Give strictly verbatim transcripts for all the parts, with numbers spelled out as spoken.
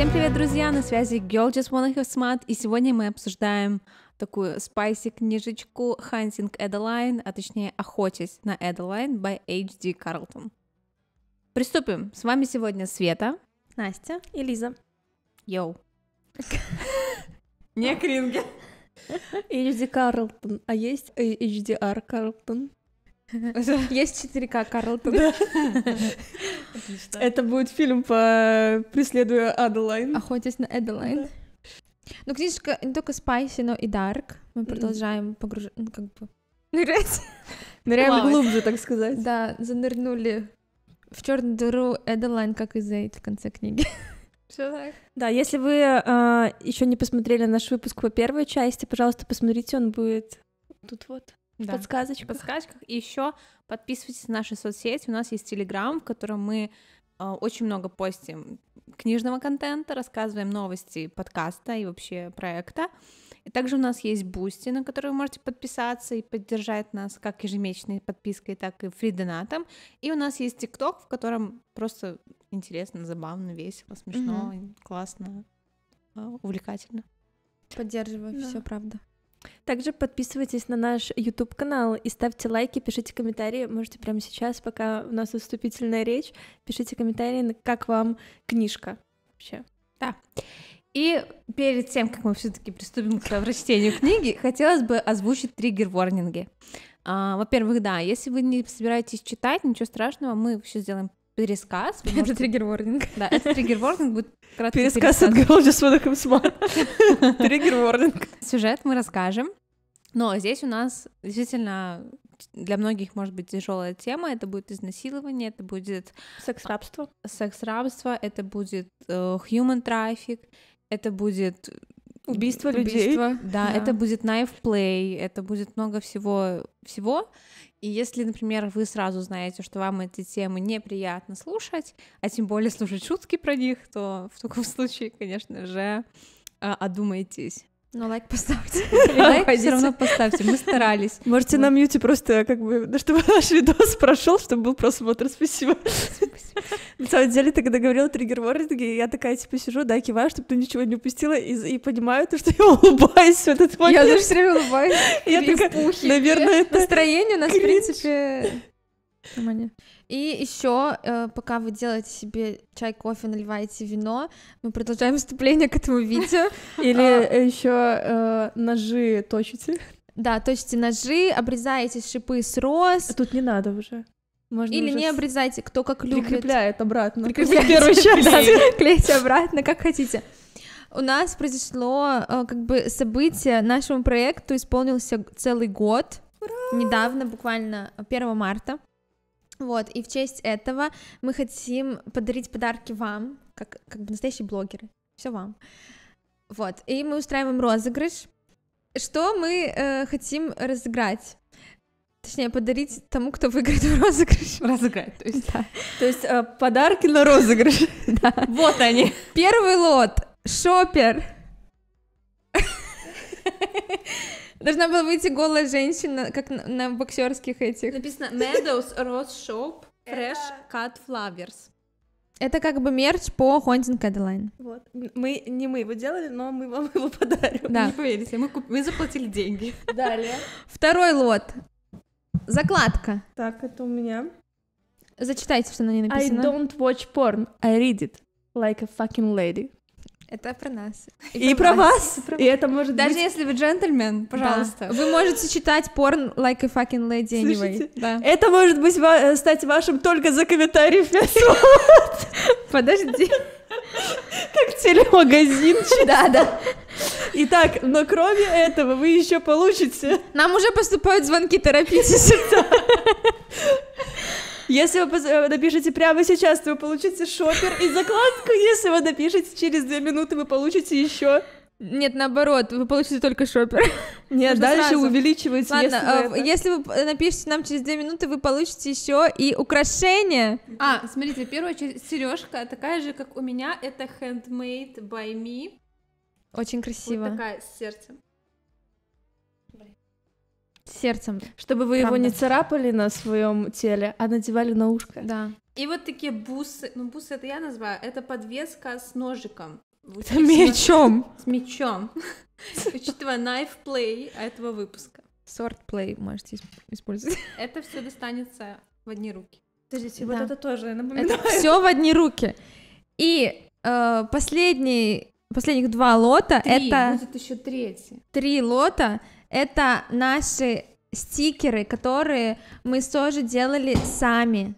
Всем привет, друзья! На связи Girl Just Wanna Have Smart, и сегодня мы обсуждаем такую спайси-книжечку Hunting Adeline, а точнее «Охотясь на Adeline» by эйч ди. Carlton. Приступим! С вами сегодня Света, Настя и Лиза. Йоу! Не кринги! эйч ди Carlton. А есть эйч ди ар Carlton? Есть четыре ка Carlton. Это будет фильм по «Преследуя Аделайн». «Охотясь на Аделайн». Ну, книжечка не только спайси, но и дарк. Мы продолжаем погружать, ну, как бы нырять. Ныряем глубже, так сказать. Да, занырнули в черную дыру Аделайн, как и Зейд в конце книги. Да, если вы еще не посмотрели наш выпуск по первой части, пожалуйста, посмотрите, он будет тут вот. В да. подсказочках. подсказочках. И еще подписывайтесь на наши соцсети. У нас есть Телеграм, в котором мы э, очень много постим книжного контента, рассказываем новости подкаста и вообще проекта. И также у нас есть Бусти, на который вы можете подписаться и поддержать нас как ежемесячной подпиской, так и фридонатом. И у нас есть ТикТок, в котором просто интересно, забавно, весело, смешно, mm-hmm. классно, увлекательно. Поддерживаю, да. Все правда. Также подписывайтесь на наш YouTube-канал и ставьте лайки, пишите комментарии. Можете прямо сейчас, пока у нас вступительная речь, пишите комментарии, как вам книжка вообще. Да. И перед тем, как мы все-таки приступим к прочтению книги, хотелось бы озвучить триггер-ворнинги. А, во-первых, да, если вы не собираетесь читать, ничего страшного, мы все сделаем пересказ. Это можете... триггер-ворнинг. Да, это триггер-ворнинг будет краткий пересказ. Пересказ от Girl Just Wanna Have Smart. Триггер-ворнинг. Сюжет мы расскажем, но здесь у нас действительно для многих может быть тяжелая тема. Это будет изнасилование, это будет... Секс-рабство. Секс-рабство, это будет э, human traffic, это будет... Убийство, Убийство людей. Да, да, это будет knife play, это будет много всего-всего. И если, например, вы сразу знаете, что вам эти темы неприятно слушать, а тем более слушать шутки про них, то в таком случае, конечно же, одумайтесь. Но лайк поставьте. Лайк все равно поставьте, мы старались. Можете вот. На мьюте просто, как бы, чтобы наш видос прошел, чтобы был просмотр. Спасибо. Спасибо. На самом деле, ты когда говорила триггер-ворнинги, я такая, типа, сижу, да, киваю, чтобы ты ничего не упустила, и, и понимаю, то, что я улыбаюсь в этот момент. Я даже все время улыбаюсь. Я такая, наверное, это... Настроение у нас, в принципе... Внимание. И еще, э, пока вы делаете себе чай, кофе, наливаете вино, мы продолжаем вступление к этому видео. Или еще ножи точите. Да, точите ножи, обрезаете шипы с роз. А тут не надо уже. Можно или не обрезайте, кто как любит. Прикрепляет обратно. Прикрепляйте. Клейте обратно, как хотите. У нас произошло как бы событие, нашему проекту исполнился целый год. Недавно, буквально первого марта. Вот, и в честь этого мы хотим подарить подарки вам, как, как бы настоящие блогеры, все вам. Вот, и мы устраиваем розыгрыш, что мы э, хотим разыграть, точнее, подарить тому, кто выиграет в розыгрыш. Разыграть, то есть, да. То есть э, подарки на розыгрыш, да. Вот они. Первый лот, шопер. Должна была выйти голая женщина, как на, на боксерских этих. Написано Meadows Rose Shop Fresh Cut Flowers. Это как бы мерч по Hunting Adeline. Вот. Мы, не мы его делали, но мы вам его подарим. Да. Не поверите, мы, куп... мы заплатили деньги. Далее. Второй лот. Закладка. Так, это у меня. Зачитайте, что на ней написано. I don't watch porn, I read it like a fucking lady. Это про нас. И, и про вас. И, про... и это может даже быть... Даже если вы джентльмен, пожалуйста. Да. Вы можете читать порн like a fucking lady anyway. Слышите? Да. Это может быть ва- стать вашим только за комментарий в пять минут. Подожди. Как телемагазинчик. Да, да. Итак, но кроме этого вы еще получите... Нам уже поступают звонки, торопитесь. Если вы напишите прямо сейчас, то вы получите шопер и закладку. Если вы напишите через две минуты, вы получите еще. Нет, наоборот, вы получите только шопер. Нет, нужно дальше сразу увеличивается. Ладно, если вы, а, если вы напишите нам через две минуты, вы получите еще и украшения. А, смотрите, первая сережка такая же, как у меня, это handmade by me. Очень красиво. Вот такая с сердцем. Сердцем. Чтобы вы правда его не царапали на своем теле, а надевали на ушко. Да. И вот такие бусы. Ну, бусы это я называю. Это подвеска с ножиком. С мечом. С мечом. Учитывая knife play этого выпуска. Sword play можете использовать. Это все достанется в одни руки. Подождите, вот это тоже, напоминаю. Это все в одни руки. И последний, последних два лота, это... Будет еще третий. Три лота, это наши стикеры, которые мы тоже делали сами.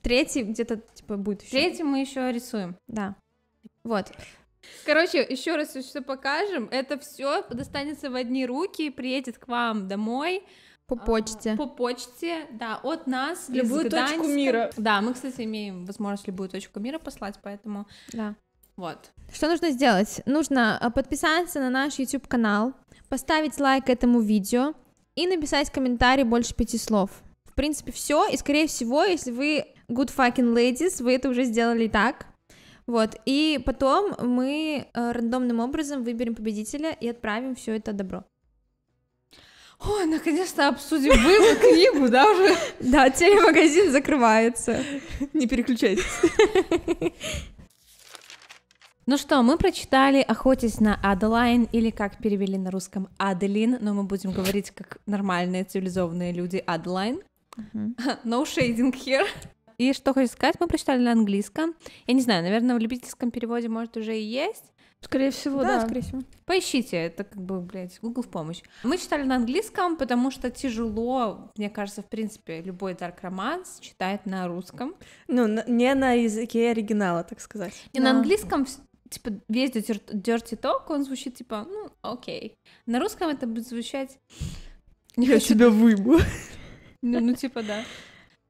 Третий где-то типа будет еще. Третий мы еще рисуем. Да. Вот. Короче, еще раз все покажем. Это все достанется в одни руки, приедет к вам домой. По почте. По почте, да, от нас. Любую точку мира. Да, мы, кстати, имеем возможность любую точку мира послать, поэтому... Да. Вот. Что нужно сделать? Нужно подписаться на наш YouTube-канал, поставить лайк этому видео и написать комментарий больше пяти слов. В принципе, все. И, скорее всего, если вы good fucking ladies, вы это уже сделали и так. Вот. И потом мы рандомным образом выберем победителя и отправим все это добро. Ой, наконец-то обсудим выбор книгу, да, уже? Да, телемагазин закрывается. Не переключайтесь. Ну что, мы прочитали «Охотясь на Аделайн», или как перевели на русском «Аделин», но мы будем говорить как нормальные цивилизованные люди «Аделайн». No shading here. И что хочу сказать, мы прочитали на английском. Я не знаю, наверное, в любительском переводе, может, уже и есть. Скорее всего, да, да. Скорее всего. Поищите, это как бы, блядь, Google в помощь. Мы читали на английском, потому что тяжело, мне кажется, в принципе, любой дарк-романс читать на русском. Ну, не на языке оригинала, так сказать. И на английском, типа, весь dirty talk, он звучит, типа, ну, окей. На русском это будет звучать... Не Я хочу... тебя выбью. Ну, ну, типа, да.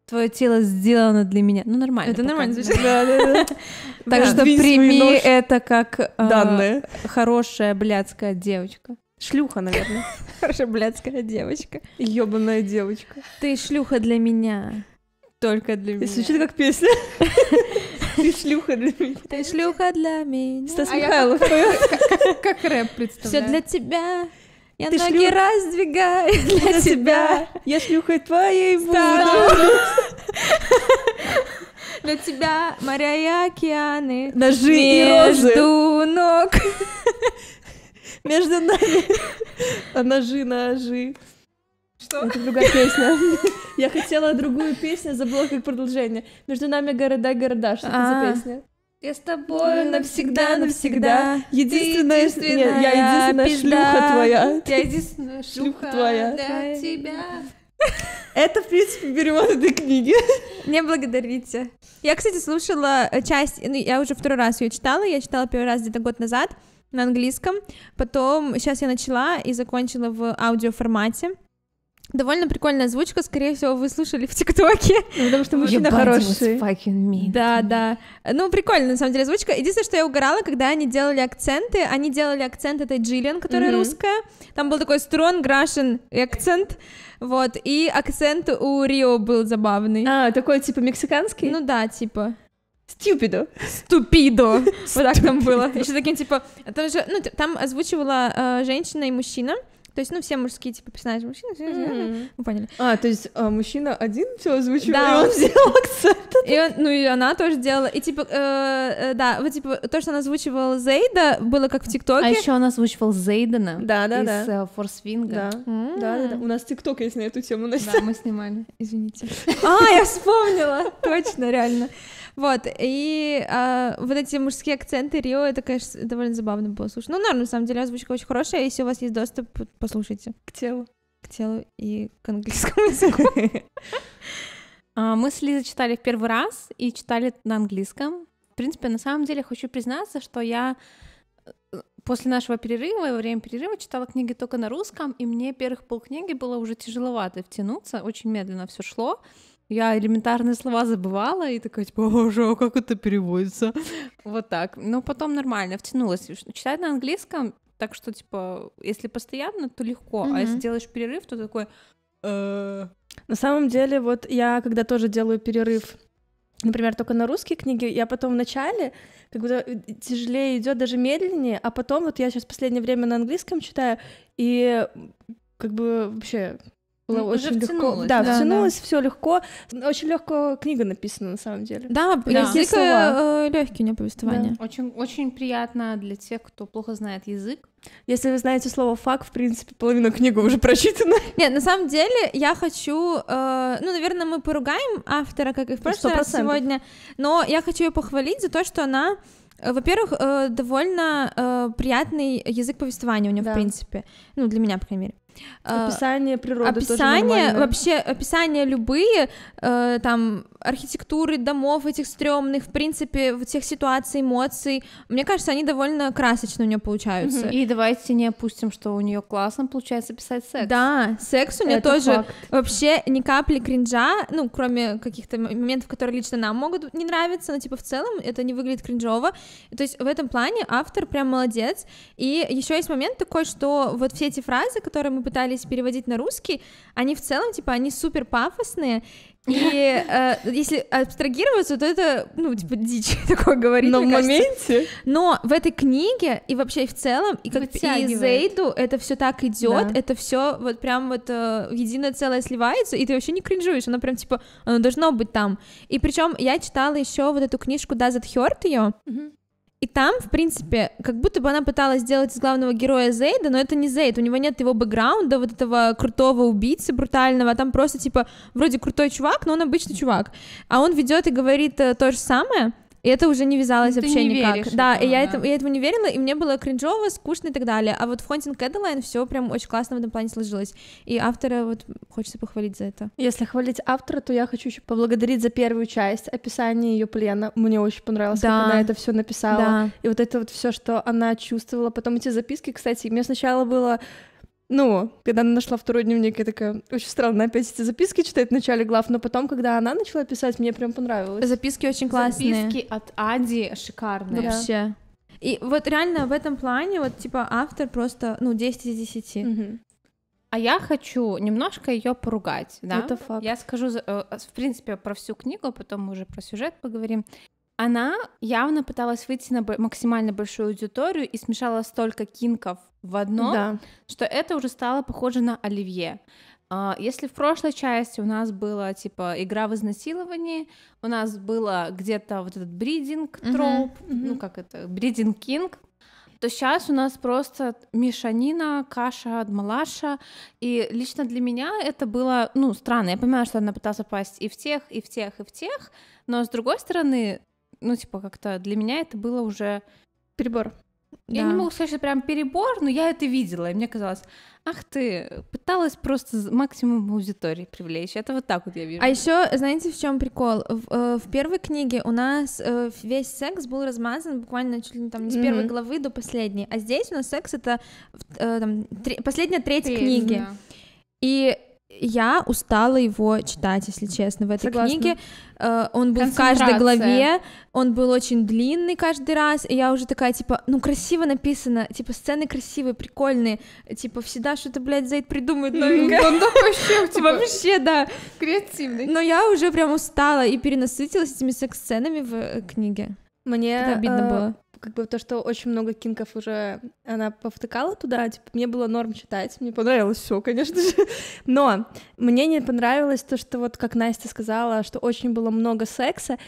Твое тело сделано для меня. Ну, нормально. Это нормально звучит. Так что прими это как хорошая блядская девочка. Шлюха, наверное. Хорошая блядская девочка. Ёбаная девочка. Ты шлюха для меня. Только для меня. Звучит как песня. Ты шлюха для меня. Ты шлюха для меня. Стас Михайлов. Как рэп представляет. Все для тебя. Я ты ноги шлю... раздвигаю для тебя. Я шлюхой твоей буду. Для тебя моря и океаны. Ножи и розы. Между ног. Между нами. Ножи, ножи. Что? Это другая песня. Я хотела другую песню, забыла как продолжение. Между нами города, города. Что это за песня? Я с тобой навсегда, навсегда. Единственная, единственная, я единственная пизда, шлюха твоя. Я единственная шлюха, шлюха твоя. Для тебя. Это, в принципе, перевод этой книги. Не благодарите. Я, кстати, слушала часть, ну, я уже второй раз ее читала. Я читала первый раз где-то год назад на английском. Потом, сейчас я начала и закончила в аудиоформате. Довольно прикольная озвучка, скорее всего, вы слушали в ТикТоке. Ну, потому что мужчина хороший. Да, да. Ну, прикольная, на самом деле, озвучка. Единственное, что я угорала, когда они делали акценты, они делали акцент этой Джиллиан, которая mm-hmm. русская. Там был такой strong Russian акцент, вот, и акцент у Рио был забавный. А, такой, типа, мексиканский? Ну да, типа... Стюпидо. Ступидо. Вот так там было. Еще таким, типа... Там озвучивала женщина и мужчина. То есть, ну, все мужские, типа, персонажи мужчины, mm-hmm. вы поняли. А, то есть, а, мужчина один все озвучивал, да, и он сделал акцент. И он, ну, и она тоже делала. И, типа, э, да, вот, типа, то, что она озвучивала Зейда, было как в ТикТоке. А еще она озвучивала Зейдена да, да, из да. Форсвинга. Да. Mm-hmm. да, да, да. У нас ТикТок есть на эту тему. Настя. Да, мы снимали. Извините. А, я вспомнила! Точно, реально. Вот, и э, вот эти мужские акценты Рио, это, конечно, довольно забавно было слушать. Ну, наверное, на самом деле, озвучка очень хорошая, если у вас есть доступ, послушайте. К телу. К телу и к английскому языку. Мы с Лизой читали в первый раз и читали на английском. В принципе, на самом деле, хочу признаться, что я после нашего перерыва и во время перерыва читала книги только на русском, и мне первых полкниги было уже тяжеловато втянуться, очень медленно все шло. Я элементарные слова забывала и такая, типа, боже, а как это переводится? Вот так. Но потом нормально, втянулась. Читать на английском, так что, типа, если постоянно, то легко, mm-hmm. а если делаешь перерыв, то такой... На самом деле, вот я, когда тоже делаю перерыв, например, только на русские книги, я потом в начале как будто тяжелее идет, даже медленнее, а потом вот я сейчас в последнее время на английском читаю, и как бы вообще... было ну, очень легко. Да, да, втянулась, да. Все легко. Очень легко книга написана, на самом деле. Да, да. Язык э, легкий у нее повествование. Да. Очень, очень приятно для тех, кто плохо знает язык. Если вы знаете слово «фак», в принципе, половина книги уже прочитана. Нет, на самом деле, я хочу... Э, ну, наверное, мы поругаем автора, как и в прошлый раз сегодня, но я хочу ее похвалить за то, что она... Во-первых, э, довольно э, приятный язык повествования у него, да. В принципе. Ну, для меня, по крайней мере. Описание природы описание, тоже нормально. Вообще, описание любые, э, там, архитектуры домов этих стрёмных, в принципе, вот тех ситуаций, эмоций. Мне кажется, они довольно красочно у нее получаются. Угу. И давайте не опустим, что у нее классно получается писать секс. Да, секс у нее тоже факт. Вообще ни капли кринжа, ну, кроме каких-то моментов, которые лично нам могут не нравиться, но, типа, в целом это не выглядит кринжово. То есть в этом плане автор прям молодец. И еще есть момент такой, что вот все эти фразы, которые мы пытались переводить на русский, они в целом, типа, они супер пафосные, и э, если абстрагироваться, то это, ну, типа, дичь такое говорить, но в кажется. Моменте. Но в этой книге и вообще и в целом, и как и Зейду это все так идет, да. Это все вот прям вот э, единое целое сливается, и ты вообще не кринжуешь, оно прям, типа, оно должно быть там. И причем я читала еще вот эту книжку Does It Hurt ее, mm-hmm. И там, в принципе, как будто бы она пыталась сделать из главного героя Зейда, но это не Зейд, у него нет его бэкграунда, вот этого крутого убийцы брутального, а там просто, типа, вроде крутой чувак, но он обычный чувак, а он ведет и говорит то же самое, и это уже не вязалось ну, вообще не никак. Веришь, да, это, и я, да. Этому, я этому не верила, и мне было кринжово, скучно и так далее, а вот в Hunting Adeline все прям очень классно в этом плане сложилось, и автора вот хочется похвалить за это. Если хвалить автора, то я хочу еще поблагодарить за первую часть, описание ее плена, мне очень понравилось, да. Как она это все написала, да. И вот это вот все, что она чувствовала, потом эти записки, кстати, мне сначала было... Ну, когда она нашла второй дневник, я такая, очень странно, опять эти записки читать в начале глав, но потом, когда она начала писать, мне прям понравилось. Записки очень классные. Записки от Ади шикарные. Вообще. И вот реально в этом плане, вот типа автор просто, ну, десять из десяти. Угу. А я хочу немножко ее поругать, да? Это факт. Я скажу, в принципе, про всю книгу, потом мы уже про сюжет поговорим. Она явно пыталась выйти на максимально большую аудиторию и смешала столько кинков в одно, да. Что это уже стало похоже на Оливье. Если в прошлой части у нас была, типа, игра в изнасиловании, у нас было где-то вот этот бридинг троп, uh-huh, uh-huh. Ну как это, бридинг кинг, то сейчас у нас просто мешанина, каша, малаша, и лично для меня это было, ну, странно. Я понимаю, что она пыталась попасть и в тех, и в тех, и в тех, но с другой стороны... Ну, типа, как-то для меня это было уже... Перебор. Я да. Не могу сказать, что прям перебор, но я это видела, и мне казалось, ах ты, пыталась просто максимум аудитории привлечь, это вот так вот я вижу. А еще, знаете, в чем прикол? В, в первой книге у нас весь секс был размазан буквально чуть ли там, не с первой mm-hmm. главы до последней, а здесь у нас секс — это там, три, последняя треть Треть, книги. Да. И... Я устала его читать, если честно, в этой Согласна. Книге. Он был в каждой главе, он был очень длинный каждый раз, и я уже такая, типа, ну, красиво написано, типа, сцены красивые, прикольные, типа, всегда что-то, блядь, Зейд придумает новенькое. Он вообще, вообще, да. Креативный. Но я уже прям устала и перенасытилась этими секс-сценами в книге. Мне обидно было. Как бы то, что очень много кинков уже она повтыкала туда, типа, мне было норм читать, мне понравилось все, конечно же, но мне не понравилось то, что вот как Настя сказала, что очень было много секса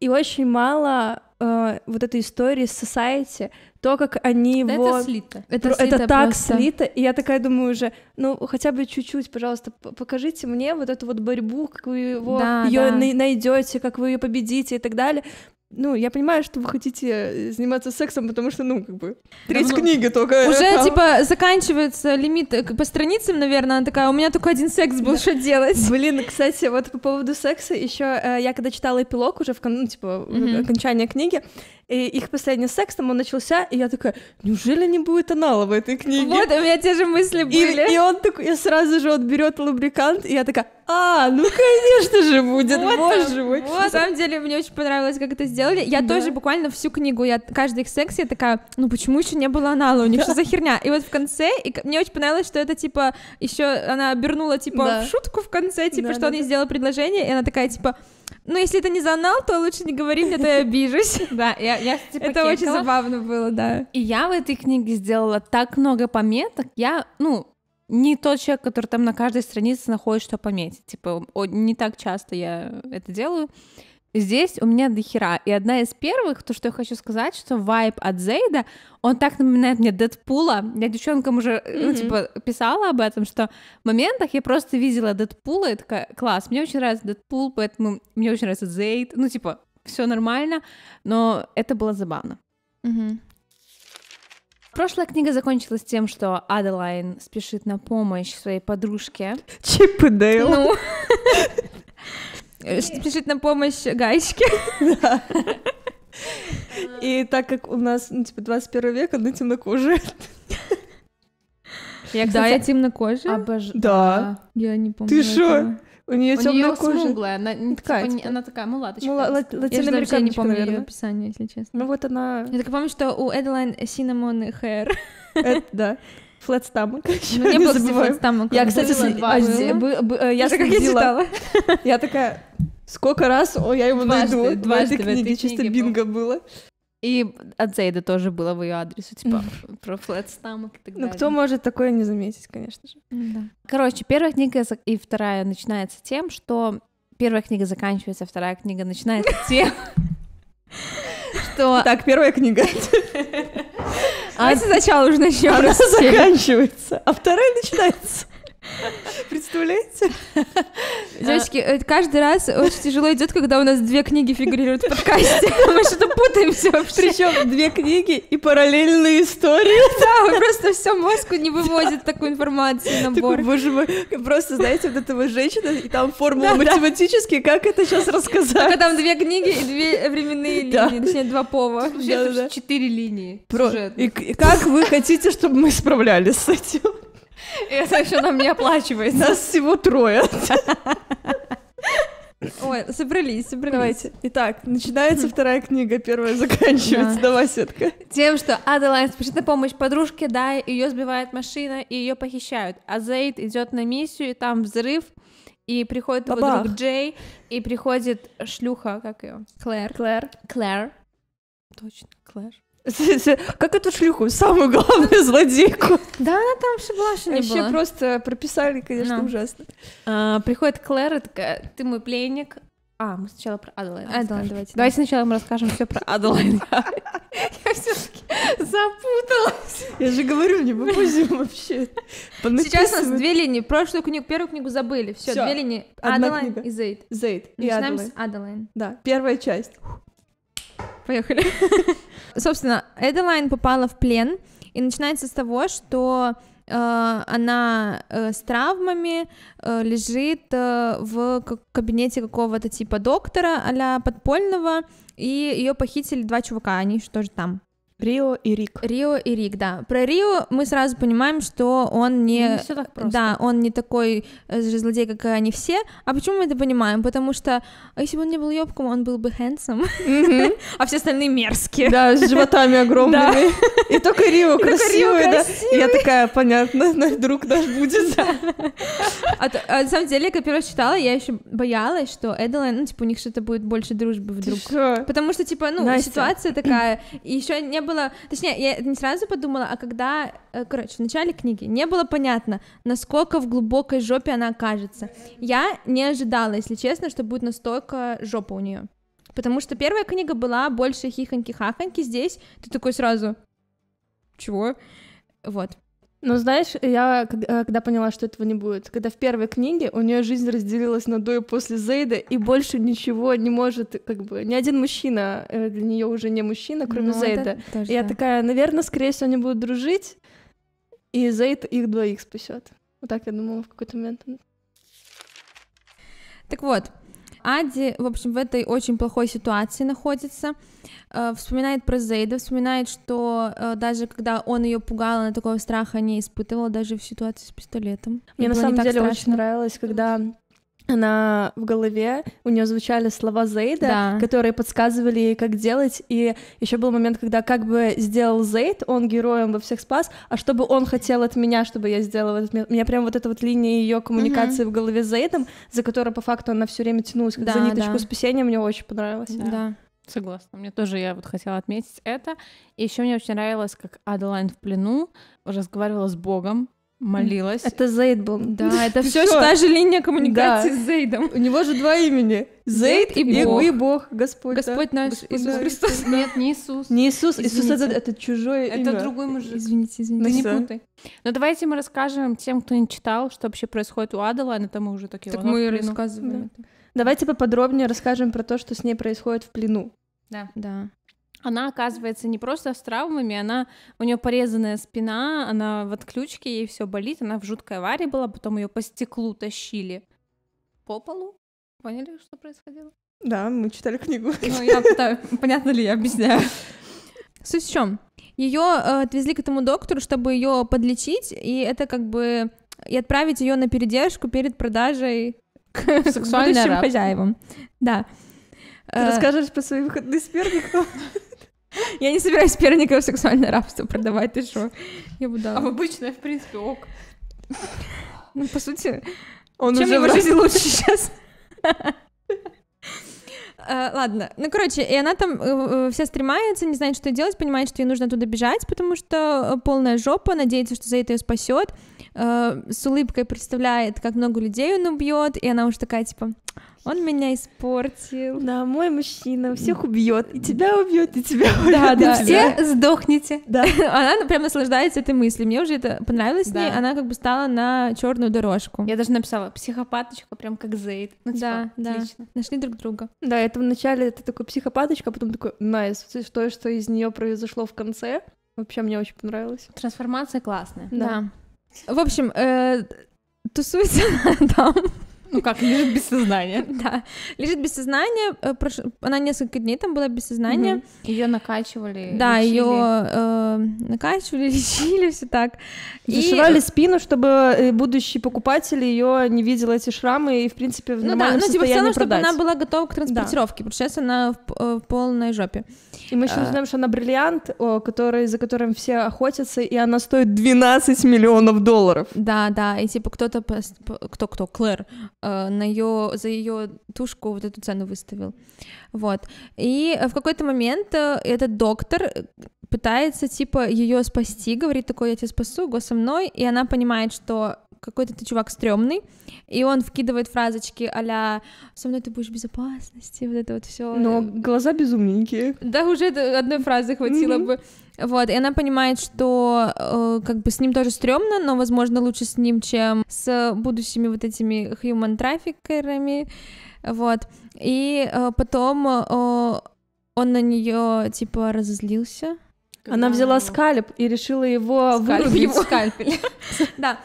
и очень мало э, вот этой истории с society, то, как они да его... Это слито. Это, это слито так просто. Слито, и я такая думаю уже, ну, хотя бы чуть-чуть, пожалуйста, покажите мне вот эту вот борьбу, как вы его, да, ее да. найдете, как вы ее победите и так далее. Ну, я понимаю, что вы хотите заниматься сексом, потому что, ну, как бы, треть Давно. Книги только... Уже, там... типа, заканчивается лимит по страницам, наверное, она такая, у меня только один секс был, да. Что делать? Блин, кстати, вот по поводу секса еще я когда читала эпилог уже, в кон... ну, типа, mm-hmm. окончание книги, и их последний секс там, он начался, и я такая, неужели не будет анала в этой книге? Вот, у меня те же мысли были. И, и он такой, и сразу же он берет лубрикант, и я такая... А, ну конечно же будет, вот, боже мой. Вот. На самом деле мне очень понравилось, как это сделали. Я да. тоже буквально всю книгу, я каждый их секс, я такая, ну почему еще не было анала, у них да. что за херня? И вот в конце, и мне очень понравилось, что это типа еще она обернула типа да. в шутку в конце, типа да, что да, она ей да. сделала предложение, и она такая типа, ну если это не за анал, то лучше не говори мне, то я обижусь. Да, я это очень забавно было, да. И я в этой книге сделала так много пометок, я, ну не тот человек, который там на каждой странице находит, что пометить. Типа, не так часто я это делаю. Здесь у меня дохера. И одна из первых, то, что я хочу сказать, что вайб от Зейда, он так напоминает мне Дэдпула. Я девчонкам уже, mm-hmm. ну, типа, писала об этом, что в моментах я просто видела Дэдпула и такая, класс, мне очень нравится Дэдпул, поэтому мне очень нравится Зейд. Ну, типа, все нормально, но это было забавно. Mm-hmm. Прошлая книга закончилась тем, что Аделайн спешит на помощь своей подружке. Чип и Дейл. Ну. Спешит на помощь гаечке. Да. И так как у нас, ну, типа, двадцать первый век, она темнокожая. Я, кстати, да, я темнокожая? Обож... Да. Я не помню. Ты что? У нее темная кожа. У неё смуглая. Она, такая, типа, типа... она такая мулаточка. Мула... Латиноамериканочка, я не помню ее описание, если честно. Ну вот она... Я так помню, что у Эделайн cinnamon hair. Это, да. Flat stomach. Ну, не было, кстати, flat stomach. Я, кстати, я следила. Я такая, сколько раз я его найду. Дважды в этой книге чисто бинго было. И от Зейда тоже было в ее адресу, типа, про flat stomach и так далее. Ну, кто может такое не заметить, конечно же. Да. Короче, первая книга и вторая начинается тем, что... Первая книга заканчивается, вторая книга начинается тем, что... Так, первая книга. А это сначала уже начнём. Она заканчивается, а вторая начинается. Представляете? Девочки, каждый раз очень тяжело идет, когда у нас две книги фигурируют в подкасте. Мы что-то путаемся вообще. Причем две книги и параллельные истории. Да, просто все мозг не выводит такую информацию, набор. Боже мой, просто, знаете, вот этого женщина, и там формулы математические, как это сейчас рассказать? Только там две книги и две временные линии, точнее, два пова. Четыре линии сюжетных. И как вы хотите, чтобы мы справлялись с этим? И это еще нам не оплачивается. Нас всего трое. Ой, собрались, собрались. Давайте. Итак, начинается вторая книга, первая заканчивается. Да. Давай, Светка. Тем, что Аделайн спешит на помощь подружке, да, ее сбивает машина, и ее похищают. А Зейд идет на миссию, и там взрыв, и приходит его друг Джей, и приходит шлюха, как ее? Клэр. Клэр. Клэр. Точно, Клэр. Как эту шлюху, самую главную злодейку. Да, она там шаблаша не была. Вообще просто прописали, конечно, ужасно. Приходит Клэр и такая, ты мой пленник. А, мы сначала про Аделайн. Аделайн, давайте. Давайте сначала мы расскажем все про Аделайн. Я все-таки запуталась. Я же говорю, не вывозим вообще. Сейчас у нас две линии. Прошлую книгу, первую книгу забыли. Все, две линии. Аделайн и Зейд. Зейд и Аделайн. Начинаем с Аделайн. Да, первая часть. Поехали. Собственно, Аделайн попала в плен, и начинается с того, что э, она э, с травмами э, лежит э, в кабинете какого-то типа доктора а-ля подпольного, и ее похитили два чувака, они что же там? Рио и Рик. Рио и Рик, да. Про Рио мы сразу понимаем, что он не... Не всё так просто. Да, он не такой же злодей, как они все. А почему мы это понимаем? Потому что если бы он не был ёбком, он был бы handsome, mm-hmm. а все остальные мерзкие. Да, с животами огромными. Да. И только Рио красивый, да. Красивый. Я такая, понятно, наш друг наш будет. Да. А, а, на самом деле, когда я первый раз читала, я еще боялась, что Эделайн, ну, типа, у них что-то будет больше дружбы вдруг. Потому что, типа, ну, Настя. Ситуация такая, и еще не было, точнее, я не сразу подумала, а когда, короче, в начале книги не было понятно, насколько в глубокой жопе она окажется. Я не ожидала, если честно, что будет настолько жопа у нее, потому что первая книга была больше хихоньки-хахоньки, здесь ты такой сразу, чего? Вот. Ну, знаешь, я когда поняла, что этого не будет, когда в первой книге у нее жизнь разделилась на до и после Зейда, и больше ничего не может, как бы, ни один мужчина для нее уже не мужчина, кроме ну, Зейда. Тоже, я да. такая, наверное, скорее всего, они будут дружить, и Зейд их двоих спасет. Вот так я думала в какой-то момент. Так вот, Ади, в общем, в этой очень плохой ситуации находится. Вспоминает про Зейда, вспоминает, что э, даже когда он ее пугал, она такого страха не испытывала, даже в ситуации с пистолетом. Мне на самом деле страшно. Очень нравилось, когда она в голове, у нее звучали слова Зейда, да. которые подсказывали ей, как делать, и еще был момент, когда как бы сделал Зейд, он героем во всех спас, а что бы он хотел от меня, чтобы я сделала этот... У меня прям вот эта вот линия ее коммуникации угу. в голове с Зейдом, за которой по факту она все время тянулась, как да, за ниточку да. спасения, мне очень понравилось. Да. да. Согласна. Мне тоже, я вот хотела отметить это. И еще мне очень нравилось, как Аделайн в плену разговаривала с Богом. Молилась. Это Зейд был. Да, это все та же линия коммуникации с Зейдом. У него же два имени. Зейд и Бог. И Бог, Господь. Господь наш Иисус Христос. Нет, не Иисус. Не Иисус. Иисус — это чужое имя. Это другой мужик. Извините, извините. Не путай. Ну давайте мы расскажем тем, кто не читал, что вообще происходит у Аделайн, это мы уже такие... Так мы и рассказываем. Давайте поподробнее расскажем про то, что с ней происходит в плену. Да. Да. Она оказывается не просто с травмами, она, у нее порезанная спина, она в отключке, ей все болит, она в жуткой аварии была, потом ее по стеклу тащили по полу. Поняли, что происходило? Да, мы читали книгу. Ну, я пытаюсь, понятно ли я объясняю? Суть в чем? Ее отвезли к этому доктору, чтобы ее подлечить, и это как бы и отправить ее на передержку перед продажей к будущим хозяевам. Да. Ты расскажешь про свои выходные с перников? Я не собираюсь перников в сексуальное рабство продавать, ты что? Я бы дала. А в обычное, в принципе, ок. Ну, по сути, он чем его жизнь лучше сейчас? Ладно, ну, короче, и она там вся стремается, не знает, что делать, понимает, что ей нужно оттуда бежать, потому что полная жопа, надеется, что за это ее спасет, с улыбкой представляет, как много людей он убьет, и она уже такая, типа... Он меня испортил. Да, мой мужчина всех убьет. И тебя убьет, и тебя убьет. Да, да. Все да. Сдохните. Да. Она прям наслаждается этой мыслью. Мне уже это понравилось, да. С ней. Она как бы стала на черную дорожку. Я даже написала психопаточка, прям как Зейд. Ну, типа, да, отлично. Да. Нашли друг друга. Да, это вначале это такой психопаточка, а потом такой найс. То, что из нее произошло в конце, вообще мне очень понравилось. Трансформация классная. Да. Да. В общем, э, тусуется там. Ну как, лежит без сознания. Да, лежит без сознания. Она несколько дней там была без сознания. Угу. Ее накачивали. Да, лечили. ее э, накачивали, лечили, все так. Зашивали и... спину, чтобы будущий покупатель ее не видел эти шрамы и в принципе в нормальном ну, да, ну, типа, состоянии в целом, продать. Чтобы она была готова к транспортировке, да. Потому что сейчас она в, в полной жопе. И мы еще узнаем, а... что она бриллиант, о, который, за которым все охотятся, и она стоит двенадцать миллионов долларов. Да, да, и типа кто-то, кто кто, Клэр. На ее, за ее тушку вот эту цену выставил. Вот. И в какой-то момент этот доктор пытается, типа, ее спасти, говорит такой, я тебя спасу, го со мной, и она понимает, что какой-то ты чувак стрёмный, и он вкидывает фразочки а-ля «со мной ты будешь в безопасности», вот это вот все. Но глаза безумненькие. Да, уже одной фразы хватило mm-hmm. бы. Вот, и она понимает, что э, как бы с ним тоже стрёмно, но, возможно, лучше с ним, чем с будущими вот этими хьюман-трафикерами, вот. И э, потом э, он на неё типа, разозлился. Она взяла скальп и решила его вырубить. Скальпель. Да.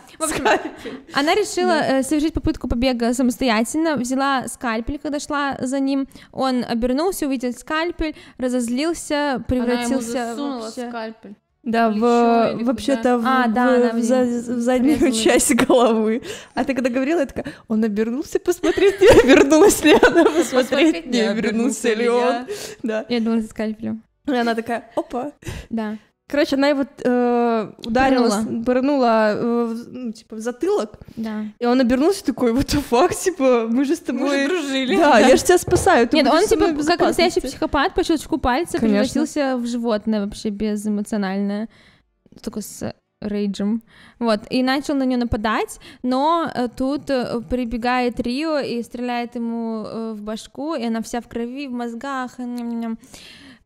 Она решила совершить попытку побега самостоятельно, взяла скальпель, когда шла за ним. Он обернулся, увидел скальпель, разозлился, превратился в... Да, в, вообще-то в, а, в, да, в, в, в заднюю порезалась. Часть головы. А ты когда говорила, я такая, он обернулся посмотреть, не обернулась ли она посмотреть, не обернулся ли он. Я думала, это скальпелем. И она такая, опа. Да. Короче, она его э, ударила, пырнула э, ну, типа, в затылок. Да. И он обернулся такой, вот факт, типа, мы же с тобой... Мы же дружили. Да, да. Я же тебя спасаю. Ты Нет, он типа как настоящий психопат по щелчку пальца Конечно. Превратился в животное вообще безэмоциональное. Только с... рейджем, вот, и начал на нее нападать, но тут прибегает Рио и стреляет ему в башку, и она вся в крови, в мозгах,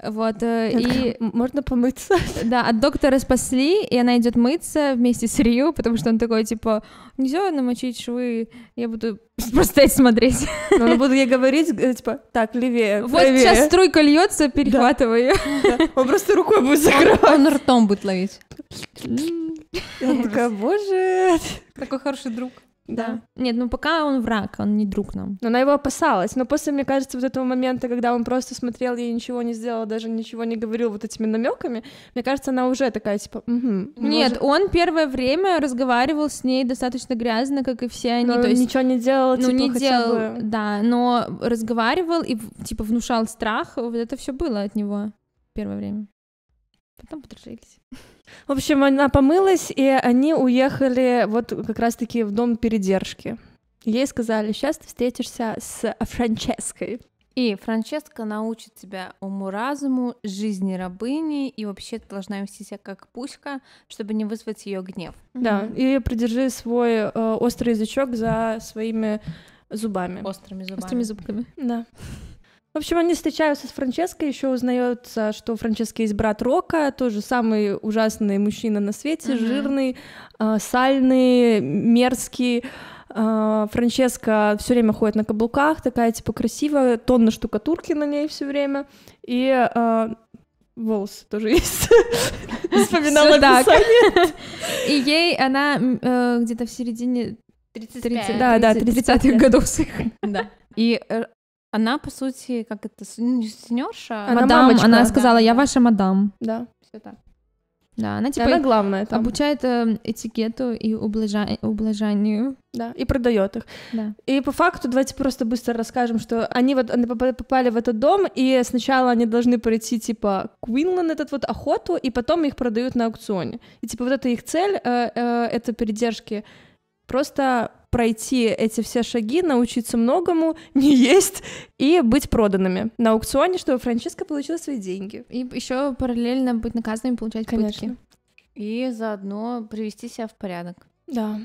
вот, и... Можно помыться? Да, от доктора спасли, и она идет мыться вместе с Рио, потому что он такой, типа, нельзя намочить швы, я буду просто стоять смотреть. Но буду ей говорить, типа, так, левее, вот правее. Сейчас струйка льется, перехватывай ее. Да. Да. Он просто рукой будет закрывать. Он ртом будет ловить. Я такая, боже, такой хороший друг. Да. да. Нет, ну пока он враг, он не друг нам. Но она его опасалась, но после, мне кажется, вот этого момента, когда он просто смотрел и ничего не сделал, даже ничего не говорил вот этими намеками, мне кажется, она уже такая, типа, угу. Нет, может... он первое время разговаривал с ней достаточно грязно, как и все они. Но то есть... ничего не делал, ну, типа, не хотя делал, бы... да, но разговаривал и, типа, внушал страх, вот это все было от него первое время. Потом подружились. В общем, она помылась, и они уехали вот как раз-таки в дом передержки. Ей сказали, сейчас ты встретишься с Франческой. И Франческа научит тебя уму-разуму, жизни рабыни, и вообще ты должна вести себя как пуська, чтобы не вызвать ее гнев. Да, угу. И придержи свой э, острый язычок за своими зубами. Острыми зубами. Острыми зубками. Да. В общем, они встречаются с Франческой, еще узнается, что у Франчески есть брат Рокко, тоже самый ужасный мужчина на свете, угу. жирный, э, сальный, мерзкий. Франческа все время ходит на каблуках, такая типа красивая, тонна штукатурки на ней все время, и э, волосы тоже есть. Вспоминала описание. И ей она где-то в середине тридцатых годов своих. И она, по сути, как это, сеньорша? Мадам, она сказала, я ваша мадам. Да, все так. Да, она типа она главная, там. Обучает э, этикету и ублажа... ублажанию. Да, и продает их. Да. И по факту давайте просто быстро расскажем, что они вот они попали в этот дом, и сначала они должны пройти типа Квинланд, этот вот охоту, и потом их продают на аукционе. И типа вот эта их цель, э, э, это передержки, просто пройти эти все шаги, научиться многому, не есть и быть проданными на аукционе, чтобы Франческа получила свои деньги. И еще параллельно быть наказанными, получать пытки. И заодно привести себя в порядок. Да.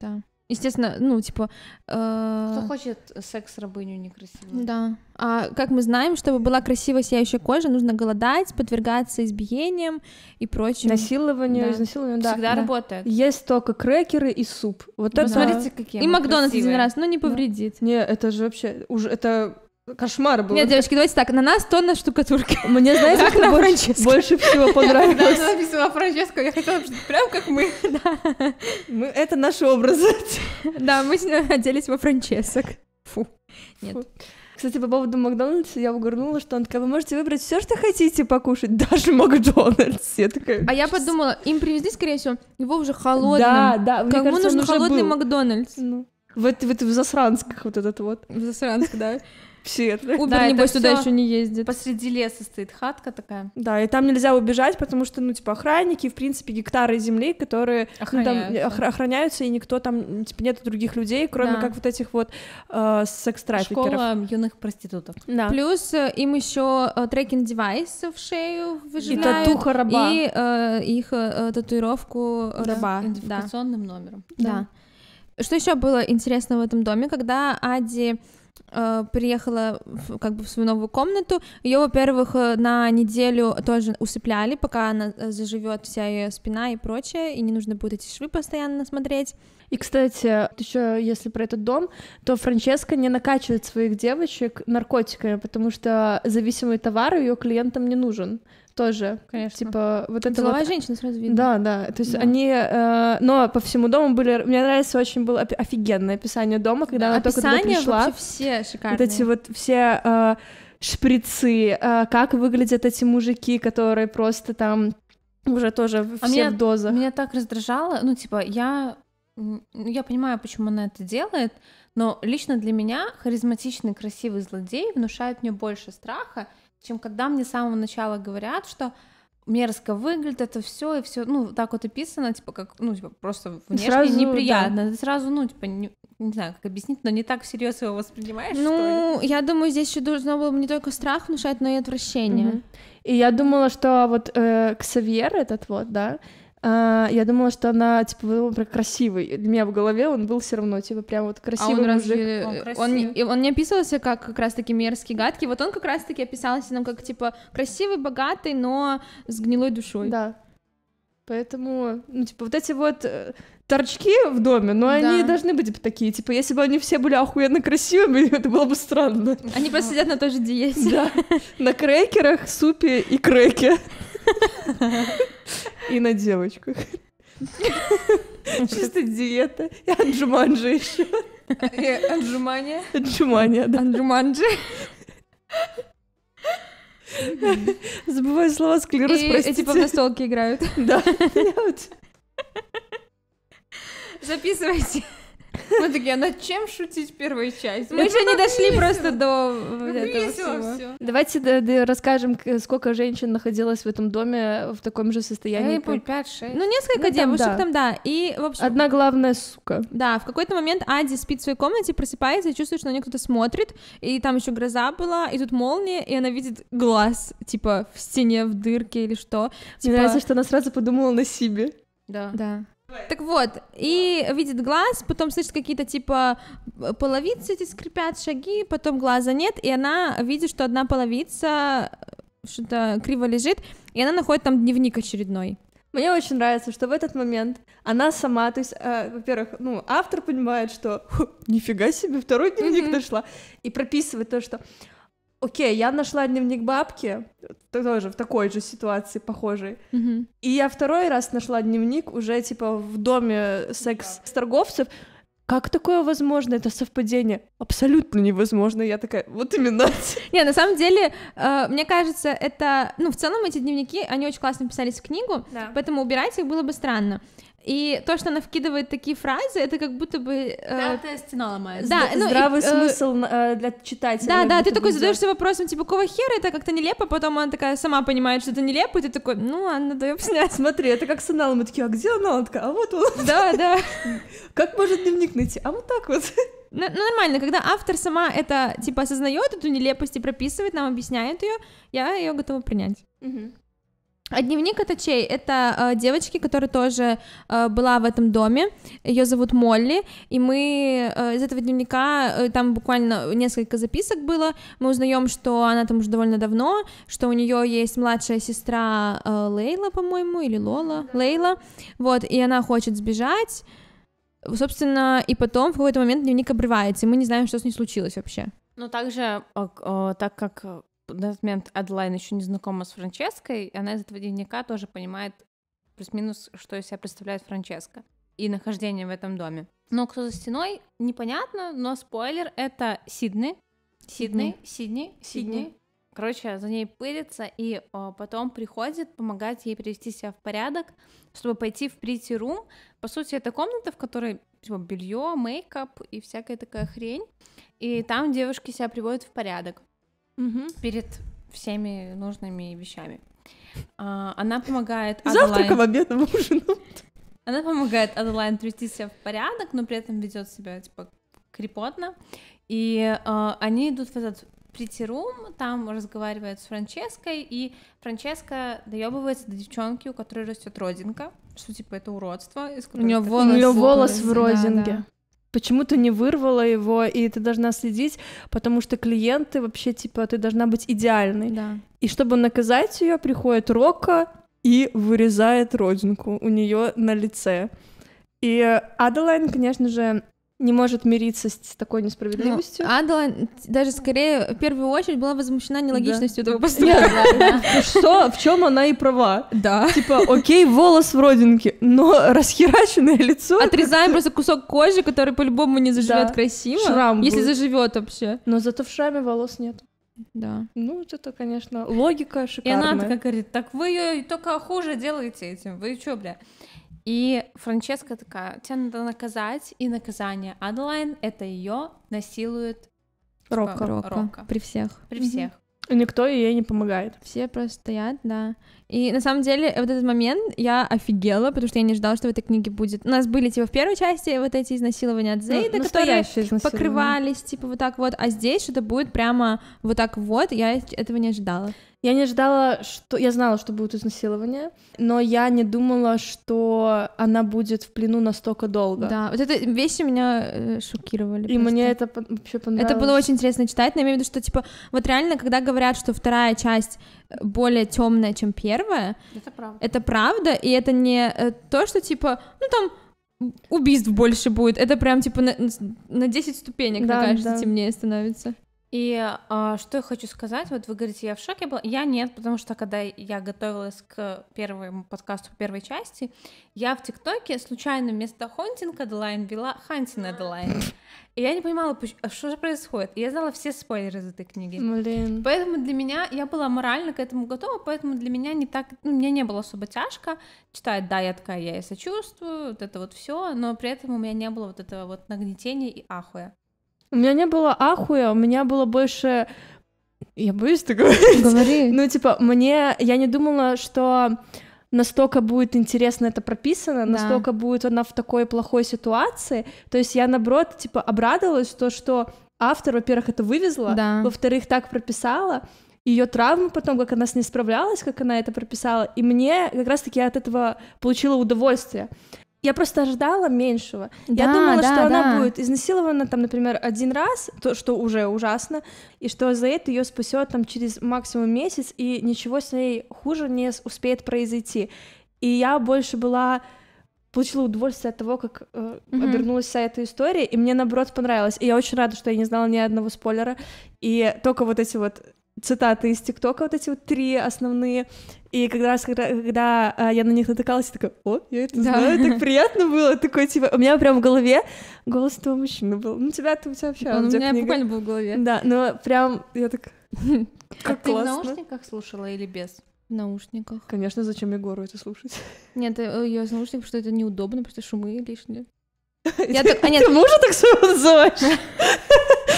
Да. Естественно, ну, типа... Э... Кто хочет секс-рабыню некрасивую? Да. А как мы знаем, чтобы была красиво сияющая кожа, нужно голодать, подвергаться избиениям и прочим. Насилованию, да. изнасилованию, да. Всегда да. работает. Есть только крекеры и суп. Вот это... Смотрите, какие. И Макдональдс один раз, но не повредит. Да. Не, это же вообще... уже это... Кошмар был. Нет, девочки, давайте так, на нас тонна штукатурки. Мне, знаете, как больше, больше всего понравилось. Да, она написала Франческу, я хотела, чтобы прям как мы. Да. Мы, это наш образ. Да, мы оделись во Франчесок. Фу. Нет. Фу. Кстати, по поводу Макдональдса я угорнула, что он такая, вы можете выбрать все, что хотите покушать, даже Макдональдс. Я такая, а я подумала, им привезли, скорее всего, его уже холодным. Да, да. Кому кажется, нужен холодный был. Макдональдс? Ну. Вот, вот в засрансках вот этот вот. В засрансках, да. Все, да? Убер, да, небось, туда еще не ездит. Посреди леса стоит хатка такая. Да, и там нельзя убежать, потому что, ну, типа, охранники, в принципе, гектары земли, которые охраняются, ну, там, охра- охраняются и никто там, типа, нет других людей, кроме да. как вот этих вот э, секс-трафикеров. Школа юных проституток. Да. Плюс э, им еще э, трекинг-девайс в шею выжимают. И татуха раба. И э, их э, татуировку да. раба. Идентификационным да. номером. Да. да. Что еще было интересно в этом доме, когда Ади... приехала в, как бы в свою новую комнату. Ее, во-первых, на неделю тоже усыпляли, пока она заживет вся ее спина и прочее, и не нужно будет эти швы постоянно смотреть. И, кстати, еще если про этот дом, то Франческа не накачивает своих девочек наркотиками, потому что зависимый товар ее клиентам не нужен. Тоже, конечно. Типа вот это вот... женщина сразу видно. Да, да. То есть да. они, э, но по всему дому были. Мне нравится очень было офигенное описание дома, когда да, она только туда пришла. Описания все шикарные. Вот эти вот все э, шприцы, э, как выглядят эти мужики, которые просто там уже тоже а все меня, в дозах. Меня так раздражало, ну типа я, я понимаю, почему она это делает, но лично для меня харизматичный красивый злодей внушает мне больше страха, чем когда мне с самого начала говорят, что мерзко выглядит это все и все, ну так вот описано, типа как, ну типа просто внешне сразу, неприятно, да. сразу, ну типа не, не знаю, как объяснить, но не так всерьез его воспринимаешь. Ну, что ли? Я думаю, здесь еще должно было не только страх внушать, но и отвращение. Угу. И я думала, что вот э, Ксавьер этот вот, да. Uh, я думала, что она, типа, был прям красивый. Для меня в голове он был все равно, типа, прям вот красивый а он мужик. Разве... Он, красивый. Он, он не описывался как как раз-таки мерзкий, гадкий. Вот он как раз-таки описался нам как, типа, красивый, богатый, но с гнилой душой. Да. Поэтому, ну, типа, вот эти вот торчки в доме, но да. они должны быть такие. Типа, если бы они все были охуенно красивыми, это было бы странно. Они просто сидят на той же диете. Да. На крекерах, супе и креке. И на девочках. Чисто диета. И отжуманджи еще. Отжимания. Отжимания, да. Отжуманджи. Забываю слова, склероз, простите. И типа в настолки играют. Да. Записывайте. Мы такие, а над чем шутить первая часть? Мы еще не дошли просто до этого всего. Давайте расскажем, сколько женщин находилось в этом доме в таком же состоянии. пять-шесть. Ну, несколько девушек там, да. И, в общем... Одна главная сука. Да, в какой-то момент Ади спит в своей комнате, просыпается и чувствует, что на нее кто-то смотрит, и там еще гроза была, и тут молния, и она видит глаз, типа, в стене, в дырке или что. Мне нравится, что она сразу подумала на Сибби. Да. Да. Так вот, и видит глаз, потом слышит какие-то, типа, половицы эти скрипят, шаги, потом глаза нет, и она видит, что одна половица что-то криво лежит, и она находит там дневник очередной. Мне очень нравится, что в этот момент она сама, то есть, э, во-первых, ну, автор понимает, что нифига себе, второй дневник mm-hmm. нашла, и прописывает то, что окей, я нашла дневник бабки, тоже в такой же ситуации похожей, mm-hmm. и я второй раз нашла дневник уже, типа, в доме секс-торговцев. Как такое возможно? Это совпадение? Абсолютно невозможно. Я такая, вот именно. Не, на самом деле, э, мне кажется, это... Ну, в целом, эти дневники, они очень классно писались в книгу, да. Поэтому убирать их было бы странно. И то, что она вкидывает такие фразы, это как будто бы... Э, да, стена ломается. Да, ну, здравый и, смысл э, для читателя. Да, да, ты такой будет. Задаешься вопросом, типа, какого хера, это как-то нелепо, потом она такая сама понимает, что это нелепо, и ты такой, ну, ладно, дай снять. Смотри, это как с аналом, мы такие, а где анал? Она такая, а вот он. Да, да. Как может дневник найти? А вот так вот. Ну, нормально, когда автор сама это, типа, осознает, эту нелепость и прописывает, нам объясняет ее, я ее готова принять. Угу. А дневник это чей? Это э, девочки, которая тоже э, была в этом доме. Ее зовут Молли. И мы э, из этого дневника, э, там буквально несколько записок было. Мы узнаем, что она там уже довольно давно, что у нее есть младшая сестра э, Лейла, по-моему, или Лола. Лейла. Вот, и она хочет сбежать. Собственно, и потом в какой-то момент дневник обрывается, и мы не знаем, что с ней случилось вообще. Ну, также, о, о, так как... На этот момент Аделайн еще не знакома с Франческой, и она из этого дневника тоже понимает плюс-минус, что из себя представляет Франческа и нахождение в этом доме. Но кто за стеной, непонятно, но спойлер, это Сидни. Сидни, Сидни, Сидни. Короче, за ней пылится, и о, потом приходит помогать ей привести себя в порядок, чтобы пойти в pretty room. По сути, это комната, в которой типа, белье, мейкап и всякая такая хрень, и там девушки себя приводят в порядок. Угу. Перед всеми нужными вещами. А, она помогает Аделайн... Завтраком, обедом, ужином. Она помогает Аделайн привести себя в порядок, но при этом ведет себя, типа, крепотно. И а, они идут в этот pretty room, там разговаривают с Франческой, и Франческа доебывается до девчонки, у которой растет родинка, что, типа, это уродство. У нее волос, волос, волос в родинке. Да, да. Почему ты не вырвала его, и ты должна следить, потому что клиенты вообще, типа, ты должна быть идеальной. Да. И чтобы наказать ее, приходит Рокко и вырезает родинку у нее на лице. И Аделайн, конечно же, не может мириться с такой несправедливостью. Ну, Аделайн даже скорее в первую очередь была возмущена нелогичностью, да, этого поступка. Что, в чем она и права? Да. Типа, окей, волос в родинке, но расхераченное лицо. Отрезаем просто кусок кожи, который по-любому не заживет красиво. Шрам. Если заживет вообще. Но зато в шраме волос нет. Да. Ну, это, конечно, логика шикарная. И она такая говорит: так вы ее только хуже делаете этим. Вы чё, бля? И Франческа такая, тебя надо наказать, и наказание Аделайн это ее насилует Рокко. Рокко. Рокко. При всех. При mm-hmm. всех. И никто ей не помогает. Все просто стоят, да. И на самом деле вот этот момент я офигела, потому что я не ждала, что в этой книге будет. У нас были типа в первой части вот эти изнасилования от Зейда, ну, которые покрывались типа вот так вот, а здесь что-то будет прямо вот так вот, я этого не ожидала. Я не ожидала, что... Я знала, что будет изнасилование, но я не думала, что она будет в плену настолько долго. Да, вот эти вещи меня шокировали. И просто. Мне это вообще понравилось. Это было очень интересно читать, но я имею в виду, что, типа, вот реально, когда говорят, что вторая часть более темная, чем первая, это правда. Это правда, и это не то, что, типа, ну, там... убийств больше будет, это прям, типа, на, на десять ступенек, да, мне кажется, да. темнее становится. И э, что я хочу сказать, вот вы говорите, я в шоке была, я нет, потому что когда я готовилась к первому подкасту, к первой части, я в ТикТоке случайно вместо Hunting Adeline вела Hunting Adeline, и я не понимала, что же происходит, и я знала все спойлеры из этой книги, Блин. поэтому для меня, я была морально к этому готова, поэтому для меня не так, ну, мне не было особо тяжко читать, да, я такая, я и сочувствую, вот это вот все, но при этом у меня не было вот этого вот нагнетения и ахуя. У меня не было ахуя, у меня было больше... Я боюсь так говорить. Говори. Ну, типа, мне... Я не думала, что настолько будет интересно это прописано, да. настолько будет она в такой плохой ситуации. То есть я, наоборот, типа, обрадовалась, то, что автор, во-первых, это вывезла, да. во-вторых, так прописала, ее травму потом, как она с ней справлялась, как она это прописала. И мне как раз-таки я от этого получила удовольствие. Я просто ожидала меньшего. Да, я думала, да, что да. она будет изнасилована, там, например, один раз, то, что уже ужасно, и что Зейд ее спасет там через максимум месяц, и ничего с ней хуже не успеет произойти. И я больше была... Получила удовольствие от того, как э, mm-hmm. обернулась вся эта история, и мне, наоборот, понравилось. И я очень рада, что я не знала ни одного спойлера. И только вот эти вот цитаты из ТикТока, вот эти вот три основные... И как раз, когда, когда а, я на них натыкалась, я такая, о, я это да. знаю, так приятно было, такой, типа, у меня прям в голове голос этого мужчины был, ну, тебя-то у тебя вообще... Да, у меня книга. Буквально был в голове. Да, но прям, я так, как а классно. Ты в наушниках слушала или без? В наушниках. Конечно, зачем Егору это слушать? Нет, я в наушниках, потому что это неудобно, потому что шумы лишние. Я так, а нет, ты мужа так своего называешь?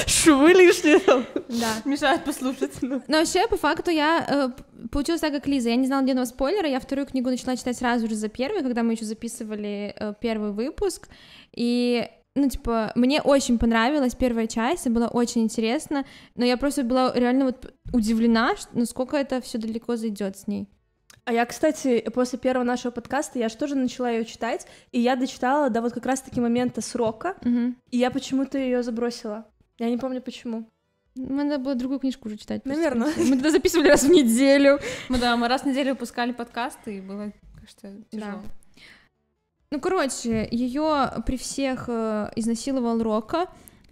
Шумы лишние там. Да. Мешают послушать. Но вообще, по факту, я э, получилась так, как Лиза. Я не знала ни одного спойлера. Я вторую книгу начала читать сразу же за первую, когда мы еще записывали э, первый выпуск. И, ну, типа, мне очень понравилась первая часть, было очень интересно. Но я просто была реально вот удивлена, насколько это все далеко зайдет с ней. А я, кстати, после первого нашего подкаста я же тоже начала ее читать, и я дочитала до вот как раз-таки момента срока, угу. и я почему-то ее забросила. Я не помню, почему. Надо было другую книжку уже читать. Наверное. Просто. Мы тогда записывали раз в неделю. Мы, да, мы раз в неделю выпускали подкасты, и было, кажется, тяжело. Да. Ну, короче, ее при всех э, изнасиловал Рокко.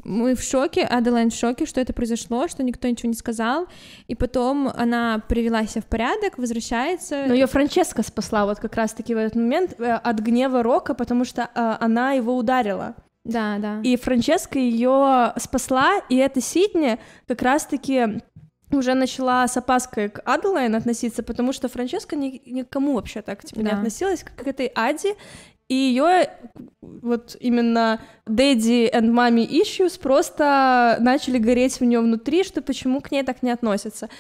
Мы в шоке, Аделайн в шоке, что это произошло, что никто ничего не сказал. И потом она привела себя в порядок, возвращается. Но ее Франческа спасла вот как раз-таки в этот момент от гнева Рокко, потому что э, она его ударила. Да, да. И Франческа ее спасла, и эта Сидни как раз-таки уже начала с опаской к Аделайн относиться, потому что Франческа ни, никому вообще так типа, да. не относилась, как к этой Аде. И ее вот именно daddy and mommy issues просто начали гореть в нее внутри, что почему к ней так не относятся.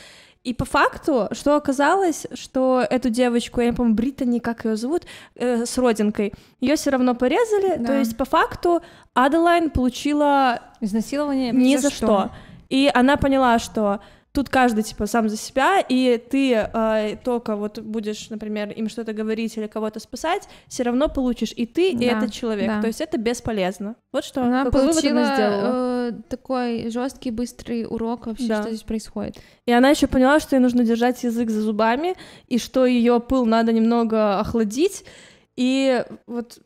И по факту, что оказалось, что эту девочку, я не помню, Британи, как ее зовут, э, с родинкой, ее все равно порезали. Да. То есть по факту Аделайн получила изнасилование ни за, за что. что. И она поняла, что тут каждый типа сам за себя, и ты э, только вот будешь, например, им что-то говорить или кого-то спасать, все равно получишь и ты, да, и этот человек. Да. То есть это бесполезно. Вот что она получила, э, такой жесткий быстрый урок вообще, да. что здесь происходит. И она еще поняла, что ей нужно держать язык за зубами и что ее пыл надо немного охладить и вот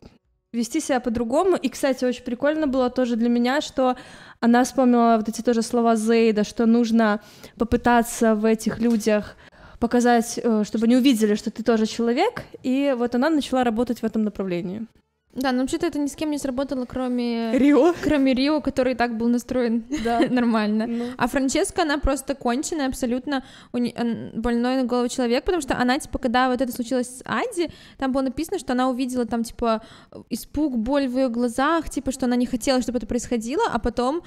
вести себя по-другому. И, кстати, очень прикольно было тоже для меня, что она вспомнила вот эти тоже слова Зейда, что нужно попытаться в этих людях показать, чтобы они увидели, что ты тоже человек, и вот она начала работать в этом направлении. Да, но вообще-то это ни с кем не сработало, кроме Рио, кроме Рио, который и так был настроен нормально. А Франческа, она просто конченая, абсолютно больной на голову человек, потому что она, типа, когда вот это случилось с Ади, там было написано, что она увидела там, типа, испуг, боль в ее глазах, типа, что она не хотела, чтобы это происходило, а потом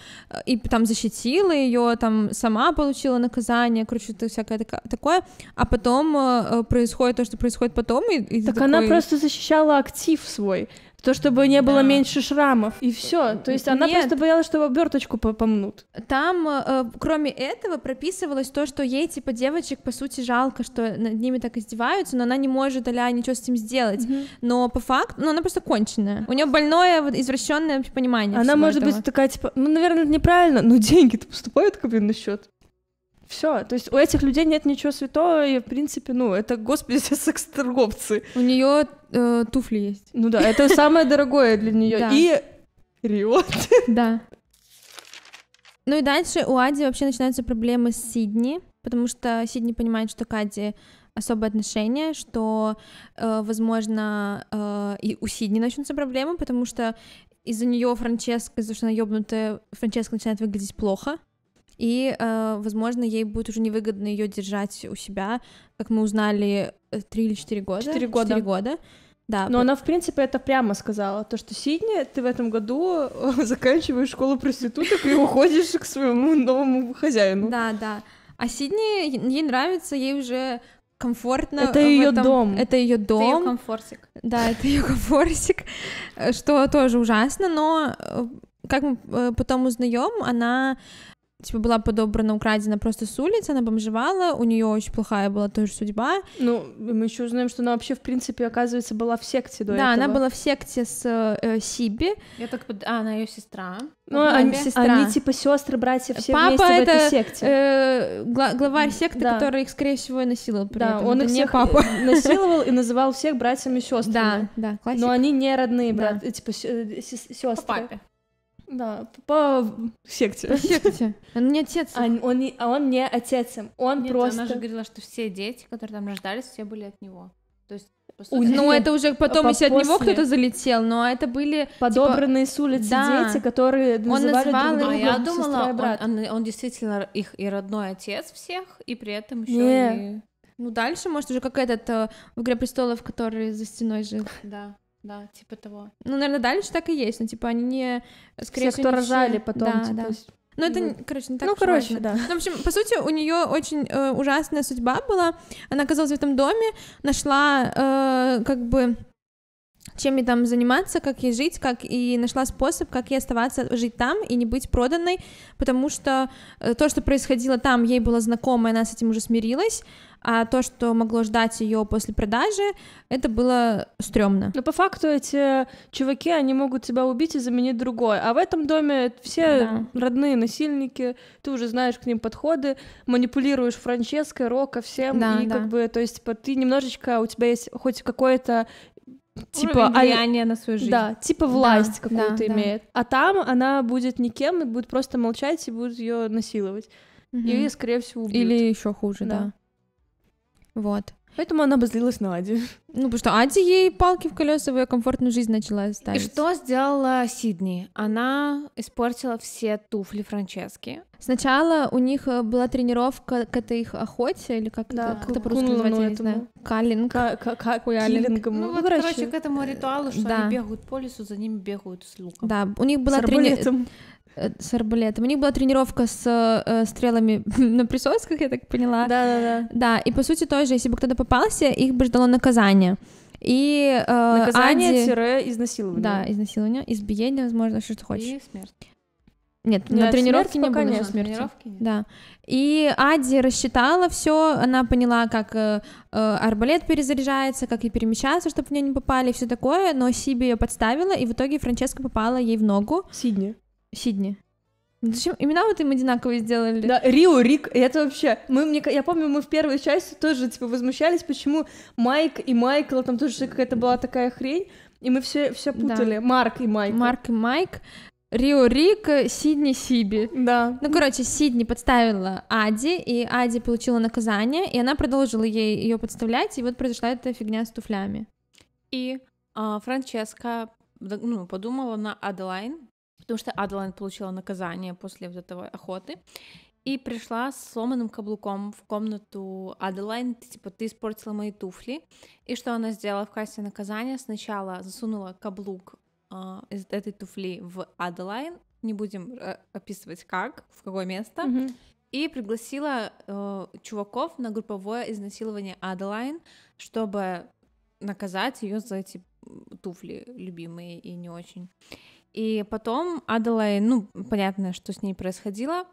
и там защитила ее, там, сама получила наказание, короче, всякое такое, а потом происходит то, что происходит потом. Так она просто защищала актив свой. То, чтобы не было да. меньше шрамов, и все. То есть она Нет. просто боялась, что в оберточку помнут. Там, э, кроме этого, прописывалось то, что ей, типа, девочек, по сути, жалко, что над ними так издеваются, но она не может, а-ля, ничего с этим сделать. Угу. Но по факту, ну, она просто конченная. У нее больное, вот, извращенное понимание. Она может этого. Быть такая, типа, ну, наверное, это неправильно, но деньги-то поступают, как бы, на счет. Все, то есть у этих людей нет ничего святого, и, в принципе, ну, это, господи, секс-торговцы. У нее э, туфли есть. Ну да, это самое дорогое для нее. И Риот. Да. Ну и дальше у Ади вообще начинаются проблемы с Сидни, потому что Сидни понимает, что к Ади особые отношения, что, э, возможно, э, и у Сидни начнутся проблемы, потому что из-за нее Франческа, из-за того, что она ёбнутая, Франческа начинает выглядеть плохо, и, э, возможно, ей будет уже невыгодно ее держать у себя, как мы узнали, три или четыре года. Четыре года. Четыре года. Да, но под... она, в принципе, это прямо сказала, то, что Сидни, ты в этом году заканчиваешь школу проституток и уходишь к своему новому хозяину. Да, да. А Сидни, ей нравится, ей уже комфортно. Это ее дом. Это ее дом. Это ее комфортик. Да, это ее комфортик, что тоже ужасно, но, как мы потом узнаем, она... Типа, была подобрана, украдена просто с улицы, она бомжевала, у нее очень плохая была тоже судьба. Ну, мы еще узнаем, что она вообще, в принципе, оказывается, была в секте до да, этого. Да, она была в секте с э, Сибби. Я так... А, она ее сестра. Ну, они, сестра. Они типа сестры, братья, все Папа вместе это, в этой секте. Э, гла- главарь секты, да. Который их, скорее всего, и насиловал. При да, этом. Он это их всех папа. насиловал и называл всех братьями и сестрами. Да, да, классика. Но они не родные брат... да. типа сестры. По папе. Да, по секте. По секте. Он не отец. А он не, он не отец им. Он Нет, просто... Она же говорила, что все дети, которые там рождались, все были от него. То есть... У ну, нет, это уже потом, по- если после... от него кто-то залетел, но это были... Подобранные типа... с улицы да. дети, которые называли друг друга. А я думала, брат. Он, он, он действительно их и родной отец всех, и при этом еще и... Ну, дальше, может, уже как этот в «Игре престолов», который за стеной жил. Да. Да, типа того. Ну, наверное, дальше так и есть, но типа они не... Скорее все, кто рожали все... потом, да, типа... Да. Ну, это, mm. короче, не так ну, уж короче, важно. Да. Ну, в общем, по сути, у нее очень э, ужасная судьба была. Она оказалась в этом доме, нашла э, как бы... чем ей там заниматься, как ей жить, как и нашла способ, как ей оставаться, жить там и не быть проданной, потому что то, что происходило там, ей было знакомо, и она с этим уже смирилась, а то, что могло ждать ее после продажи, это было стрёмно. Но по факту эти чуваки, они могут тебя убить и заменить другой, а в этом доме все да. родные насильники, ты уже знаешь к ним подходы, манипулируешь Франческой, Рокко, всем, да, и да. как бы, то есть типа, ты немножечко, у тебя есть хоть какое-то типа влияние а... на свою жизнь. Да, типа власть да, какую-то да, имеет. Да. А там она будет никем, и будет просто молчать, и будут ее насиловать. Угу. Или, скорее всего, убьют. Или еще хуже, да. да. Вот. Поэтому она обозлилась на Ади. Ну, потому что Ади ей палки в колеса в ее комфортную жизнь начала ставить. И что сделала Сидни? Она испортила все туфли Франчески. Сначала у них была тренировка к этой их охоте, или как, да. как это по-русски называется? Да? Каллинг. Каллинг. Ну, вот, короче, короче, к этому ритуалу, что да. они бегают по лесу, за ними бегают с луком. Да, у них была тренировка... С арбалетом. У них была тренировка с э, стрелами на присосках, я так поняла. Да-да-да. Да, и по сути тоже, если бы кто-то попался, их бы ждало наказание. И, э, наказание-изнасилование. Да, изнасилование, избиение, возможно, что ты хочешь. И смерть. Нет, Нет на тренировке не было нет, смерти. Нет. Да. И Ади рассчитала все, она поняла, как э, арбалет перезаряжается, как и перемещаться, чтобы в нее не попали, все такое, но Сиби ее подставила, и в итоге Франческа попала ей в ногу. Сидни. Сидни. Зачем? Имена вот им одинаковые сделали. Да, Рио, Рик, это вообще... Мы, мне, я помню, мы в первой части тоже, типа, возмущались, почему Майк и Майкл, там тоже какая-то была такая хрень, и мы все, все путали. Да. Марк и Майк. Марк и Майк, Рио, Рик, Сидни, Сиби. Да. Ну, короче, Сидни подставила Ади, и Ади получила наказание, и она продолжила ей ее подставлять, и вот произошла эта фигня с туфлями. И а, Франческа, ну, подумала на Аделайн, потому что Аделайн получила наказание после вот этой охоты и пришла с сломанным каблуком в комнату Аделайн, типа, ты испортила мои туфли. И что она сделала в качестве наказания? Сначала засунула каблук э, из этой туфли в Аделайн, не будем э, описывать как, в какое место, mm-hmm. и пригласила э, чуваков на групповое изнасилование Аделайн, чтобы наказать ее за эти туфли любимые и не очень. И потом Аделайн, ну, понятно, что с ней происходило,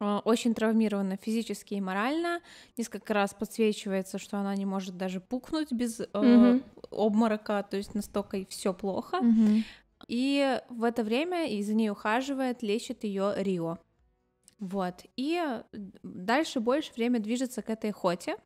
очень травмирована физически и морально, несколько раз подсвечивается, что она не может даже пукнуть без mm-hmm. э, обморока, то есть настолько все плохо. Mm-hmm. И в это время и за ней ухаживает, лечит ее Рио. Вот. И дальше больше время движется к этой охоте.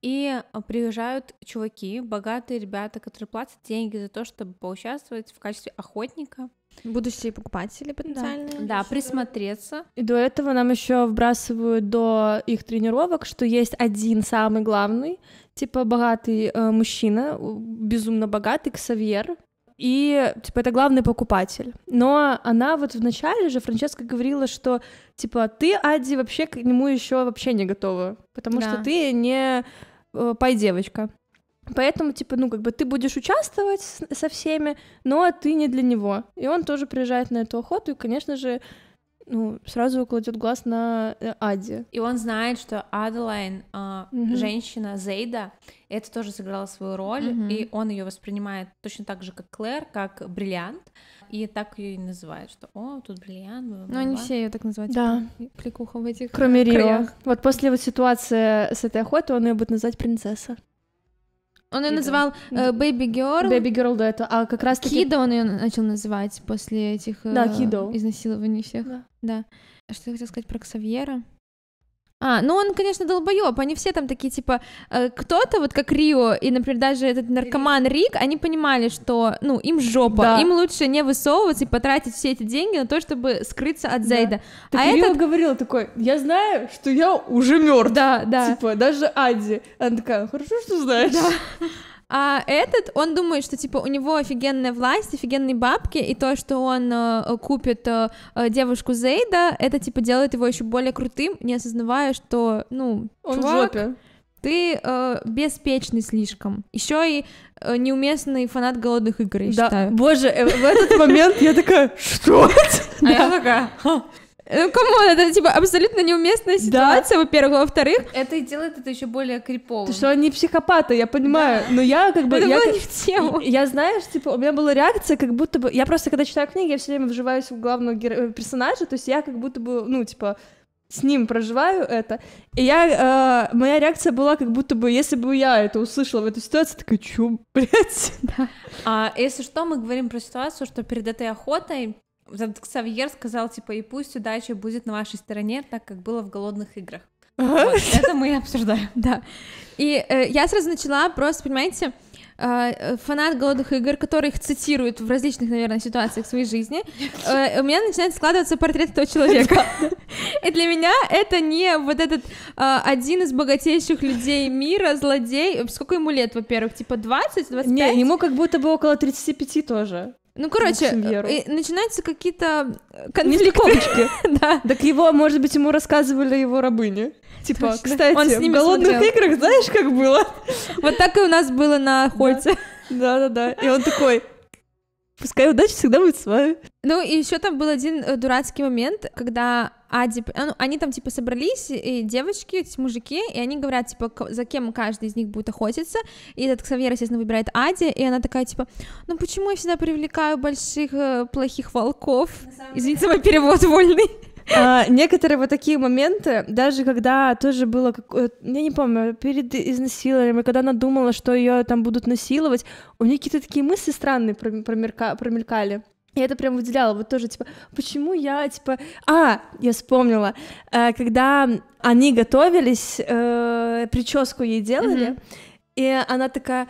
И приезжают чуваки, богатые ребята, которые платят деньги за то, чтобы поучаствовать в качестве охотника. Будущие покупатели потенциальные. Да, да, присмотреться. И до этого нам еще вбрасывают до их тренировок, что есть один самый главный, типа богатый э, мужчина, безумно богатый, Ксавьер. И, типа, это главный покупатель. Но она вот в начале же, Франческа говорила, что, типа, ты, Ади, вообще к нему еще вообще не готова, потому да. что ты не э, пай-девочка. Поэтому, типа, ну, как бы ты будешь участвовать с, со всеми, но ты не для него. И он тоже приезжает на эту охоту и, конечно же, ну, сразу кладет глаз на Ади. И он знает, что Аделайн, э, mm-hmm. женщина Зейда, это тоже сыграла свою роль, mm-hmm. и он ее воспринимает точно так же, как Клэр, как бриллиант, и так ее и называют, что «О, тут бриллиант». Бла-бла-бла. Но они все ее так называют. Да. Кликуха в этих кроме краях. Рио. Вот после вот ситуации с этой охотой он ее будет называть принцесса. Он ее называл Baby Girl. Baby Girl, да, это. А как раз таки... Кидо он ее начал называть после этих да, э, изнасилований всех. Да. да. Что я хотела сказать про Ксавьера? А, ну он, конечно, долбоёб. Они все там такие, типа, кто-то, вот как Рио, и, например, даже этот наркоман Рик, они понимали, что, ну, им жопа, да. им лучше не высовываться и потратить все эти деньги на то, чтобы скрыться от Зейда. Да. А так этот... Рио говорил такой, я знаю, что я уже мёртв. Да, да. Типа, даже Ади. Она такая, хорошо, что знаешь. Да. А этот, он думает, что, типа, у него офигенная власть, офигенные бабки, и то, что он э, купит э, девушку Зейда, это, типа, делает его еще более крутым, не осознавая, что, ну, он чувак, в жопе. Ты э, беспечный слишком. Еще и э, неуместный фанат голодных игр, я да. считаю. Боже, в этот момент я такая, что? А я такая... Ну, камон, это, типа, абсолютно неуместная ситуация, да. во-первых, а во-вторых... Это и делает это еще более криповым. Потому что они психопаты, я понимаю, да. но я как бы... Это я, было не в тему. Я, знаешь, типа, у меня была реакция, как будто бы... Я просто, когда читаю книги, я все время вживаюсь в главного геро... персонажа, то есть я как будто бы, ну, типа... с ним проживаю это, и я, э, моя реакция была, как будто бы, если бы я это услышала в этой ситуации, такая, чё, блядь? Да. А, если что, мы говорим про ситуацию, что перед этой охотой Ксавьер сказал, типа, и пусть удача будет на вашей стороне, так как было в «Голодных играх». Ага. Вот, это мы и обсуждаем, да. И э, я сразу начала просто, понимаете... фанат «Голодных игр», который их цитирует в различных, наверное, ситуациях своей жизни, у меня начинает складываться портрет этого человека. И для меня это не вот этот один из богатейших людей мира, злодей. Сколько ему лет, во-первых? Типа двадцать, двадцать пять? Не, ему как будто бы около тридцати пяти тоже. Ну, короче, начинаются какие-то конфликты. Да. Так его, может быть, ему рассказывали его рабыни. Типа, точно. Кстати, он с ними в «Голодных смотрел. Играх», знаешь, как было? Вот так и у нас было на охоте. Да-да-да. И он такой, пускай удача всегда будет с вами. Ну, и еще там был один дурацкий момент, когда Ади... Они там, типа, собрались, и девочки, эти мужики, и они говорят, типа, за кем каждый из них будет охотиться. И этот Ксавьер, естественно, выбирает Ади, и она такая, типа, ну почему я всегда привлекаю больших плохих волков? Извините, мой перевод вольный. А, некоторые вот такие моменты, даже когда тоже было, я не помню, перед изнасилованием, когда она думала, что ее там будут насиловать, у нее какие-то такие мысли странные промелькали. Я это прям выделяла, вот тоже, типа, почему я, типа... А, я вспомнила, когда они готовились, прическу ей делали, mm-hmm. и она такая...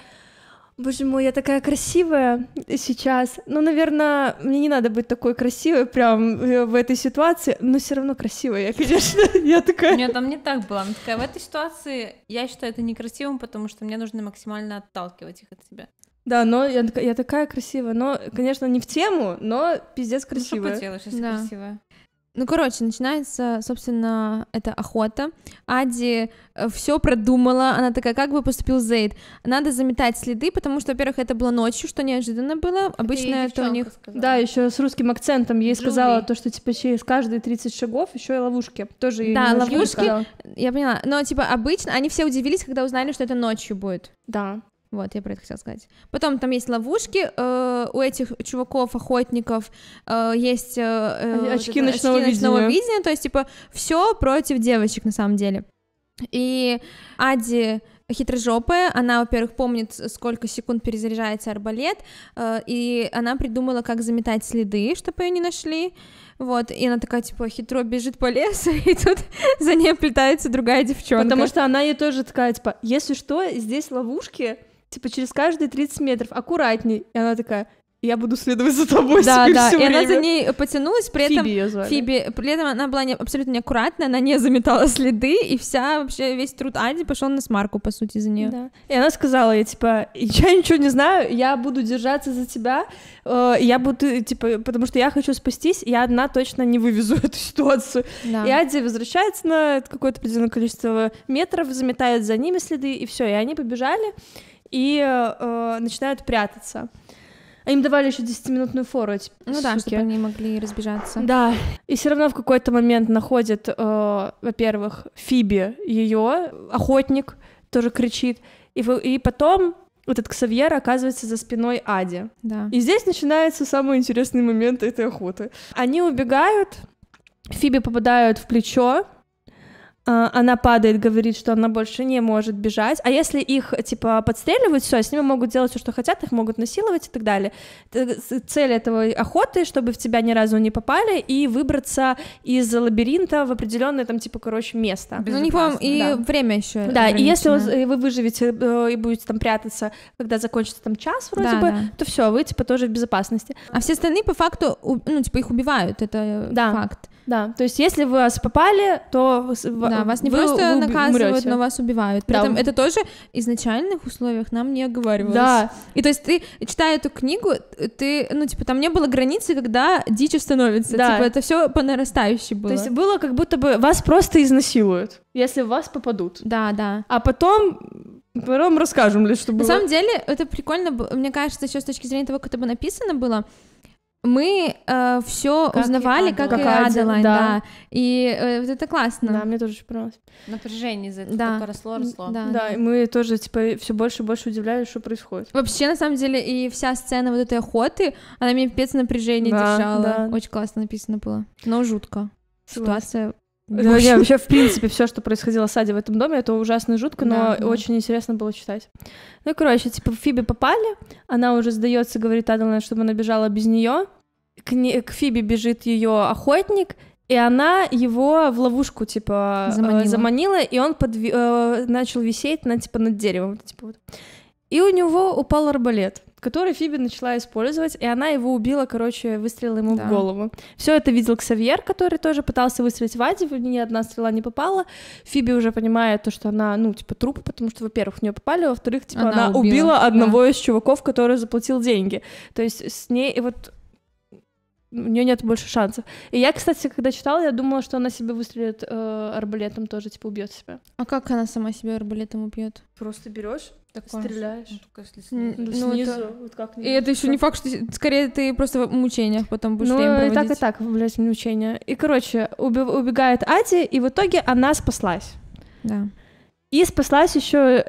Боже мой, я такая красивая сейчас. Ну, наверное, мне не надо быть такой красивой прям в этой ситуации, но все равно красивая я, конечно. Я такая... Нет, там не так было. Она такая, в этой ситуации я считаю это некрасивым, потому что мне нужно максимально отталкивать их от себя. Да, но я, я такая красивая. Но, конечно, не в тему, но пиздец красивая. Ну, что поделаешь, если да. красивая? Ну, короче, начинается, собственно, эта охота. Ади все продумала. Она такая, как бы поступил Зейд? Надо заметать следы, потому что, во-первых, это было ночью, что неожиданно было. Обычно это у них... Сказала. Да, еще с русским акцентом ей Джулия. Сказала то, что, типа, через каждые тридцать шагов еще и ловушки. Тоже ей да, ловушки. Я поняла. Но, типа, обычно они все удивились, когда узнали, что это ночью будет. Да. Вот, я про это хотела сказать. Потом там есть ловушки, э, у этих чуваков-охотников э, есть э, очки, вот это, ночного, очки ночного видения. видения, то есть, типа, все против девочек, на самом деле. И Ади хитрожопая, она, во-первых, помнит, сколько секунд перезаряжается арбалет, э, и она придумала, как заметать следы, чтобы ее не нашли. Вот, и она такая, типа, хитро бежит по лесу, и тут за ней плетается другая девчонка. Потому что она ей тоже такая, типа, если что, здесь ловушки... Типа, через каждые тридцать метров, аккуратней. И она такая, я буду следовать за тобой да, себе да. все время. Да, да, и она за ней потянулась, при этом... Фиби её звали. Фиби, при этом она была не, абсолютно неаккуратная, она не заметала следы, и вся, вообще весь труд Ади пошел на смарку, по сути, за нее. Да. И она сказала ей, типа, я ничего не знаю, я буду держаться за тебя, э, я буду, типа, потому что я хочу спастись, я одна точно не вывезу эту ситуацию. Да. И Ади возвращается на какое-то определенное количество метров, заметает за ними следы, и все, и они побежали, и э, начинают прятаться. Им давали еще десятиминутную фору. Типа, ну суки. Да, чтобы они могли разбежаться. Да. И все равно в какой-то момент находит, э, во-первых, Фиби ее, охотник, тоже кричит. И, и потом этот Ксавьер оказывается за спиной Ади. Да. И здесь начинается самый интересный момент этой охоты. Они убегают, Фиби попадают в плечо, она падает, говорит, что она больше не может бежать, а если их, типа, подстреливают, все, с ними могут делать все, что хотят, их могут насиловать и так далее. Цель этого охоты, чтобы в тебя ни разу не попали, и выбраться из лабиринта в определенное, там, типа, короче, место. Ну, не помню, и да. время еще. Да, и если вы, вы выживете и будете там прятаться, когда закончится там час вроде да, бы, да. то все, вы, типа, тоже в безопасности. А все остальные, по факту, ну, типа, их убивают, это да. факт. Да, то есть если вы вас попали, то да, вас не вы, просто вы наказывают, умрёте. Но вас убивают. При да. этом это тоже в изначальных условиях нам не оговаривалось. Да. И то есть ты, читая эту книгу, ты, ну, типа, там не было границы, когда дичь становится. Да. Типа, это все по нарастающей было. То есть было как будто бы вас просто изнасилуют, если в вас попадут. Да, да. А потом... потом расскажем лишь, что было. На самом деле это прикольно, мне кажется, еще с точки зрения того, как это бы написано было, мы э, все узнавали, и, как, как и Аделайн, да. да. И э, вот это классно. Да, мне тоже очень понравилось. Напряжение из-за этого да. только росло, росло. Да, да, да. И мы тоже, типа, все больше и больше удивлялись, что происходит. Вообще, на самом деле, и вся сцена вот этой охоты, она меня пипец напряжение да, держала. Да. Очень классно написано было. Но жутко. Ситуация... Да, вообще. Я, вообще, в принципе, все, что происходило с Ади в этом доме, это ужасно жутко, но да, да. очень интересно было читать. Ну, короче, типа, Фиби попали, она уже сдается, говорит Аделайн, чтобы она бежала без нее. К, не... К Фиби бежит ее охотник, и она его в ловушку, типа, заманила, заманила и он подви... начал висеть на, типа, над деревом. Типа, вот. И у него упал арбалет, который Фиби начала использовать, и она его убила, короче, выстрелила ему да. в голову. Все это видел Ксавьер, который тоже пытался выстрелить в Ади, ни одна стрела не попала. Фиби уже понимает то, что она, ну, типа, труп, потому что, во-первых, в нее попали, а во-вторых, типа, она, она убила, убила одного да. из чуваков, который заплатил деньги. То есть с ней, и вот... у нее нет больше шансов. И я, кстати, когда читала, я думала, что она себе выстрелит э, арбалетом тоже, типа, убьет себя. А как она сама себя арбалетом убьет? Просто берешь, стреляешь. Ну, только если снизу. Ну, снизу это... вот как-нибудь. И это еще не факт, что скорее ты просто в мучениях потом будешь время проводить. Ну, и так, и так, блядь, мучения. И, короче, уб- убегает Ади, и в итоге она спаслась. Да. И спаслась еще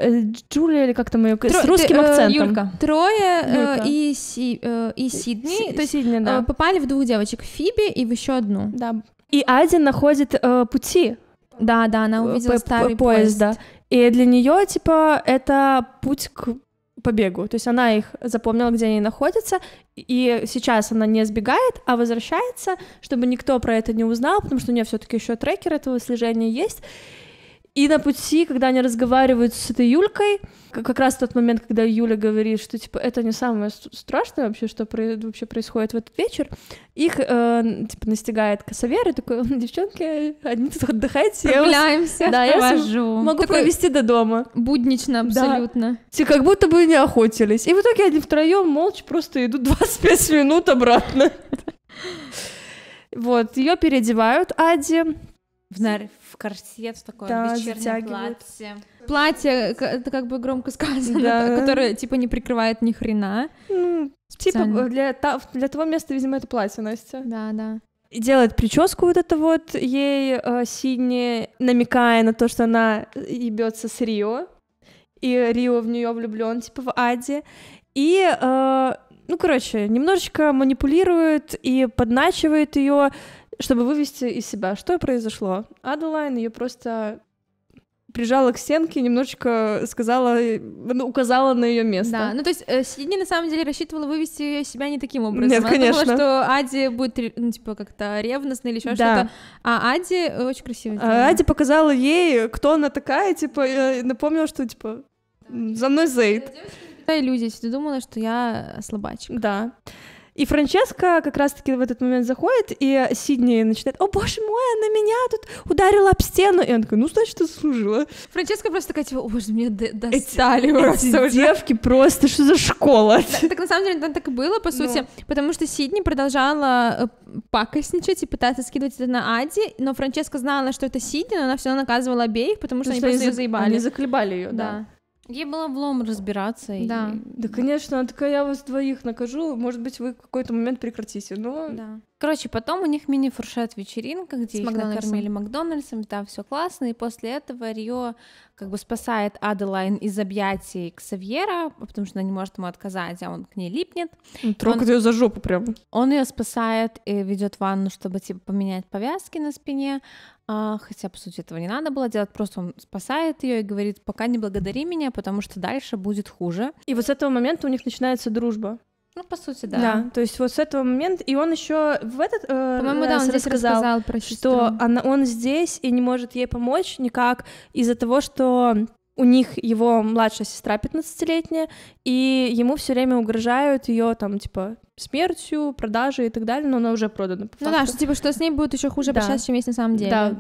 Джулия, или как там ее, Тро... с русским Ты, акцентом. Юлька. Трое Юлька. И, Си... и Сидни, С... то есть Сидни, да. попали в двух девочек, в Фиби и в еще одну. Да. И Ади находит э, пути. Да, да, она увидела По- старый поезд. Да. И для нее, типа, это путь к побегу. То есть она их запомнила, где они находятся, и сейчас она не сбегает, а возвращается, чтобы никто про это не узнал, потому что у нее все-таки еще трекер этого слежения есть. И на пути, когда они разговаривают с этой Юлькой, как раз в тот момент, когда Юля говорит, что, типа, это не самое страшное вообще, что про- вообще происходит в этот вечер, их, э, типа, настигает Ксавьер и такой, девчонки, они тут отдыхайте. Прогуляемся, я вас... да, я вас могу такой провести до дома. Буднично абсолютно. Да. Те как будто бы не охотились. И в итоге они втроем молча просто идут двадцать пять минут обратно. Вот, ее переодевают, Ади. В наряд, в корсет, в такое да, вечернее платье. Платье, это как бы громко сказано, да. которое, типа, не прикрывает ни хрена. Ну, типа, для, для того места, видимо, это платье Настя. Да, да. И делает прическу вот это вот ей э, Сидни, намекая на то, что она ебется с Рио, и Рио в нее влюблен, типа, в Ади. И... Э, ну, короче, немножечко манипулирует и подначивает ее, чтобы вывести из себя. Что произошло? Аделайн ее просто прижала к стенке, немножечко сказала, ну, указала на ее место. Да, ну то есть Сидни на самом деле рассчитывала вывести ее себя не таким образом. Нет, она конечно. Думала, что Ади будет, ну, типа, как-то ревностно или еще да. что-то. А Ади очень красиво. А Ади показала ей, кто она такая, типа, напомнила, что, типа, за мной Зейд. Какая иллюзия, если ты думала, что я слабачка. Да. И Франческа как раз-таки в этот момент заходит, и Сидни начинает: «О, боже мой, она меня тут ударила об стену!» И она такая: «Ну, значит, ты заслужила». Франческа просто такая, типа: «О, боже, меня достали эти, эти девки просто, что за школа?» Да, так на самом деле, так и было, по сути, ну. Потому что Сидни продолжала пакостничать и пытаться скидывать это на Ади, но Франческа знала, что это Сидни, но она все равно наказывала обеих, потому что, потому что они просто ее заебали. Они заколебали ее, да. да. Ей было влом разбираться. Да. И... да, конечно, она такая: «Я вас двоих накажу, может быть, вы в какой-то момент прекратите». Но... да. Короче, потом у них мини-фуршет вечеринка, где С их Макдональдсом. накормили Макдональдсом, там все классно, и после этого Рио как бы спасает Аделайн из объятий Ксавьера, потому что она не может ему отказать, а он к ней липнет. Трогает он... ее за жопу прям. Он ее спасает и ведет в ванну, чтобы типа поменять повязки на спине. Хотя, по сути, этого не надо было делать, просто он спасает ее и говорит: «Пока не благодари меня, потому что дальше будет хуже». И вот с этого момента у них начинается дружба. Ну, по сути, да. Да, то есть вот с этого момента, и он еще в этот, э, по-моему, да, он здесь рассказал, рассказал про сестру, что она, он здесь и не может ей помочь никак из-за того, что у них его младшая сестра пятнадцатилетняя, и ему все время угрожают ее там, типа, смертью, продажей и так далее, но она уже продана. По ну да, что, типа, что с ней будет еще хуже да. сейчас, чем есть на самом деле. Да,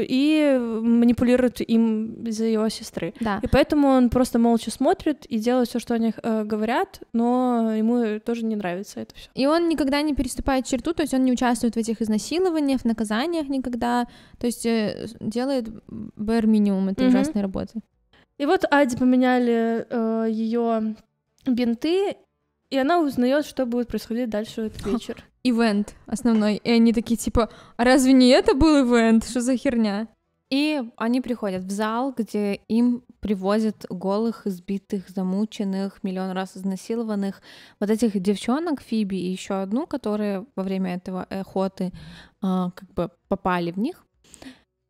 и манипулируют им из-за его сестры. Да. И поэтому он просто молча смотрит и делает все, что они э, говорят, но ему тоже не нравится это все. И он никогда не переступает черту, то есть он не участвует в этих изнасилованиях, в наказаниях никогда, то есть э, делает bare минимум этой mm-hmm. ужасной работы. И вот Ади поменяли э, ее бинты, и она узнает, что будет происходить дальше в этот вечер. Ивент основной. И они такие, типа: «А разве не это был ивент? Что за херня?» И они приходят в зал, где им привозят голых, избитых, замученных, миллион раз изнасилованных вот этих девчонок Фиби и еще одну, которые во время этого охоты э, как бы попали в них.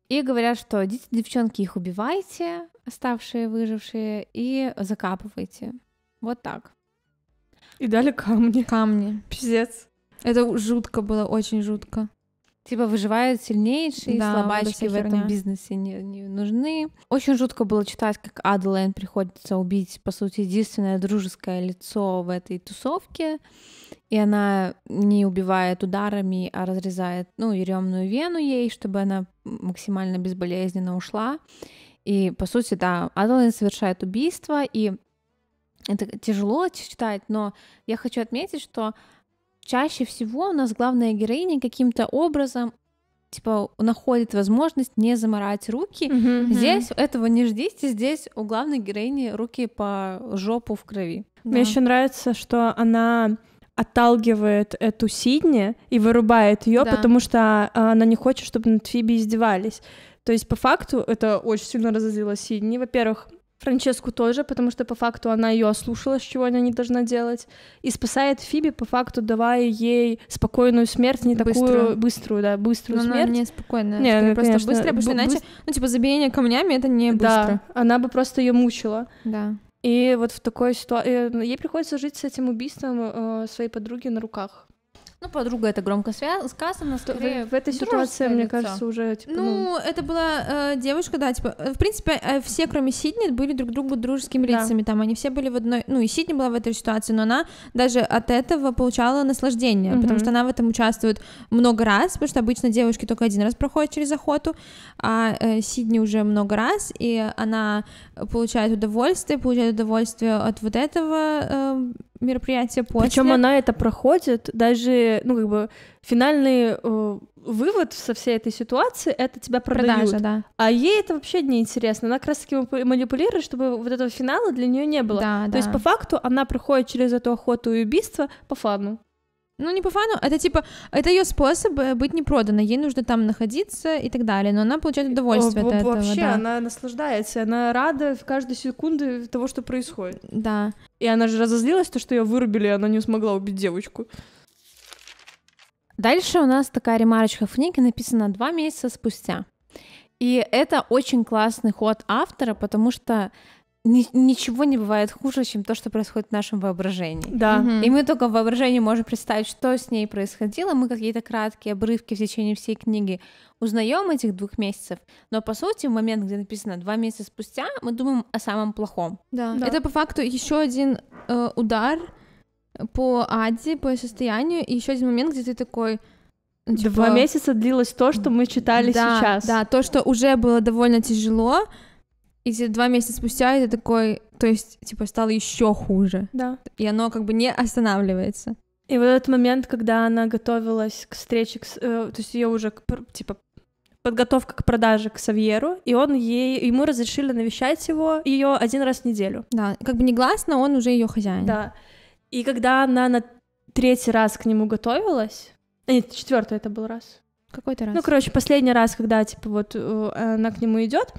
И говорят, что: «Идите, девчонки, их убивайте, оставшие, выжившие, и закапывайте». Вот так. И дали камни. Камни. Пиздец. Это жутко было, очень жутко. Типа выживают сильнейшие, да, слабачки в этом бизнесе не, не нужны. Очень жутко было читать, как Аделайн приходится убить, по сути, единственное дружеское лицо в этой тусовке. И она не убивает ударами, а разрезает, ну, еремную вену ей, чтобы она максимально безболезненно ушла. И, по сути, да, Аделайн совершает убийство, и это тяжело читать, но я хочу отметить, что чаще всего у нас главная героиня каким-то образом типа находит возможность не замарать руки. Mm-hmm. Здесь этого не ждите, здесь у главной героини руки по жопу в крови. Да. Мне еще нравится, что она отталкивает эту Сидни и вырубает ее, да. потому что она не хочет, чтобы над Фиби издевались. То есть по факту это очень сильно разозлило Сидни. Во-первых, Франческу тоже, потому что по факту она ее ослушалась, чего она не должна делать, и спасает Фиби по факту, давая ей спокойную смерть, не быструю. такую быструю, да, быструю Но смерть. Она не спокойная, не, она, просто конечно, быстрая, потому что иначе, ну типа забиение камнями это не быстро. Да, она бы просто ее мучила. Да. И вот в такой ситуации ей приходится жить с этим убийством своей подруги на руках. Ну, подруга, это громко свя... сказано, скорее... В, в этой ситуации, мне лицо. кажется, уже... Типа, ну, ну, это была э, девушка, да, типа... В принципе, э, все, кроме Сидни, были друг другу дружескими да. лицами, там, они все были в одной... Ну, и Сидни была в этой ситуации, но она даже от этого получала наслаждение, mm-hmm. потому что она в этом участвует много раз, потому что обычно девушки только один раз проходят через охоту, а э, Сидни уже много раз, и она получает удовольствие, получает удовольствие от вот этого... Э, мероприятие после. Причем она это проходит, даже, ну, как бы, финальный э, вывод со всей этой ситуации — это тебя продают. Продажа, да. А ей это вообще не интересно. Она как раз-таки манипулирует, чтобы вот этого финала для нее не было. Да, То да. есть, по факту, она проходит через эту охоту и убийство по фану. Ну, не по фану, это типа, это ее способ быть не проданной, ей нужно там находиться и так далее, но она получает удовольствие Во- от этого. Вообще, да. она наслаждается, она рада в каждой секунде того, что происходит. Да. И она же разозлилась, то, что ее вырубили, и она не смогла убить девочку. Дальше у нас такая ремарочка в книге написана «Два месяца спустя». И это очень классный ход автора, потому что ни ничего не бывает хуже, чем то, что происходит в нашем воображении. Да. Угу. И мы только в воображении можем представить, что с ней происходило. Мы какие-то краткие обрывки в течение всей книги узнаем этих двух месяцев, но по сути в момент, где написано два месяца спустя, мы думаем о самом плохом. Да. Да. Это по факту еще один э, удар по Аде, по ее состоянию, и еще один момент, где ты такой. Типа... Два месяца длилось то, что мы читали да, сейчас. Да, то, что уже было довольно тяжело. И два месяца спустя это такой, то есть, типа, стало еще хуже. Да. И оно как бы не останавливается. И вот этот момент, когда она готовилась к встрече, к, э, то есть ее уже, типа, подготовка к продаже к Ксавьеру, и он ей, ему разрешили навещать его ее один раз в неделю. Да, как бы негласно, он уже ее хозяин. Да. И когда она на третий раз к нему готовилась, нет, четвертый это был раз. Какой-то раз. Ну, короче, последний раз, когда, типа, вот э, она к нему идет.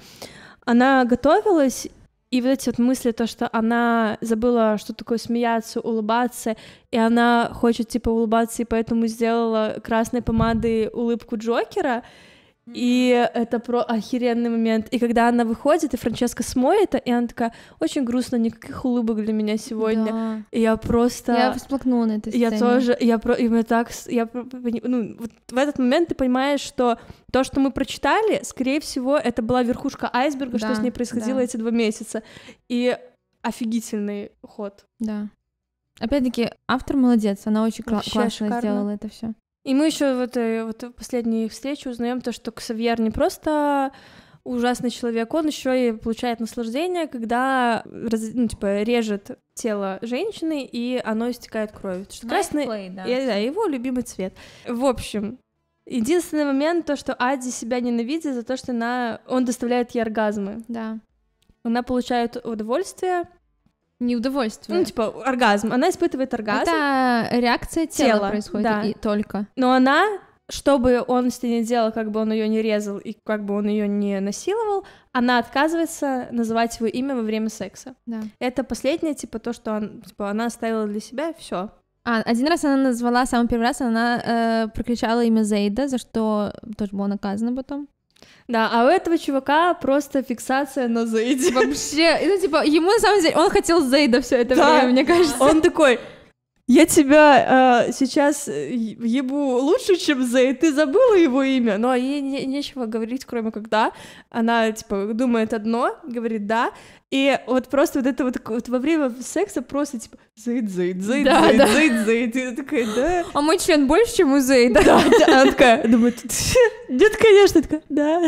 Она готовилась, и вот эти вот мысли, то, что она забыла, что такое смеяться, улыбаться, и она хочет, типа, улыбаться, и поэтому сделала красной помадой улыбку Джокера, и это про охеренный момент. И когда она выходит, и Франческа смоет, и она такая, очень грустно, никаких улыбок для меня сегодня. Да. И я просто... Я всплакнула на этой сцене. Я тоже, я, про... и мы так... Я... Ну, вот в этот момент ты понимаешь, что то, что мы прочитали, скорее всего, это была верхушка айсберга, да, что с ней происходило да. эти два месяца. И офигительный ход. Да. Опять-таки, автор молодец, она очень кла- классно шикарно. сделала это все. И мы еще в этой вот последней встрече узнаем то, что Ксавьер не просто ужасный человек, он еще и получает наслаждение, когда ну, типа, режет тело женщины, и оно истекает кровью. Что красный, play, да. И, да, его любимый цвет. В общем, единственный момент, то, что Ади себя ненавидит за то, что она, он доставляет ей оргазмы. Да. Она получает удовольствие. Не удовольствие. Ну, типа, оргазм. Она испытывает оргазм. Это реакция тела, тела происходит, да. И только. Но она, чтобы он с ней не делал, как бы он ее не резал и как бы он ее не насиловал, она отказывается называть его имя во время секса. Да. Это последнее, типа, то, что он, типа, она оставила для себя, все. А, один раз она назвала, самый первый раз она э, прокричала имя Зейда, за что тоже была наказана потом. Да, а у этого чувака просто фиксация на Зейде. Вообще, ну типа, ему на самом деле, он хотел Зейда все это да. время, мне кажется. Он такой, я тебя э, сейчас ебу лучше, чем Зейд, ты забыла его имя, но ей не, нечего говорить, кроме как да. Она, типа, думает одно, говорит да, и вот просто вот это вот, вот во время секса просто, типа, Зейд, Зейд, Зейд, да, Зейд, да. Зейд, Зейд, и она такая, да. А мой член больше, чем у Зейда. Да, она такая, думает, нет, конечно, такая, да.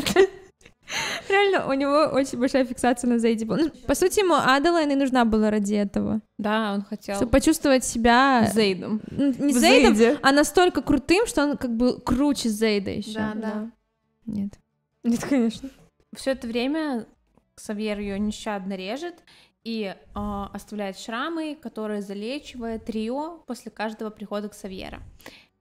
Реально, у него очень большая фиксация на Зейде была. Ну, по сути, ему Аделайн и нужна была ради этого. Да, он хотел. Чтобы почувствовать себя... Зейдом. Не в Зейдом, Зейде. А настолько крутым, что он как бы круче Зейда еще. Да, да. Нет. Нет, конечно. Все это время Ксавьер ее нещадно режет и э, оставляет шрамы, которые залечивает Рио после каждого прихода Ксавьера.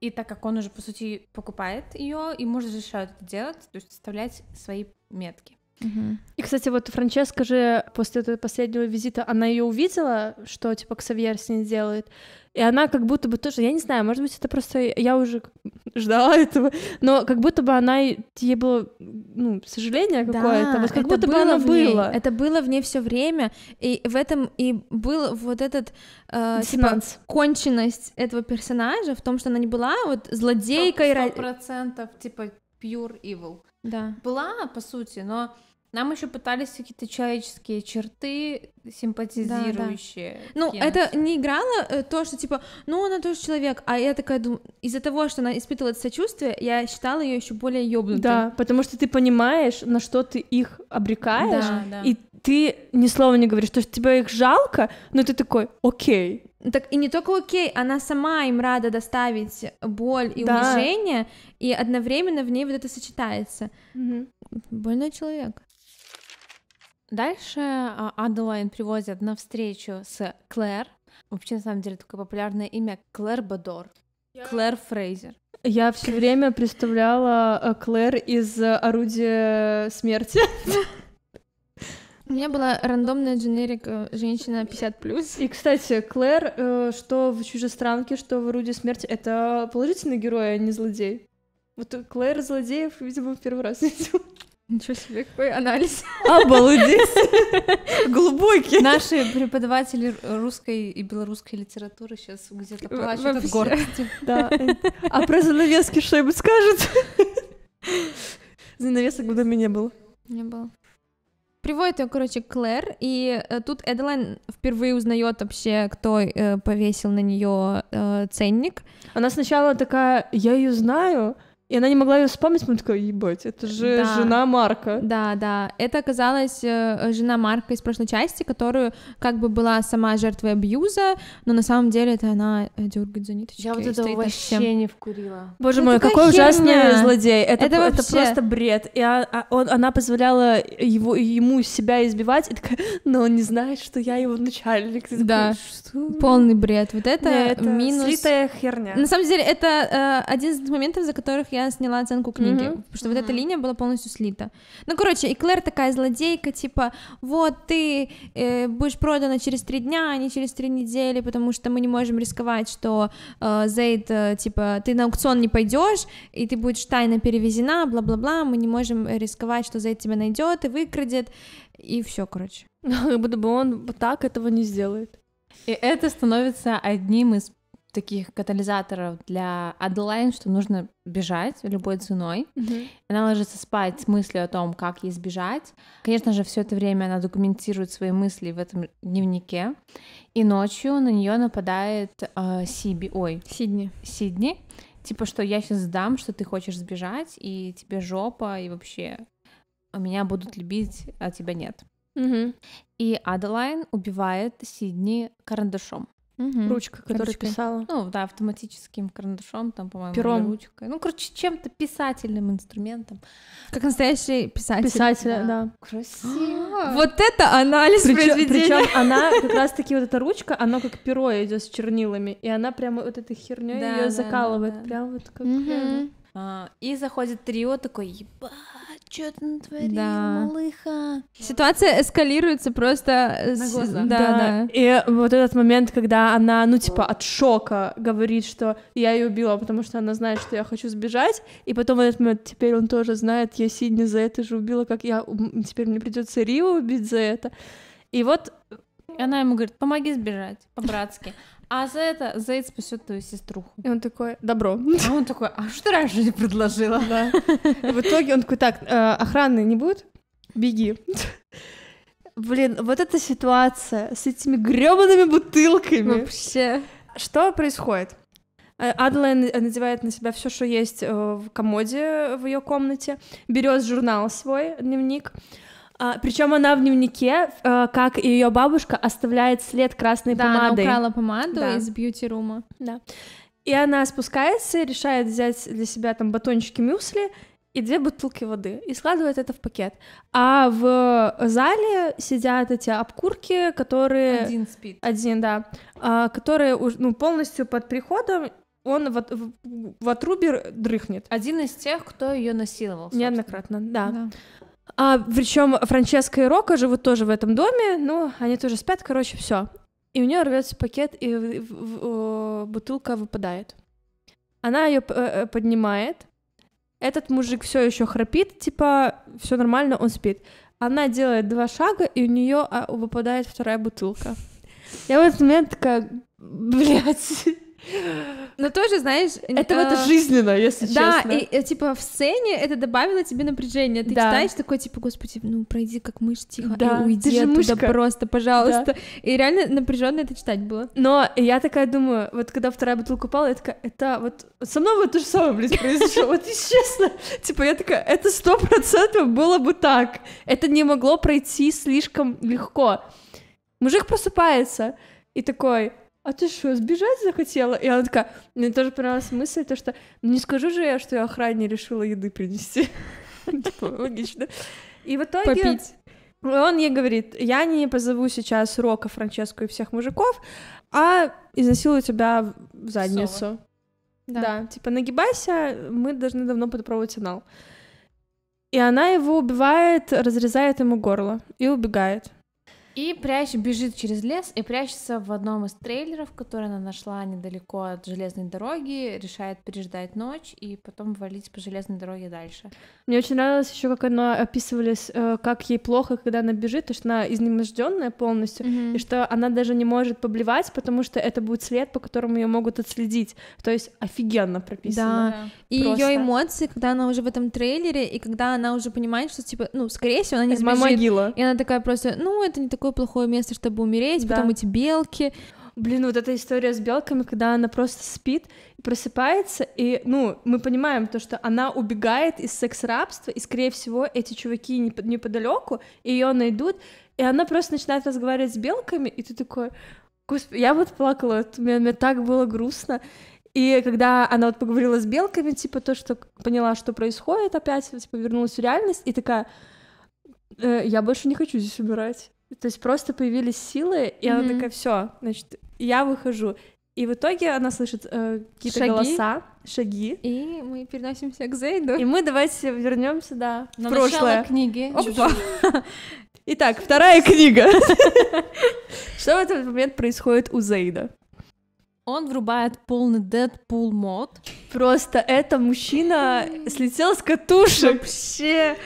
И так как он уже, по сути, покупает ее, ему разрешают это делать, то есть оставлять свои метки. Угу. И, кстати, вот Франческа же после этого последнего визита, она ее увидела, что, типа, Ксавьер с ней делает, и она как будто бы тоже, я не знаю, может быть, это просто я уже ждала этого, но как будто бы она, ей было, ну, сожаление какое-то, да, вот как будто бы оно было. Это было в ней все время, и в этом и был вот этот, э, типа, конченность этого персонажа в том, что она не была вот злодейкой. сто процентов, типа, pure evil. Да. Была, по сути, но нам еще пытались какие-то человеческие черты симпатизирующие. Да, да. Ну, это не играло то, что типа, ну, она тоже человек, а я такая думаю, из-за того, что она испытывала это сочувствие, я считала ее еще более ёбнутой. Да, потому что ты понимаешь, на что ты их обрекаешь, да, да. И ты ни слова не говоришь, то, что тебе их жалко, но ты такой, окей. Так и не только окей, она сама им рада доставить боль и да. унижение, и одновременно в ней вот это сочетается. Угу. Больной человек. Дальше Аделайн привозят на встречу с Клэр. Вообще, на самом деле, такое популярное имя Клэр Бодор. Я... Клэр Фрейзер. Я все время представляла Клэр из «Орудия смерти». У меня была рандомная дженерик женщина пятьдесят плюс. И, кстати, Клэр, что в «Чужестранке», что в «Орудии смерти», это положительный герой, а не злодей. Вот Клэр злодеев, видимо, в первый раз видела. Ничего себе, какой анализ. Обалдеть. Глубокий. Наши преподаватели русской и белорусской литературы сейчас где-то плачут от гордости. А про занавески что-нибудь скажут? Занавесок в доме не было. Не было. Приводит ее, короче, Клэр, и э, тут Эделайн впервые узнает вообще, кто э, повесил на нее э, ценник. Она сначала такая, я ее знаю, и она не могла ее вспомнить, мы такая, ебать, это же да. жена Марка. Да, да, это оказалась э, жена Марка из прошлой части, которую как бы была сама жертвой абьюза, но на самом деле это она дергает за ниточки. Я вот это вообще всем... не вкурила. Боже это мой, какой херня. Ужасный злодей, это, это, вообще... это просто бред. И а, а, он, она позволяла его, ему себя избивать, и такая, но он не знает, что я его начальник. Ты да, такой, что? Полный бред, вот это, да, это минус. Слитая херня. На самом деле это э, один из моментов, за которых я я сняла оценку книги, mm-hmm. потому что mm-hmm. вот эта линия была полностью слита. Ну, короче, и Клэр такая злодейка, типа, вот ты э, будешь продана через три дня, а не через три недели, потому что мы не можем рисковать, что э, Зейд, э, типа, ты на аукцион не пойдешь, и ты будешь тайно перевезена, бла-бла-бла, мы не можем рисковать, что Зейд тебя найдет и выкрадет, и все, короче. Как будто бы он так этого не сделает. И это становится одним из таких катализаторов для Аделайн, что нужно бежать любой ценой. Mm-hmm. Она ложится спать с мыслью о том, как ей сбежать. Конечно же, все это время она документирует свои мысли в этом дневнике. И ночью на нее нападает э, Сибби, ой, Сидни. Сидни. Типа, что я сейчас сдам, что ты хочешь сбежать, и тебе жопа, и вообще меня будут любить, а тебя нет. Mm-hmm. И Аделайн убивает Сидни карандашом. Угу. Ручка, которая ручкой. Писала. Ну, да, автоматическим карандашом, там, по-моему, пером. Ручкой. Ну, короче, чем-то писательным инструментом. Как настоящий писатель. Писатель, да. да. Красиво. Вот это анализ произведения. Причем она, как раз-таки, вот эта ручка, она как перо идет с чернилами, и она прямо вот этой херней да, ее да, закалывает. Да, да. Прям вот как... Угу. А, и заходит Рио, такой, ебать, что ты натворил, да. малыха. Ситуация эскалируется просто... На глаза. Да, да. да. И вот этот момент, когда она, ну, типа, от шока говорит, что я ее убила, потому что она знает, что я хочу сбежать, и потом в этот момент, теперь он тоже знает, я Сидни за это же убила, как я... Теперь мне придется Рио убить за это. И вот... И она ему говорит, помоги сбежать, по-братски. А за это Зейд спасет твою сеструху. И он такой, добро. А он такой, а что раньше не предложила? Да. В итоге он такой, так, охраны не будет? Беги. Блин, вот эта ситуация с этими грёбаными бутылками. Вообще. Что происходит? Аделайн надевает на себя все, что есть в комоде в ее комнате, берет журнал свой, дневник. А, причем она в дневнике, а, как и ее бабушка, оставляет след красной да, помадой. Да, она украла помаду да. из бьюти-рума. Да. И она спускается, решает взять для себя там батончики мюсли и две бутылки воды, и складывает это в пакет. А в зале сидят эти обкурки, которые... Один спит. Один, да. А, которые ну, полностью под приходом, он в, в, в отрубе дрыхнет. Один из тех, кто ее насиловал. Собственно. Неоднократно, да. да. А, причем Франческа и Рокко живут тоже в этом доме, ну, они тоже спят, короче, все. И у нее рвется пакет, и в, в, в, бутылка выпадает. Она ее э, поднимает. Этот мужик все еще храпит, типа, все нормально, он спит. Она делает два шага, и у нее а, выпадает вторая бутылка. Я в этот момент такая, блядь. Но тоже, знаешь... Это э... это жизненно, если да, честно. Да, и, и типа в сцене это добавило тебе напряжение. Ты да. читаешь такой, типа, господи, ну пройди как мышь, тихо, да, и уйди оттуда мышка. Просто, пожалуйста. Да. И реально напряженно это читать было. Но я такая думаю, вот когда вторая бутылка упала, я такая, это вот... Со мной вот то же самое, блядь, произошло. Вот честно. Типа я такая, это сто процентов было бы так. Это не могло пройти слишком легко. Мужик просыпается и такой... А ты что, сбежать захотела? И она такая, мне тоже понравилась мысль, то что ну, не скажу же я, что я охране решила еды принести. Логично. И в итоге он ей говорит, я не позову сейчас Рокко, Франческу и всех мужиков, а изнасилую тебя в задницу. Да, типа нагибайся, мы должны давно подпробовать анал. И она его убивает, разрезает ему горло и убегает. И прячь, бежит через лес и прячется в одном из трейлеров, который она нашла недалеко от железной дороги, решает переждать ночь и потом валить по железной дороге дальше. Мне очень нравилось еще, как она описывалась, как ей плохо, когда она бежит, то что она изнеможденная полностью, mm-hmm. и что она даже не может поблевать, потому что это будет след, по которому ее могут отследить. То есть офигенно прописано. Да. И просто ее эмоции, когда она уже в этом трейлере, и когда она уже понимает, что типа, ну, скорее всего, она не сбежит. Могила. И она такая просто, ну, это не такое плохое место, чтобы умереть, да. Потом эти белки. Блин, вот эта история с белками, когда она просто спит, просыпается, и, ну, мы понимаем то, что она убегает из секс-рабства, и, скорее всего, эти чуваки неподалеку ее найдут, и она просто начинает разговаривать с белками, и ты такой, господи, я вот плакала, мне, мне так было грустно. И когда она вот поговорила с белками, типа, то, что поняла, что происходит опять, типа, вернулась в реальность, и такая, э, я больше не хочу здесь умирать. То есть просто появились силы, и mm-hmm. она такая, все, значит, я выхожу. И в итоге она слышит э, какие-то шаги, голоса, шаги. И мы переносимся к Зейду. И мы давайте вернемся, да, в прошлое. Книги. Опа. Итак, вторая книга. Что в этот момент происходит у Зейда? Он врубает полный Deadpool мод. Просто это мужчина слетел с катушек. Вообще...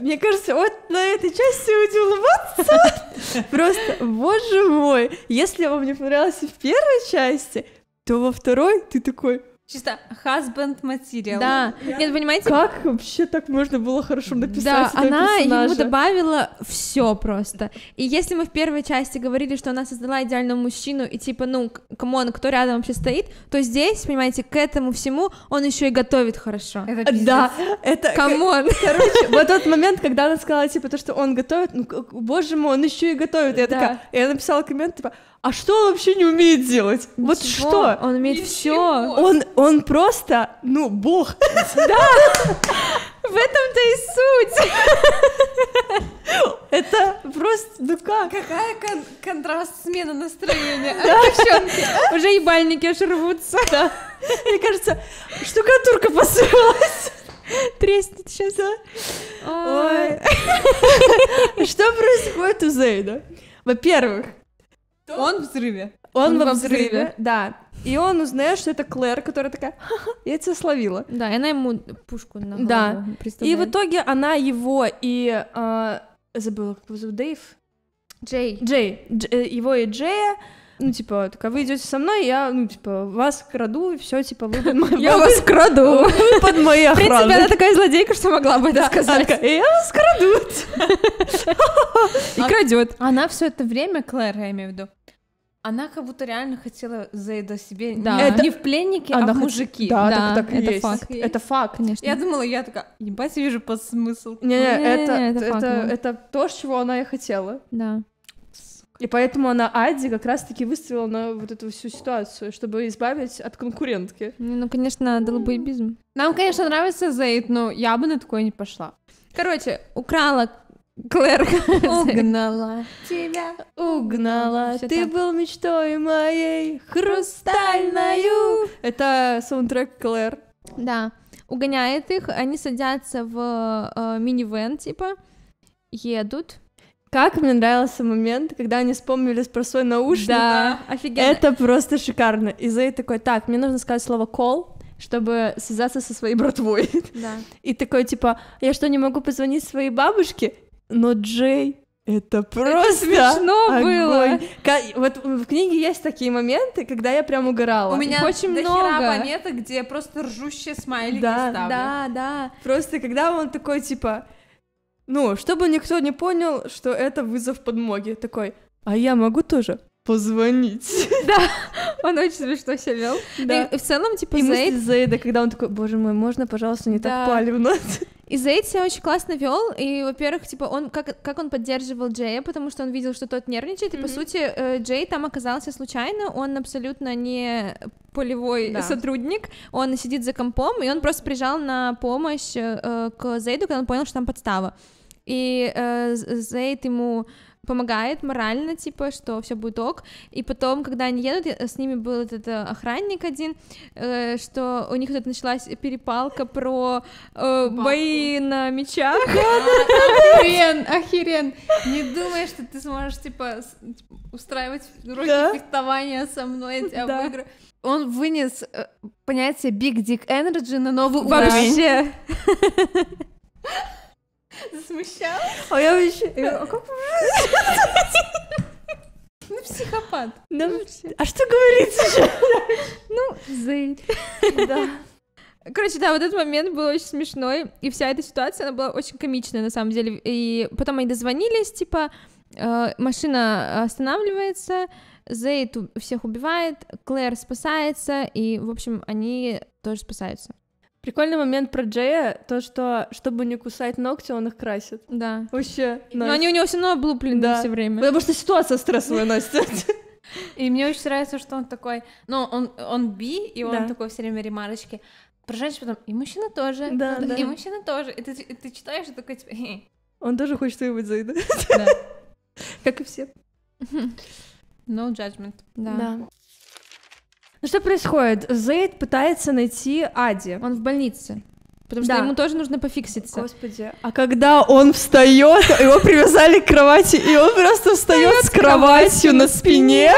Мне кажется, вот на этой части будем улыбаться. Просто, боже мой, если вам не понравилось в первой части, то во второй ты такой... Чисто husband material. Да. Я... Нет, понимаете... Как вообще так можно было хорошо написать? Да, она персонажа? Ему добавила все просто. И если мы в первой части говорили, что она создала идеального мужчину, и типа, ну, камон, кто рядом вообще стоит, то здесь, понимаете, к этому всему он еще и готовит хорошо. Это пиздец. Да, это... Камон. Короче, вот тот момент, когда она сказала, типа, то, что он готовит, ну, боже мой, он еще и готовит. Я такая... Я написала коммент, типа... А что он вообще не умеет делать? Ничего, вот что? Он умеет все. Он, он просто, ну, бог. Да, в этом-то и суть. Это просто, ну как? Какая контраст, смена настроения. Уже ебальники аж рвутся. Мне кажется, штукатурка посыпалась. Треснет сейчас, а? Ой. Что происходит у Зейда? Во-первых, Он в взрыве. Он, он во взрыве. взрыве, да. И он узнает, что это Клэр, которая такая, ха-ха, я тебя словила. Да, и она ему пушку на голову да. представляет. И в итоге она его и... Э, забыла, как его зовут, Дэйв? Джей. Джей. Дж, его и Джея. Ну, типа, такая, вы идете со мной, я, ну, типа, вас краду, и все, типа, вы под моей... Я вас краду! Вы под моей охраной. В принципе, она такая злодейка, что могла бы это сказать. Я вас краду! И крадет. Она все это время, Клэр, я имею в виду, она как будто реально хотела Зейда себе, да. это... не в пленнике, она а в мужики. Да, да, так, так это есть. Факт. Это факт, конечно. Я думала, я такая, ебать, вижу подсмысл. Не, это, это, это, факт, это, это то, чего она и хотела. Да. И поэтому она Ади как раз-таки выставила на вот эту всю ситуацию, чтобы избавить от конкурентки. Ну, конечно, долбоебизм. Нам, конечно, нравится Зейд, но я бы на такое не пошла. Короче, украла... Клэр угнала тебя, угнала. Всё ты так. Был мечтой моей хрустальною. Это саундтрек Клэр. Да, угоняет их. Они садятся в э, минивэн, типа, едут. Как мне нравился момент, когда они вспомнили про свой наушник. Да, офигенно. Это просто шикарно. И Зейд такой, так, мне нужно сказать слово «call», чтобы связаться со своей братвой. Да. И такой, типа, я что, не могу позвонить своей бабушке? Но Джей, это просто это смешно огонь. Было. Вот в книге есть такие моменты, когда я прям угорала. У меня их очень до много. Хера монеток, где я просто ржущие смайлики да, ставлю. Да, да. Просто когда он такой, типа, ну, чтобы никто не понял, что это вызов подмоги. Такой, а я могу тоже позвонить. Да, он очень смешно себя вел. Да. И в целом, типа, и Зейд... Зейда, когда он такой, боже мой, можно, пожалуйста, не да. так палевно. И Зейд себя очень классно вел, и, во-первых, типа, он, как, как он поддерживал Джея, потому что он видел, что тот нервничает, mm-hmm. и, по сути, Джей там оказался случайно, он абсолютно не полевой да. сотрудник, он сидит за компом, и он просто прижал на помощь э, к Зейду, когда он понял, что там подстава. и э, Зейд ему помогает морально, типа, что все будет ок, и потом, когда они едут, с ними был этот охранник один, э, что у них тут началась перепалка про э, бои на мечах. Охерен, охерен, не думай, что ты сможешь, типа, устраивать уроки фехтования со мной, обыгрывать. Он вынес понятие Big Dick Energy на новый уровень. Вообще. Засмущал? А я вообще... А как... Ну, психопат. Да, вообще. А что говорить сейчас? Ну, Зейд. Да. Короче, да, вот этот момент был очень смешной, и вся эта ситуация, она была очень комичная, на самом деле. И потом они дозвонились, типа, машина останавливается, Зейд всех убивает, Клэр спасается, и, в общем, они тоже спасаются. Прикольный момент про Джея, то, что, чтобы не кусать ногти, он их красит. Да. Вообще. Но nice. Они у него все равно облуплены, да, все время. Потому что ситуация стрессовая, Настя. И мне очень нравится, что он такой, ну, он би, и он такой все время ремарочки. Про женщин потом, и мужчина тоже, и мужчина тоже. И ты читаешь, и такой, типа, он тоже хочет что-нибудь Зейда. Как и все. No judgment. Да. Ну что происходит? Зейд пытается найти Ади. Он в больнице, потому да. что ему тоже нужно пофикситься. Господи. А когда он встает, его привязали к кровати, и он просто встает с кроватью на спине.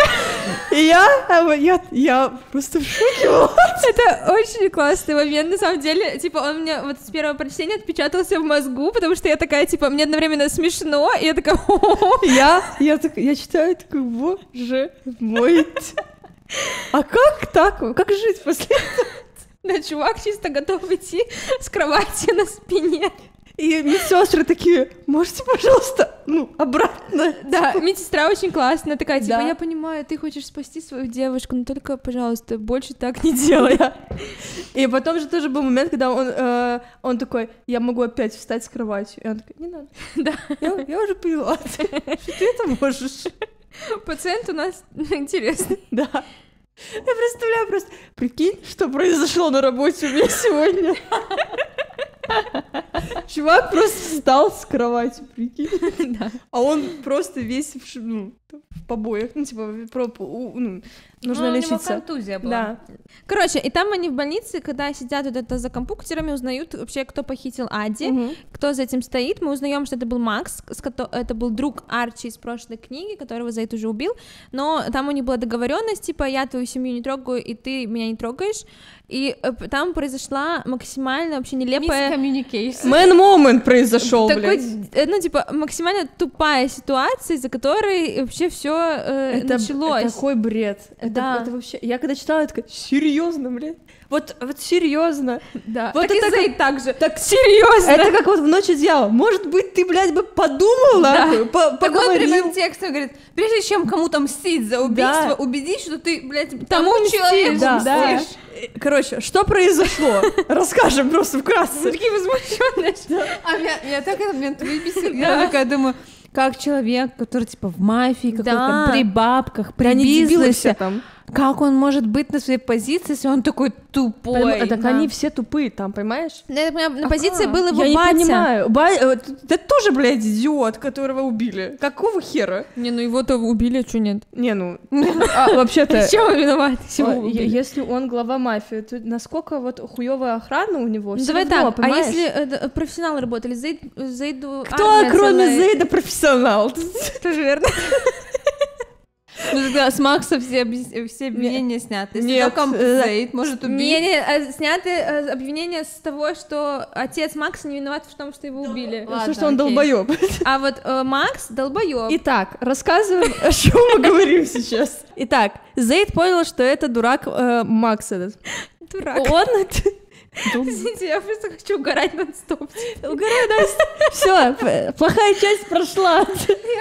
И я, я просто в шоке. Это очень классный момент, на самом деле. Типа, он мне вот с первого прочтения отпечатался в мозгу, потому что я такая, типа, мне одновременно смешно, и я такая... Я читаю, такой, боже мой... А как так? Как жить после этого? Да, чувак чисто готов идти с кровати на спине. И медсестры такие, можете, пожалуйста, ну, обратно. Да, медсестра очень классная, такая, типа, я понимаю, ты хочешь спасти свою девушку, но только, пожалуйста, больше так не делай. И потом же тоже был момент, когда он он такой, я могу опять встать с кровати. И он такой, не надо. Да. Я уже поняла, что ты это можешь. Пациент у нас интересный. Да. Я представляю просто, прикинь, что произошло на работе у меня сегодня. Чувак просто встал с кровати, прикинь. Да. А он просто весь в, ну, в побоях. Ну, типа, ну, нужно ну, лечиться. У него контузия была. Да. Короче, и там они в больнице, когда сидят вот это за компьютерами, узнают вообще, кто похитил Ади, угу. кто за этим стоит. Мы узнаем, что это был Макс, это был друг Арчи из прошлой книги, которого за это уже убил. Но там у них была договоренность, типа, я твою семью не трогаю, и ты меня не трогаешь. И там произошла максимально вообще нелепая... Мискоммуникация. Мэн-момент произошел, такой, блядь. Ну, типа, максимально тупая ситуация, из-за которой вообще все э, это, началось. Это такой бред. Да. Это, это вообще... Я когда читала, я такая, серьезно, блядь? Вот, вот серьезно. Да. Вот так это и Зейд как... так же. Так серьезно. Это как вот в «Ночь у дьявола». Может быть, ты, блядь, бы подумала, да. по поговорил. Такой текст, он говорит, прежде чем кому-то мстить за убийство, да. убедись, что ты, блядь, тому, тому человеку да. мстишь. Да. Короче, что произошло? Расскажем просто вкратце. Такие возмущенные. А я так этот момент выбесила. Я такая думаю, как человек, который типа в мафии, какой-то при бабках, при бизнесе, как он может быть на своей позиции, если он такой тупой? Так они все тупые там, понимаешь? На позиции был его батя. Я не понимаю. Да тоже, блядь, идиот, которого убили. Какого хера? Не, ну его-то убили, а что нет? Не, ну... Вообще-то... Чем он виноват? Если он глава мафии, то насколько вот хуёвая охрана у него? Давай так, а если профессионалы работали, Зейду... Кто, кроме Зейда, профессионал? Тоже верно. С Макса все обвинения сняты. Нет, Зейд может убить. Сняты обвинения с того, что отец Макса не виноват в том, что его убили. Потому что он долбоёб. А вот Макс долбоёб. Итак, рассказываем, о чем мы говорим сейчас. Итак, Зейд понял, что это дурак Макс этот. Дурак. Он... Извините, я просто хочу угорать нон-стоп. Угораю нон-стоп. Все, плохая часть прошла.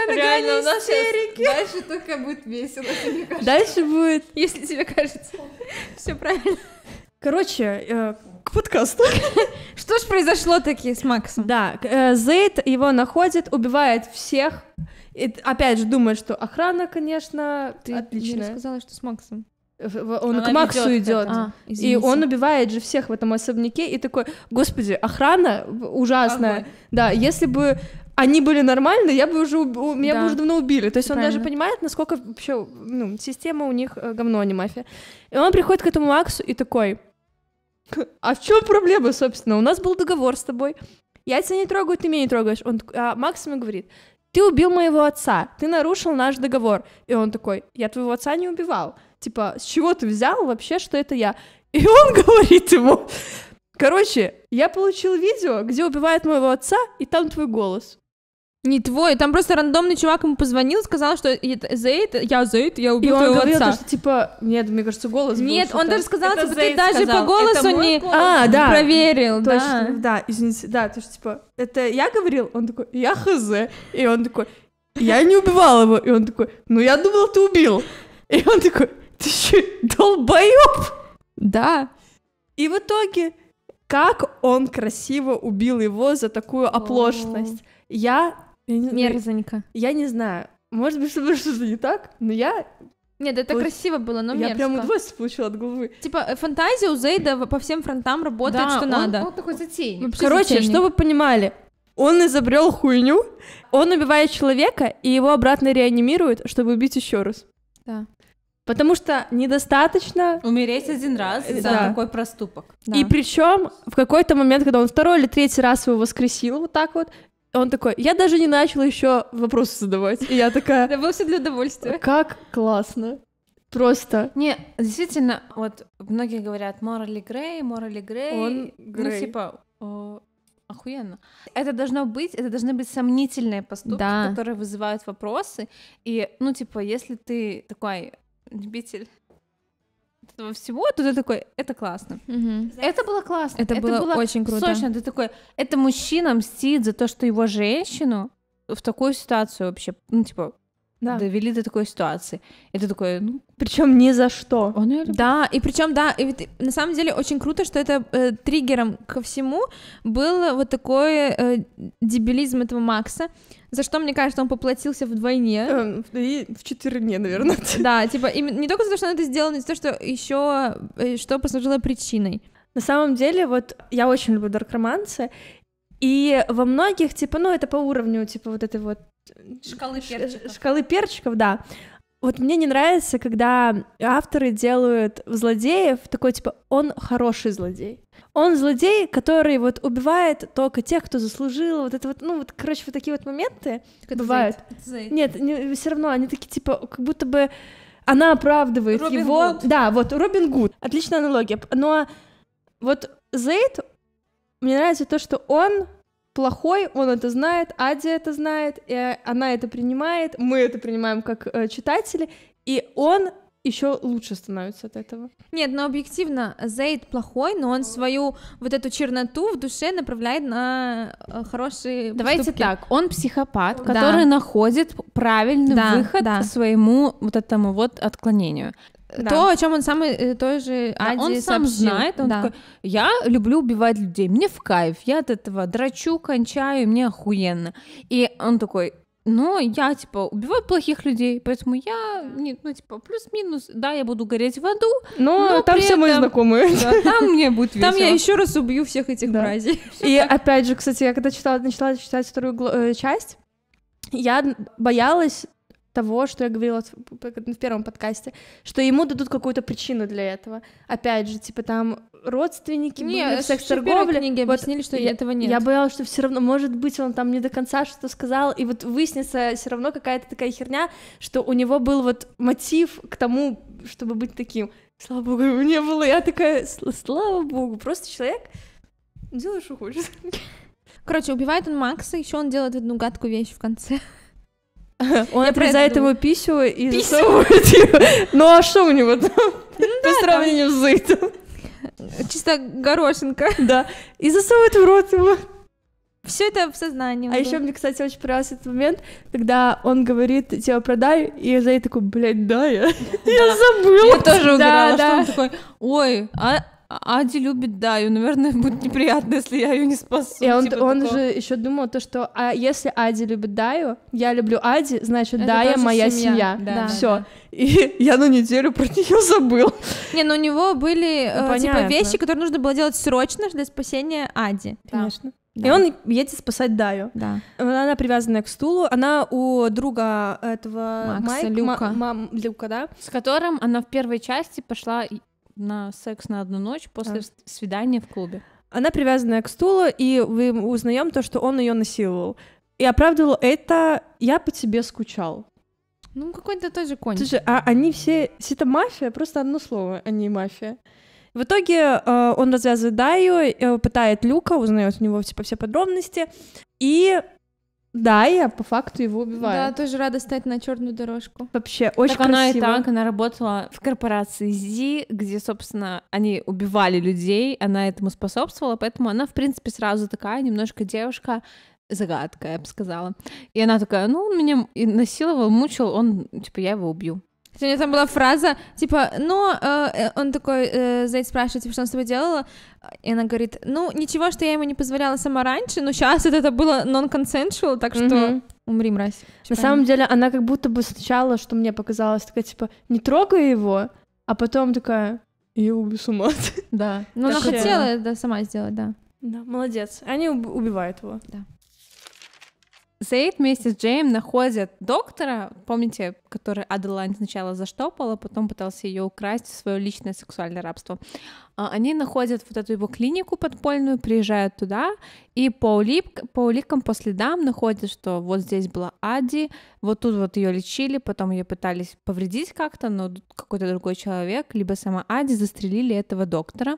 Реально, у нас истерики. Дальше только будет весело, мне кажется. Дальше будет, если тебе кажется, все правильно. Короче, к подкасту. Что ж произошло таки с Максом? Да, Зейд его находит, убивает всех. Опять же, думает, что охрана, конечно, отличная. Ты не сказала, что с Максом. Он Она к Максу ведет, идет, а, и он убивает же всех в этом особняке, и такой, господи, охрана ужасная, ага. да, если бы они были нормально, я бы уже уб... меня да. бы уже давно убили. То есть он правильно. Даже понимает, насколько вообще ну, система у них говно, а не мафия. И он приходит к этому Максу и такой: а в чем проблема, собственно? У нас был договор с тобой. Я тебя не трогаю, ты меня не трогаешь. Он, а Макс ему говорит: ты убил моего отца, ты нарушил наш договор. И он такой: я твоего отца не убивал. Типа, с чего ты взял вообще, что это я? И он говорит ему: короче, я получил видео, где убивают моего отца, и там твой голос. Не твой, там просто рандомный чувак ему позвонил, сказал, что Зейд, я Зейд, я убил твоего отца. И он говорил, что типа, нет, мне кажется, голос был. Нет, он даже сказал, типа, ты даже по голосу не проверил. Да, да, извините, да, то есть типа, это я говорил, он такой, я хз, и он такой, я не убивал его, и он такой, ну я думал, ты убил. И он такой, ты что, долбоёб? Да. И в итоге, как он красиво убил его за такую оплошность. Я... Я не, мерзонько. Я, я не знаю. Может быть, что-то, что-то не так, но я... Нет, это Получ... красиво было, но я мерзко. Я прям удовольствие получила от головы. Типа, фантазия у Зейда по всем фронтам работает, да, что он, надо. Да, он такой затейник. Короче, затейник. Чтобы вы понимали, он изобрел хуйню, он убивает человека, и его обратно реанимируют, чтобы убить еще раз. Да. Потому что недостаточно... Умереть один раз за да. такой проступок. Да. И причем в какой-то момент, когда он второй или третий раз его воскресил вот так вот, он такой, я даже не начала еще вопросы задавать. И я такая... Это было все для удовольствия. Как классно. Просто. Не, действительно, вот многие говорят, морали Грей, морали Грей. Он Грей. Ну, типа, охуенно. Это должно быть, это должны быть сомнительные поступки, да. которые вызывают вопросы. И, ну, типа, если ты такой любитель этого всего, то ты такой, это классно. Угу. Это было классно. Это, это было, было очень круто. Сочно, ты такой, это мужчина мстит за то, что его женщину в такую ситуацию вообще, ну, типа, да. довели до такой ситуации. И ты такой, ну... Причем ни за что. Он её любит. Да, и причем, да, и на самом деле очень круто, что это э, триггером ко всему был вот такой э, дебилизм этого Макса, за что, мне кажется, он поплатился вдвойне. И в четверне, наверное. Да, типа, не только за то, что он это сделал, но и за то, что еще что послужило причиной. На самом деле, вот я очень люблю дарк-романсы, и во многих, типа, ну, это по уровню, типа, вот этой вот... Шкалы перчиков. Шкалы перчиков, да. Вот мне не нравится, когда авторы делают злодеев такой, типа, он хороший злодей. Он злодей, который вот убивает только тех, кто заслужил. Вот это вот, ну вот, короче, вот такие вот моменты это бывают. Зейд. Нет, не, все равно они такие, типа, как будто бы она оправдывает Робин его. Гуд. Да, вот, Робин Гуд. Отличная аналогия. Но вот Зейд, мне нравится то, что он... плохой, он это знает, Ади это знает, и она это принимает, мы это принимаем как э, читатели, и он еще лучше становится от этого. Нет, но объективно Зейд плохой, но он свою вот эту черноту в душе направляет на хорошие Давайте поступки. Так, он психопат, да. который находит правильный да, выход да. своему вот этому вот отклонению. Да. То, о чем он сам той же Ади да, он сам сообщил. Знает, он да. такой, я люблю убивать людей, мне в кайф, я от этого дрочу, кончаю, мне охуенно. И он такой, ну, я, типа, убиваю плохих людей, поэтому я, ну, типа, плюс-минус, да, я буду гореть в аду, но, но там все мои знакомые. Да, там мне будет весело. Там я еще раз убью всех этих да. мразей. И опять же, кстати, я когда читала, начала читать вторую часть, я боялась того, что я говорила в первом подкасте, что ему дадут какую-то причину для этого. Опять же, типа там родственники, были в секс-торговле. Книги вот объяснили, что я, этого нет. Я боялась, что все равно, может быть, он там не до конца что-то сказал, и вот выяснится все равно какая-то такая херня, что у него был вот мотив к тому, чтобы быть таким. Слава богу, его не было. Я такая, слава богу, просто человек делает, что хочет. Короче, убивает он Макса, еще он делает одну гадкую вещь в конце. Он отрезает его писю и засовывает ее. Ну а что у него там? По сравнению с Зейтом. Чисто горошинка. Да. И засовывает в рот его. Все это в сознании. А еще мне, кстати, очень понравился этот момент, когда он говорит, тебя продай, и Зейд такой, блядь, да, я забыла. Я тоже угорала, что он такой, ой, а... Ади любит Дайю, наверное, будет неприятно, если я ее не спасу. И он, типа он же еще думал то, что а если Ади любит Дайю, я люблю Ади, значит это Дайя моя семья. семья. Да, да. Все. Да. И я на неделю про нее забыл. Не, но у него были ну, э, типа вещи, которые нужно было делать срочно для спасения Ади. Конечно. Да. И он едет спасать Дайю. Да. Она привязанная к стулу. Она у друга этого Макса, Майк, Люка. М- мам, Люка, да? С которым она в первой части пошла на секс на одну ночь после да. свидания в клубе. Она привязанная к стулу, и мы узнаем то, что он ее насиловал. И оправдывал это «я по тебе скучал». Ну, какой-то тоже конь. Слушай, а они все... Это мафия, просто одно слово, а не мафия. В итоге э, он развязывает Дайю, э, пытает Люка, узнает у него типа все подробности, и Дайя по факту его убивает. Да, тоже рада стать на черную дорожку. Вообще, очень так красиво. Она и так, она работала в корпорации Зи, где, собственно, они убивали людей, она этому способствовала, поэтому она, в принципе, сразу такая немножко девушка... загадка, я бы сказала. И она такая, ну, он меня насиловал, мучил, он, типа, я его убью. У меня там была фраза, типа, ну, э, он такой, э, Зейд спрашивает, типа, что он с тобой делала? И она говорит, ну, ничего, что я ему не позволяла сама раньше, но сейчас это, это было non-consensual, так что mm-hmm. умри, мразь. На самом деле, она как будто бы сначала, что мне показалось, такая, типа, не трогай его, а потом такая, я убью с ума. Да. Ну, она хотела это сама сделать, да. Да, молодец. Они убивают его. Да. Зейд вместе с Джейм находят доктора, помните, который Аделайн сначала заштопала, потом пытался ее украсть в свое личное сексуальное рабство. Они находят вот эту его клинику подпольную, приезжают туда, и по, улик, по уликам, по следам находят, что вот здесь была Ади, вот тут вот ее лечили, потом ее пытались повредить как-то, но какой-то другой человек, либо сама Ади застрелили этого доктора.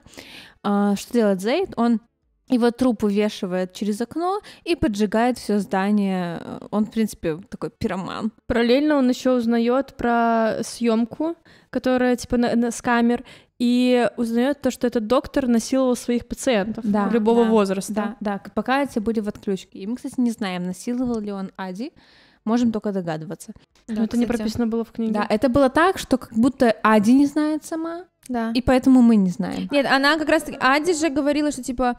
Что делает Зейд? Он его труп увешивает через окно и поджигает все здание. Он, в принципе, такой пироман. Параллельно он еще узнает про съемку, которая типа на, на, с камер, и узнает то, что этот доктор насиловал своих пациентов да, любого да, возраста. Да, да, пока эти были в отключке. И мы, кстати, не знаем, насиловал ли он Ади. Можем только догадываться. Да, но это кстати, не прописано было в книге. Да, это было так, что как будто Ади не знает сама, да. И поэтому мы не знаем. Нет, она как раз-таки... Ади же говорила, что типа...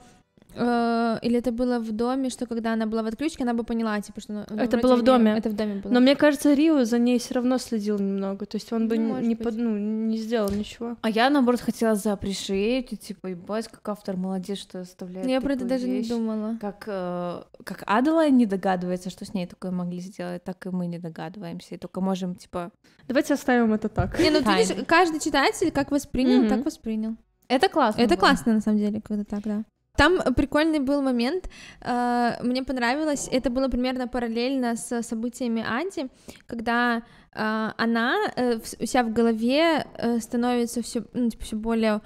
Или это было в доме, что когда она была в отключке, она бы поняла, типа, что... Ну, это было в доме. Это в доме было. Но мне кажется, Рио за ней все равно следил немного, то есть он бы ну, не, под, ну, не сделал ничего. А я, наоборот, хотела запрещить, и типа, ебать, как автор молодец, что оставляет. Я про это даже вещь. Не думала. Как, э, как Аделайн не догадывается, что с ней такое могли сделать, так и мы не догадываемся, и только можем, типа... Давайте оставим это так. Не, ну ты видишь, каждый читатель как воспринял, mm-hmm. так воспринял. Это классно. Это было. Классно, на самом деле, когда так, да. Там прикольный был момент, мне понравилось, это было примерно параллельно с событиями Ади, когда она у себя в голове становится все, ну, типа, все более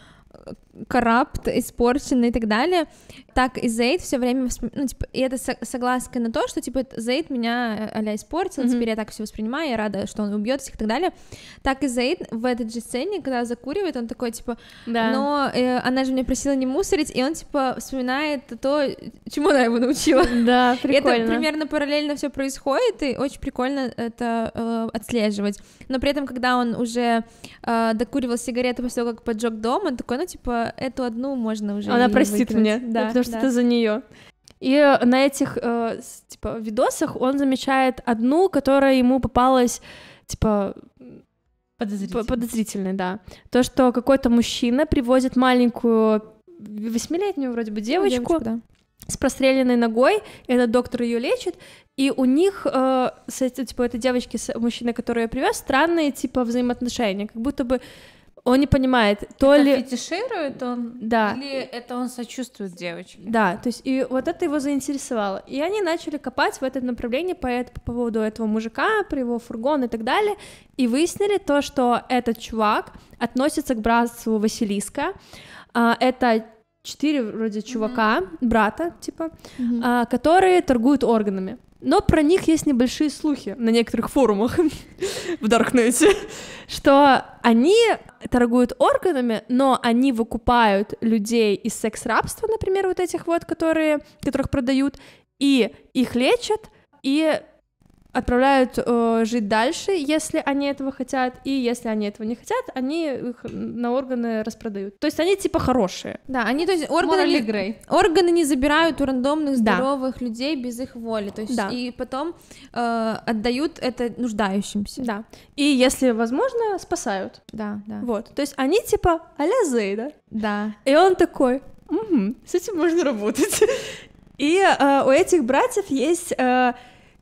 коррупт, испорченный и так далее, так и Зейд все время, ну, типа, и это согласка на то, что, типа, Зейд меня а-ля испортил, mm-hmm. теперь я так все воспринимаю, я рада, что он убьет всех и так далее, так и Зейд в этой же сцене, когда закуривает, он такой, типа, да. но э, она же меня просила не мусорить, и он, типа, вспоминает то, чему она его научила. Да, прикольно. Это примерно параллельно все происходит, и очень прикольно это э, отслеживать, но при этом, когда он уже э, докуривал сигареты после того, как поджег дом, он такой, ну, типа, эту одну можно уже она простит выиграть. Мне, да, да, потому что да. это за нее. И на этих, э, типа, видосах он замечает одну, которая ему попалась, типа... Подозрительной. Подозрительной, да. То, что какой-то мужчина привозит маленькую восьмилетнюю, вроде бы, девочку, девочку да. с простреленной ногой, этот доктор ее лечит, и у них, э, с, типа, этой девочки, мужчина, который ее привез, странные, типа, взаимоотношения, как будто бы он не понимает, то это ли... фетиширует он, да. или это он сочувствует девочке. Да, то есть и вот это его заинтересовало. И они начали копать в этом направлении по, это, по поводу этого мужика, про его фургон и так далее, и выяснили то, что этот чувак относится к братству Василиска. Это четыре вроде чувака, mm-hmm. брата, типа, mm-hmm. которые торгуют органами. Но про них есть небольшие слухи на некоторых форумах в Даркнете, что они торгуют органами, но они выкупают людей из секс-рабства, например, вот этих вот, которые, которых продают, и их лечат, и отправляют э, жить дальше, если они этого хотят, и если они этого не хотят, они их на органы распродают. То есть они типа хорошие. Да, они, то есть органы, не, органы не забирают у рандомных здоровых да. людей без их воли, то есть да. и потом э, отдают это нуждающимся. Да. И если возможно, спасают. Да, да. Вот, то есть они типа а-ля Зейда. Да. И он такой, угу, с этим можно работать. И э, у этих братьев есть э,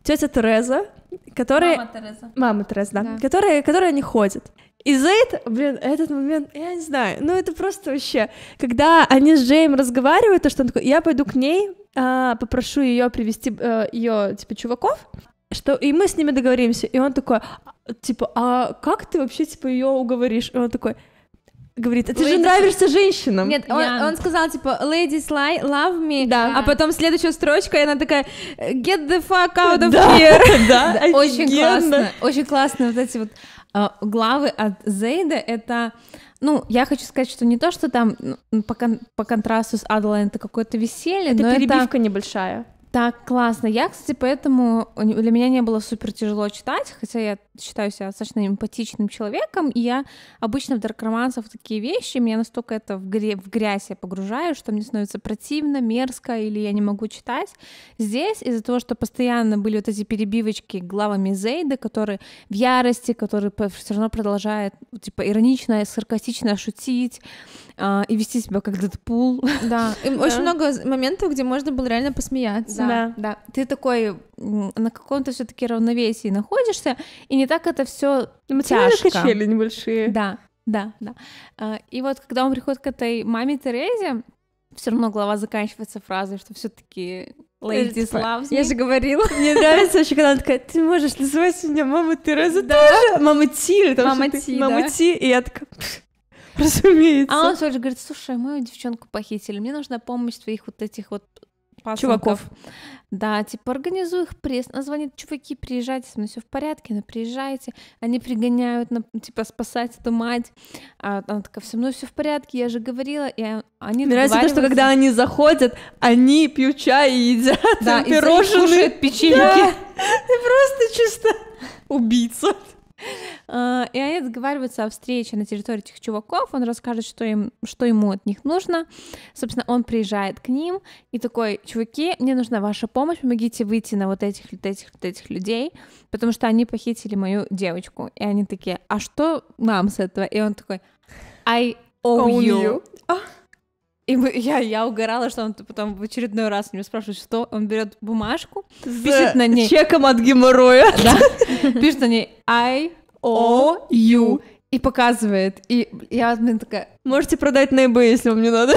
тетя Тереза, которая... Мама Тереза. Мама Тереза, да. да. Которая, которая не ходит. И Зейд, блин, этот момент, я не знаю, ну это просто вообще... Когда они с Джейм разговаривают, то что он такой, я пойду к ней, э, попрошу ее привести э, ее типа, чуваков, что и мы с ними договоримся. И он такой, типа, а как ты вообще типа ее уговоришь? И он такой... Говорит, а ты Ladies... же нравишься женщинам. Нет, он, yeah. он сказал, типа, ladies lie, love me, да. а потом следующая строчка, и она такая, get the fuck out of here. Да, да. Очень классно, очень классно вот эти вот uh, главы от Зейда, это... Ну, я хочу сказать, что не то, что там по, кон- по контрасту с Аделайн это какое-то веселье, это но это... Это перебивка небольшая. Так классно. Я, кстати, поэтому для меня не было супер тяжело читать, хотя я считаю себя достаточно эмпатичным человеком, и я обычно в дарк-романсах такие вещи, меня настолько это в, гря- в грязь я погружаю, что мне становится противно, мерзко, или я не могу читать. Здесь из-за того, что постоянно были вот эти перебивочки главами Зейда, которые в ярости, которые все равно продолжают типа иронично, саркастично шутить э, и вести себя как Дэдпул. Да, очень много моментов, где можно было реально посмеяться. Да, да, да. Ты такой на каком-то все-таки равновесии находишься, и не так это все тяжко. Качели небольшие. Да, да, да. И вот когда он приходит к этой маме Терезе, все равно глава заканчивается фразой, что все-таки ladies love me. Я же говорила. Мне нравится вообще, когда она такая, ты можешь называть меня маму Терезу тоже? Мама Ти, мама Ти, мама Ти, и я такая. Разумеется. А он все же говорит, слушай, мою девчонку похитили, мне нужна помощь твоих вот этих вот чуваков. Да, типа, организуй их пресс. Она звонит, чуваки, приезжайте, ну все в порядке, ну приезжайте. Они пригоняют, на, типа, спасать эту мать. А она такая, все, ну все в порядке, я же говорила. И они Мне нравится то, что когда они заходят, они пьют чай и едят да, и пирожные. Кушают печеньки. Да. Ты просто чисто убийца. Uh, и они договариваются о встрече на территории этих чуваков, он расскажет, что, им, что ему от них нужно. Собственно, он приезжает к ним и такой, чуваки, мне нужна ваша помощь, помогите выйти на вот этих, вот этих, вот этих людей, потому что они похитили мою девочку. И они такие, а что нам с этого? И он такой, I owe you. you. И мы, я, я угорала, что он потом в очередной раз у него спрашивает, что он берет бумажку, с пишет на ней... чеком от геморроя. Да, пишет на ней I O U и показывает. И я блин, такая... Можете продать на eBay, если вам не надо.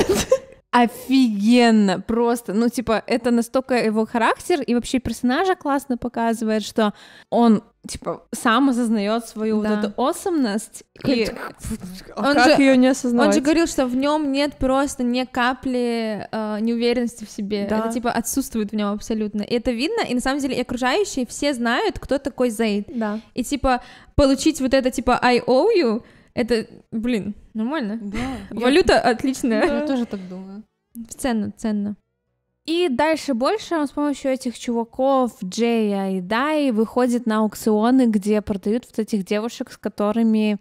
Офигенно, просто. Ну, типа, это настолько его характер, и вообще персонажа классно показывает, что он... типа, сам осознает свою да. вот эту осомность. И... А как же, ее не осознавать? Он же говорил, что в нем нет просто ни капли э, неуверенности в себе. Да. Это, типа, отсутствует в нем абсолютно. И это видно, и на самом деле и окружающие все знают, кто такой Зейд. Да. И, типа, получить вот это, типа, I owe you, это, блин, нормально. Да. Валюта я... отличная. Да. Я тоже так думаю. Ценно, ценно. И дальше больше он с помощью этих чуваков, Джея и Дайи, выходит на аукционы, где продают вот этих девушек, с которыми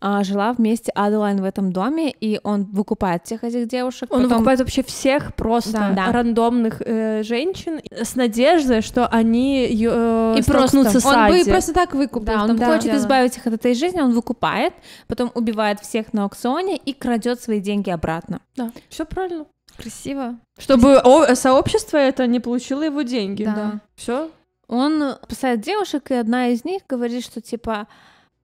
а, жила вместе Аделайн в этом доме, и он выкупает всех этих девушек. Он потом... выкупает вообще всех просто да, да. рандомных э, женщин с надеждой, что они э, и столкнутся с Ади. Он бы и просто так выкупил. Да, он да, хочет да. избавить их от этой жизни, он выкупает, потом убивает всех на аукционе и крадет свои деньги обратно. Да, все правильно. Красиво. Чтобы о- сообщество это не получило его деньги. Да. да. Все. Он спасает девушек, и одна из них говорит, что типа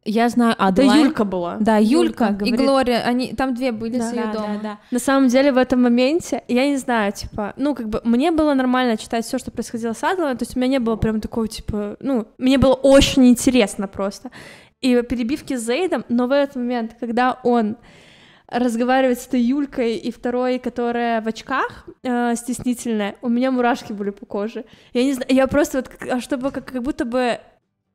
я знаю Аделайн. Да, Юлька была. Да, Юлька. Юлька говорит... И Глория, они там две были да, с ее да, дома. Да, да. На самом деле в этом моменте я не знаю, типа, ну как бы мне было нормально читать все, что происходило с Аделайн, то есть у меня не было прям такого типа, ну мне было очень интересно просто. И перебивки с Зейдом, но в этот момент, когда он разговаривать с этой Юлькой и второй, которая в очках, э, стеснительная, у меня мурашки были по коже. Я не знаю, я просто вот, как, чтобы как, как будто бы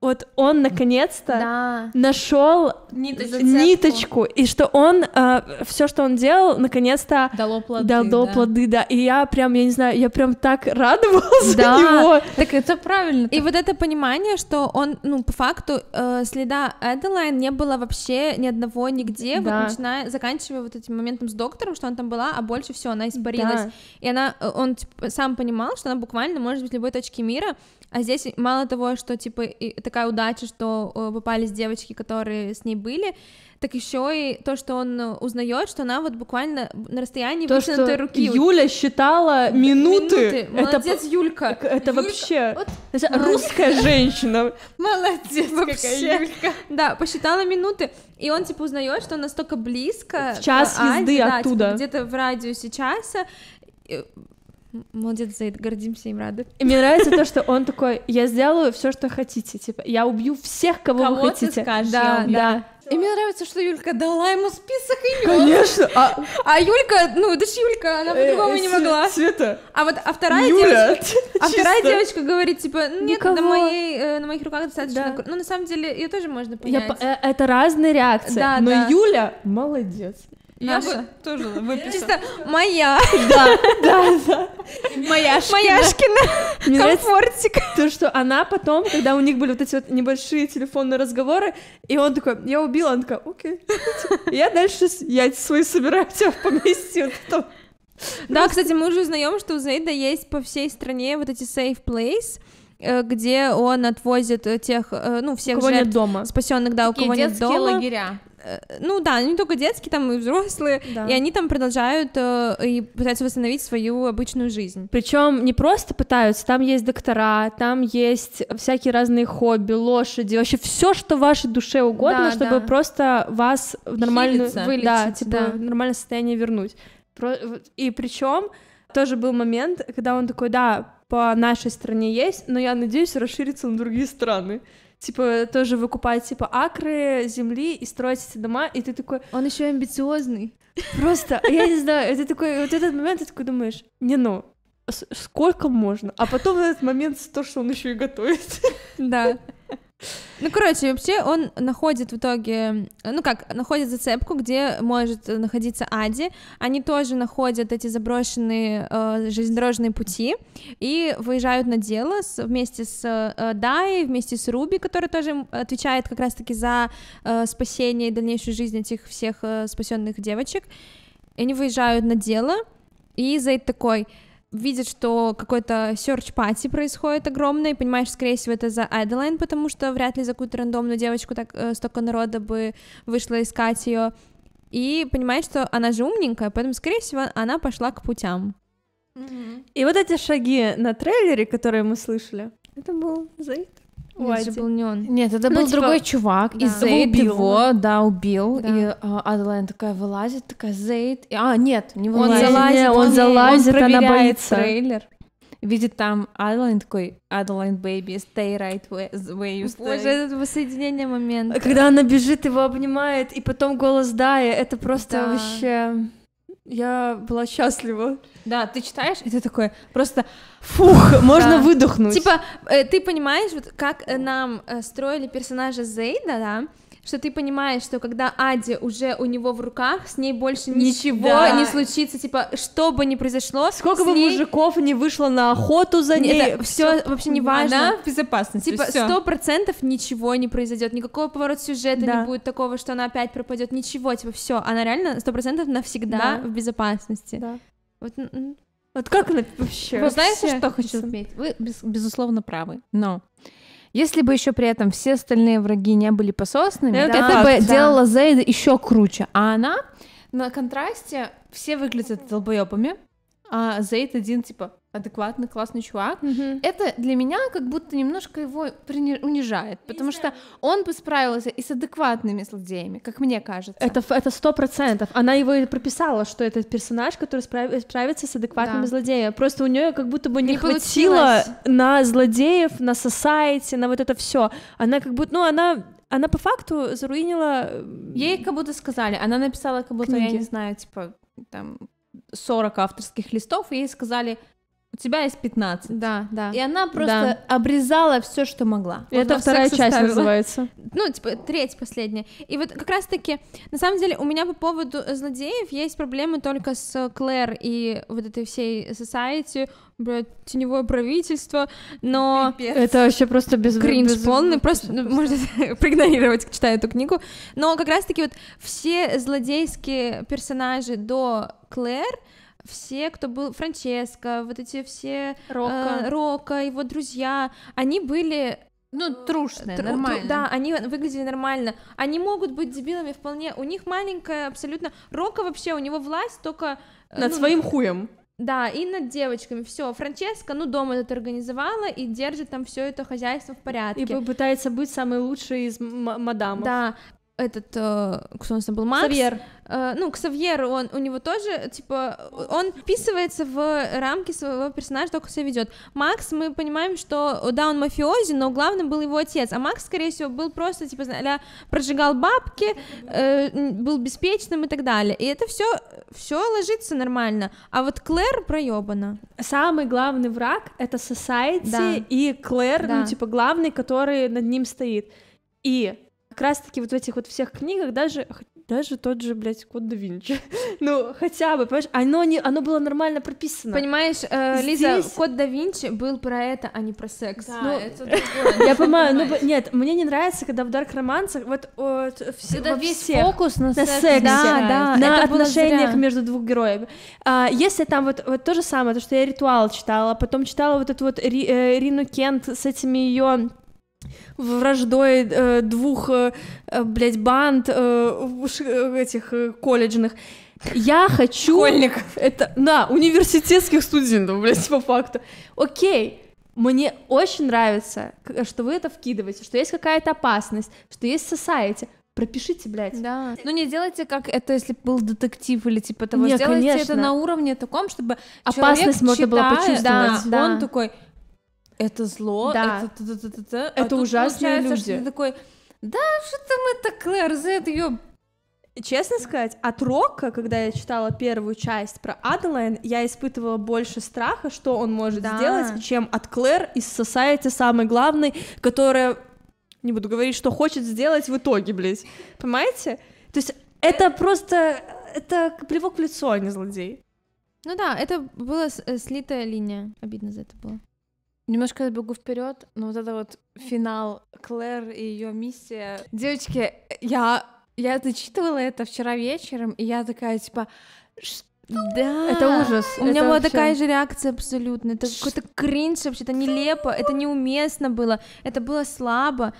вот он наконец-то да. нашел ниточку. ниточку, и что он, э, все, что он делал, наконец-то дало плоды, дало да. плоды, да. И я прям, я не знаю, я прям так радовалась да. за него. Так это правильно. И вот это понимание, что он, ну, по факту, э, следа Аделайн не было вообще ни одного нигде, да. вот начиная, заканчивая вот этим моментом с доктором, что он там была, а больше всего она испарилась. Да. И она, он типа, сам понимал, что она буквально может быть в любой точке мира, А здесь мало того, что, типа, такая удача, что попались девочки, которые с ней были, так еще и то, что он узнает, что она вот буквально на расстоянии то, вытянутой что руки. Юля считала минуты. минуты. Молодец, это, Юлька. Это Юлька. вообще вот. русская женщина. Молодец, вообще. Юлька. Да, посчитала минуты. И он, типа, узнает, что он настолько близко. В час езды да, оттуда. Типа, где-то в радиусе часа. Молодец, Зейд, гордимся им, рады. И мне нравится то, что он такой: я сделаю все, что хотите, типа, я убью всех, кого, кого вы хотите. Ты скажешь, да, да. И мне нравится, что Юлька дала ему список имен. Конечно. А, а Юлька, ну, это ж Юлька, она по-другому э, не могла. Света. А вот а вторая Юля, девочка, а вторая девочка говорит, типа, нет, на, моей, э, на моих руках достаточно. Да. Ну, на самом деле, ее тоже можно понять. Я, э, это разные реакции. Да, но да. Юля молодец. Наша. Тоже выписала. Чисто моя. Да, да, да. Маяшкина. Маяшкина. Комфортик. То, что она потом, когда у них были вот эти вот небольшие телефонные разговоры, и он такой, я убила, она такая, окей. Я дальше, я свою собираю, тебя в поместье. Да, кстати, мы уже узнаем, что у Зейда есть по всей стране вот эти safe place, где он отвозит тех, ну, всех жертв спасенных, да, у кого нет дома. Детские лагеря. Ну да, не только детские, там и взрослые, да. И они там продолжают э, и пытаются восстановить свою обычную жизнь. Причем не просто пытаются, там есть доктора, там есть всякие разные хобби, лошади, вообще все, что вашей душе угодно, да, чтобы да. просто вас в нормальное, вылечить, да, типа, да. в нормальное состояние вернуть. И причем тоже был момент, когда он такой, да, по нашей стране есть, но я надеюсь расшириться на другие страны. Типа, тоже выкупать, типа, акры земли и строить эти дома, и ты такой... Он еще амбициозный. Просто, я не знаю, ты такой, вот этот момент, ты такой думаешь, не, ну, сколько можно? А потом этот момент, то, что он еще и готовит. Да. Ну, короче, вообще он находит в итоге, ну как, находит зацепку, где может находиться Ади. Они тоже находят эти заброшенные э, железнодорожные пути и выезжают на дело с, вместе с э, Дайей, вместе с Руби, который тоже отвечает как раз-таки за э, спасение и дальнейшую жизнь этих всех э, спасенных девочек. И они выезжают на дело, и Зейд такой... видит, что какой-то серч-пати происходит огромный, понимаешь, скорее всего, это за Аделайн, потому что вряд ли за какую-то рандомную девочку так э, столько народа бы вышло искать ее. И понимаешь, что она же умненькая, поэтому, скорее всего, она пошла к путям. Mm-hmm. И вот эти шаги на трейлере, которые мы слышали, это был Зейд. Нет, это был не он. Нет, это ну, был типа... другой чувак, да. И Зейд убил. его, да, убил, да. И а, Аделайн такая вылазит, такая, Зейд, и, а, нет, не вылазит, он залазит, он, он, залазит, он она боится. Трейлер. Видит там Аделайн, такой, Аделайн, baby, stay right where you stay. Боже, это воссоединение момента. Когда она бежит, его обнимает, и потом голос Дайя, это просто да. вообще... Я была счастлива. Да, ты читаешь, и ты такой, просто фух, можно да. выдохнуть. Типа, ты понимаешь, вот как нам строили персонажа Зейда, да? Что ты понимаешь, что когда Ади уже у него в руках, с ней больше ничего да. не случится, типа, что бы ни произошло. Сколько бы ней... мужиков не вышло на охоту за ней, это все, все вообще не важно. Она в безопасности, типа, сто процентов ничего не произойдет, никакого поворота сюжета да. не будет такого, что она опять пропадет, ничего, типа, все, она реально сто процентов навсегда да. в безопасности. Да. Вот, вот как она вообще? Вы знаете, вообще, что хочу сказать? Вы, безусловно, правы, но... Если бы еще при этом все остальные враги не были пососными, да, это бы да. делало Зейда еще круче. А она на контрасте все выглядят долбоебами, а Зейд один типа адекватный классный чувак. Угу. Это для меня как будто немножко его унижает, потому что он бы справился и с адекватными злодеями, как мне кажется. Это это сто процентов. Она его и прописала, что это персонаж, который справ, справится с адекватными да. злодеями. Просто у нее как будто бы не, не хватило получилось. на злодеев, на society, на вот это все. Она как будто, ну она она по факту заруинила. Ей как будто сказали, она написала как будто книги. Я не знаю, типа там сорок авторских листов, и ей сказали: у тебя есть пятнадцать. Да, да. И она просто да. обрезала все, что могла. И вот это вторая часть составила. Называется. Ну, типа, треть последняя. И вот как раз-таки, на самом деле, у меня по поводу злодеев есть проблемы только с Клэр и вот этой всей society, блядь, теневое правительство, но... Пипец. Это вообще просто без... Кринж без... полный, просто можно проигнорировать, читая эту книгу. Но как раз-таки вот все злодейские персонажи до Клэр все, кто был, Франческа, вот эти все, Рокко, э, Рокко его друзья, они были... Ну, трушные, Тру, нормально. Да, они выглядели нормально. Они могут быть дебилами вполне. У них маленькая абсолютно... Рокко вообще, у него власть только... Над ну, своим хуем. Да, и над девочками. Все, Франческа, ну, дома это организовала и держит там все это хозяйство в порядке. И попытается быть самой лучшей из м- мадамов. Да. Этот, кто у нас там был, Макс, Ксавьер. Э, ну, Ксавьер, он, у него тоже, типа, он вписывается в рамки своего персонажа, только себя ведет. Макс, мы понимаем, что, да, он мафиози, но главным был его отец, а Макс, скорее всего, был просто, типа, а-ля прожигал бабки, э, был беспечным и так далее, и это все, все ложится нормально, а вот Клэр проебана. Самый главный враг — это Society, да. И Клэр, да. Ну, типа, главный, который над ним стоит, и... Как раз-таки вот в этих вот всех книгах даже, даже тот же, блядь, Код да Винчи. Ну, хотя бы, понимаешь, оно, не, оно было нормально прописано. Понимаешь, э, Лиза, здесь... Код да Винчи был про это, а не про секс. Да, ну, это другое. Я понимаю, ну, нет, мне не нравится, когда в дарк-романсах вот всегда весь фокус на сексе, на отношениях между двух героев. Если там вот то же самое, то, что я Ритуал читала, потом читала вот эту вот Рину Кент с этими ее... враждой э, двух, э, блядь, банд э, этих э, колледжных. Я хочу... Школьников. Это, да, университетских студентов, блядь, по факту. Окей, мне очень нравится, что вы это вкидываете, что есть какая-то опасность, что есть society. Пропишите, блядь. Да. Ну не делайте, как это, если был детектив или типа того. Не, сделайте, конечно, это на уровне таком, чтобы опасность человек, можно читая, было почувствовать. Да, да. Он такой... Это зло, да. это, это, это, это, это, это ужасные люди. Что ты такой, да, что-то мы так, Клэр, за это ее... Честно сказать, от Рокко, когда я читала первую часть про Аделайн, я испытывала больше страха, что он может да. сделать, чем от Клэр из Society, самой главной, которая, не буду говорить, что хочет сделать в итоге, блядь. Понимаете? То есть это просто, это плевок в лицо, а не злодей. Ну да, это была слитая линия, обидно за это было. Немножко бегу вперед, но вот это вот финал Клэр и ее миссия. Девочки, я, я дочитывала это вчера вечером, и я такая, типа, что? Да, это ужас. У это меня была вообще... такая же реакция абсолютно. Это Ш... какой-то кринж вообще, это нелепо, это неуместно было, это было слабо.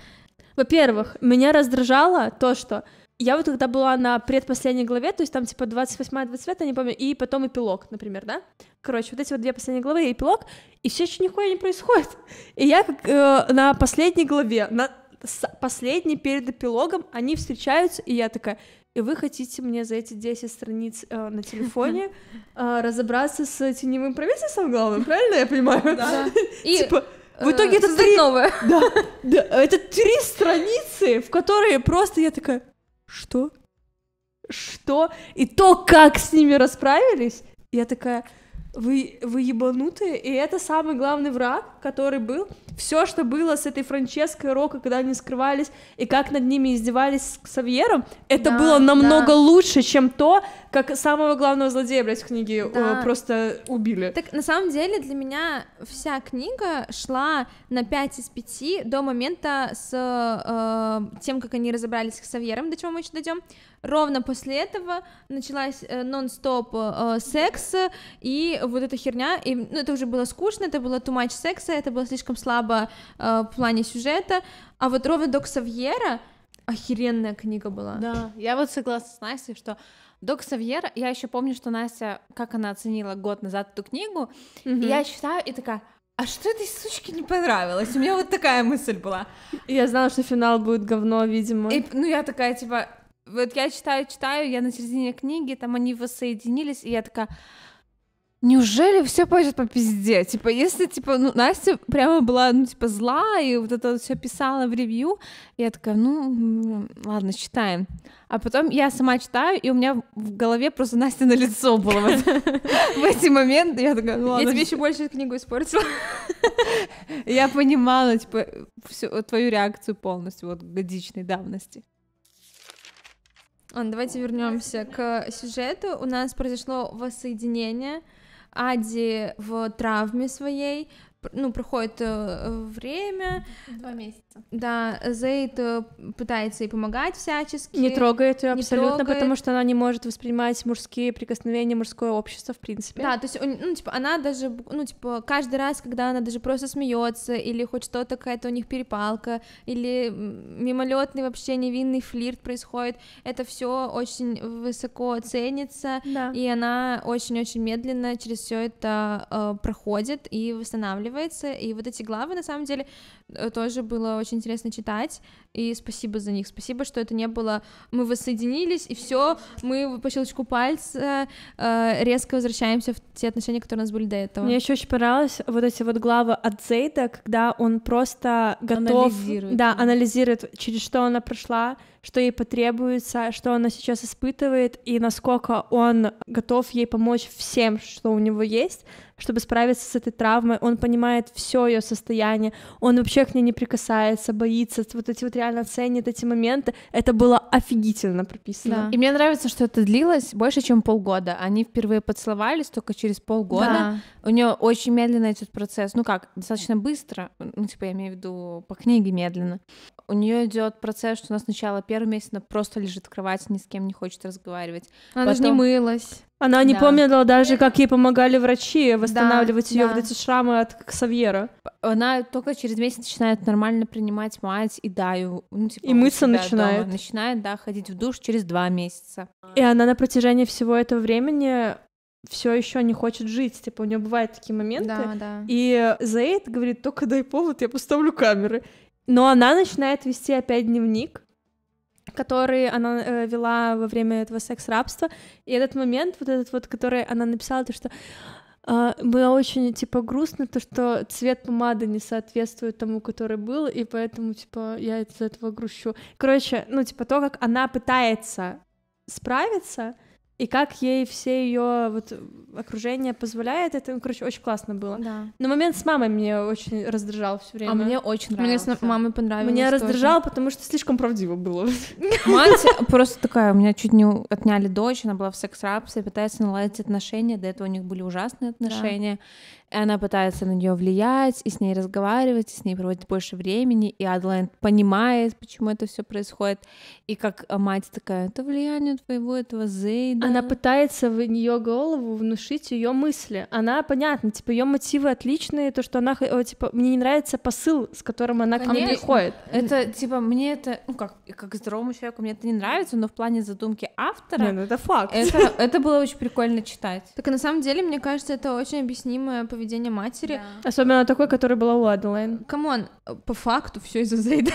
Во-первых, меня раздражало то, что я вот когда была на предпоследней главе, то есть там типа двадцать восьмая, двадцать девятая, не помню, и потом эпилог, например, да? Короче, вот эти вот две последние главы и эпилог, и все еще нихуя не происходит. И я как э, на последней главе, на последней перед эпилогом, они встречаются, и я такая, и вы хотите мне за эти десять страниц э, на телефоне э, разобраться с теневым правительством главным, правильно я понимаю? Да. Типа... В итоге это три... Да, да, это три страницы, в которые просто я такая... Что? Что? И то, как с ними расправились, я такая, вы, вы ебанутые, и это самый главный враг, который был. Все, что было с этой Франческой, Рокко, когда они скрывались, и как над ними издевались с Ксавьером, это да, было намного да. лучше, чем то, как самого главного злодея, блядь, в книге да. э, просто убили. Так, на самом деле, для меня вся книга шла на пять из пяти до момента с э, тем, как они разобрались с Ксавьером, до чего мы еще дойдем. Ровно после этого началась э, нон-стоп э, секс, и вот эта херня, и, ну, это уже было скучно, это было too much секса, это было слишком слабо в плане сюжета, а вот ровно до Ксавьера охеренная книга была. Да, я вот согласна с Настей, что до Ксавьера, я еще помню, что Настя, как она оценила год назад эту книгу, mm-hmm. и я читаю и такая, а что этой сучке не понравилось? У меня вот такая мысль была. Я знала, что финал будет говно, видимо. И, ну я такая, типа, вот я читаю, читаю, я на середине книги, там они воссоединились, и я такая... Неужели все пойдет по пизде? Типа, если, типа, ну, Настя прямо была, ну, типа, зла, и вот это вот все писала в ревью, я такая, ну, ладно, читаем. А потом я сама читаю, и у меня в голове просто Настя на лицо было в эти моменты, я такая, ладно. Я тебе еще больше книгу испортила. Я понимала, типа, твою реакцию полностью, вот, годичной давности. Давайте вернемся к сюжету. У нас произошло воссоединение. Ади в травме своей, ну, проходит время. Два месяца. Да, Зейд пытается ей помогать всячески. Не трогает ее абсолютно, трогает. Потому что она не может воспринимать мужские прикосновения, мужское общество, в принципе. Да, то есть, ну, типа, она даже, ну, типа, каждый раз, когда она даже просто смеется или хоть что-то, какая-то у них перепалка, или мимолетный вообще невинный флирт происходит, это все очень высоко ценится, да. И она очень-очень медленно через все это э, проходит и восстанавливается, и вот эти главы, на самом деле, тоже было очень интересно читать, и спасибо за них, спасибо, что это не было, мы воссоединились, и все, мы по щелчку пальца э, резко возвращаемся в те отношения, которые у нас были до этого. Мне еще очень понравилось вот эти вот главы от Зейда, когда он просто готов, анализирует. Да, анализирует, через что она прошла, что ей потребуется, что она сейчас испытывает, и насколько он готов ей помочь всем, что у него есть, чтобы справиться с этой травмой, он понимает все ее состояние, он вообще к ней не прикасается, боится, вот эти вот реально ценит эти моменты, это было офигительно прописано. Да. И мне нравится, что это длилось больше, чем полгода, они впервые поцеловались только через полгода, да. У нее очень медленно этот процесс, ну как, достаточно быстро, ну типа я имею в виду по книге медленно, у нее идет процесс, что у нас сначала первый месяц она просто лежит в кровати, ни с кем не хочет разговаривать. Она даже не мылась. Она не да. помнила даже, как ей помогали врачи восстанавливать да, ее да. вот эти шрамы от Ксавьера. Она только через месяц начинает нормально принимать мать и Дайю. Ну, типа, и мыться начинает. Дома. Начинает, да, ходить в душ через два месяца. И она на протяжении всего этого времени все еще не хочет жить, типа у нее бывают такие моменты. Да, да. И Зейд говорит, только дай повод, я поставлю камеры. Но она начинает вести опять дневник, который она э, вела во время этого секс-рабства, и этот момент, вот этот вот, который она написала, то, что э, было очень, типа, грустно, то, что цвет помады не соответствует тому, который был, и поэтому, типа, я из-за этого грущу. Короче, ну, типа, то, как она пытается справиться, и как ей все ее вот окружение позволяет, это, короче, очень классно было. Да. Но момент с мамой мне очень раздражал все время. А мне очень нравилось. Мне с мамой понравилось. Меня раздражал, потому что слишком правдиво было. Мать просто такая, у меня чуть не отняли дочь, она была в секс-рабстве, пытается наладить отношения, до этого у них были ужасные отношения. И она пытается на нее влиять, и с ней разговаривать, и с ней проводить больше времени, и Аделайн понимает, почему это все происходит, и как мать такая, это влияние твоего этого Зейда. Она пытается в ее голову внушить ее мысли, она, понятно, типа, ее мотивы отличные, то, что она, типа, мне не нравится посыл, с которым она Конечно. К ней приходит. Это, типа, мне это, ну, как, как здоровому человеку, мне это не нравится, но в плане задумки автора... Не, ну, это факт. Это, это было очень прикольно читать. Так, и на самом деле, мне кажется, это очень объяснимое поведение поведение матери. Да. Особенно такой, которая была у Аделайн. Камон, по факту все из-за Зейда.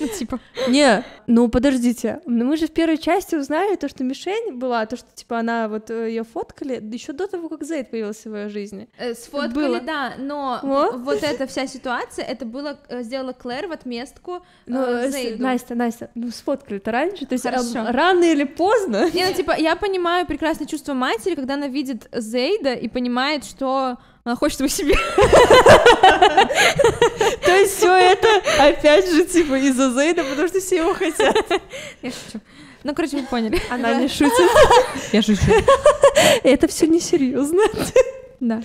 Ну, типа... Не, ну подождите, мы же в первой части узнали то, что мишень была, то, что, типа, она вот ее фоткали еще до того, как Зейд появился в ее жизни. Э, сфоткали, было. Да, но О? вот эта вся ситуация, это было, сделала Клэр в отместку ну, э, Зейду. Настя, Настя, ну сфоткали-то раньше, то есть а, рано или поздно. Не, ну, типа, я понимаю прекрасное чувство матери, когда она видит Зейда и понимает, что... Она хочет его себе. То есть все это, опять же, типа, из-за Зейда, потому что все его хотят. Я шучу. Ну, короче, вы поняли. Она не шутит. Я шучу. Это все несерьезно. Да.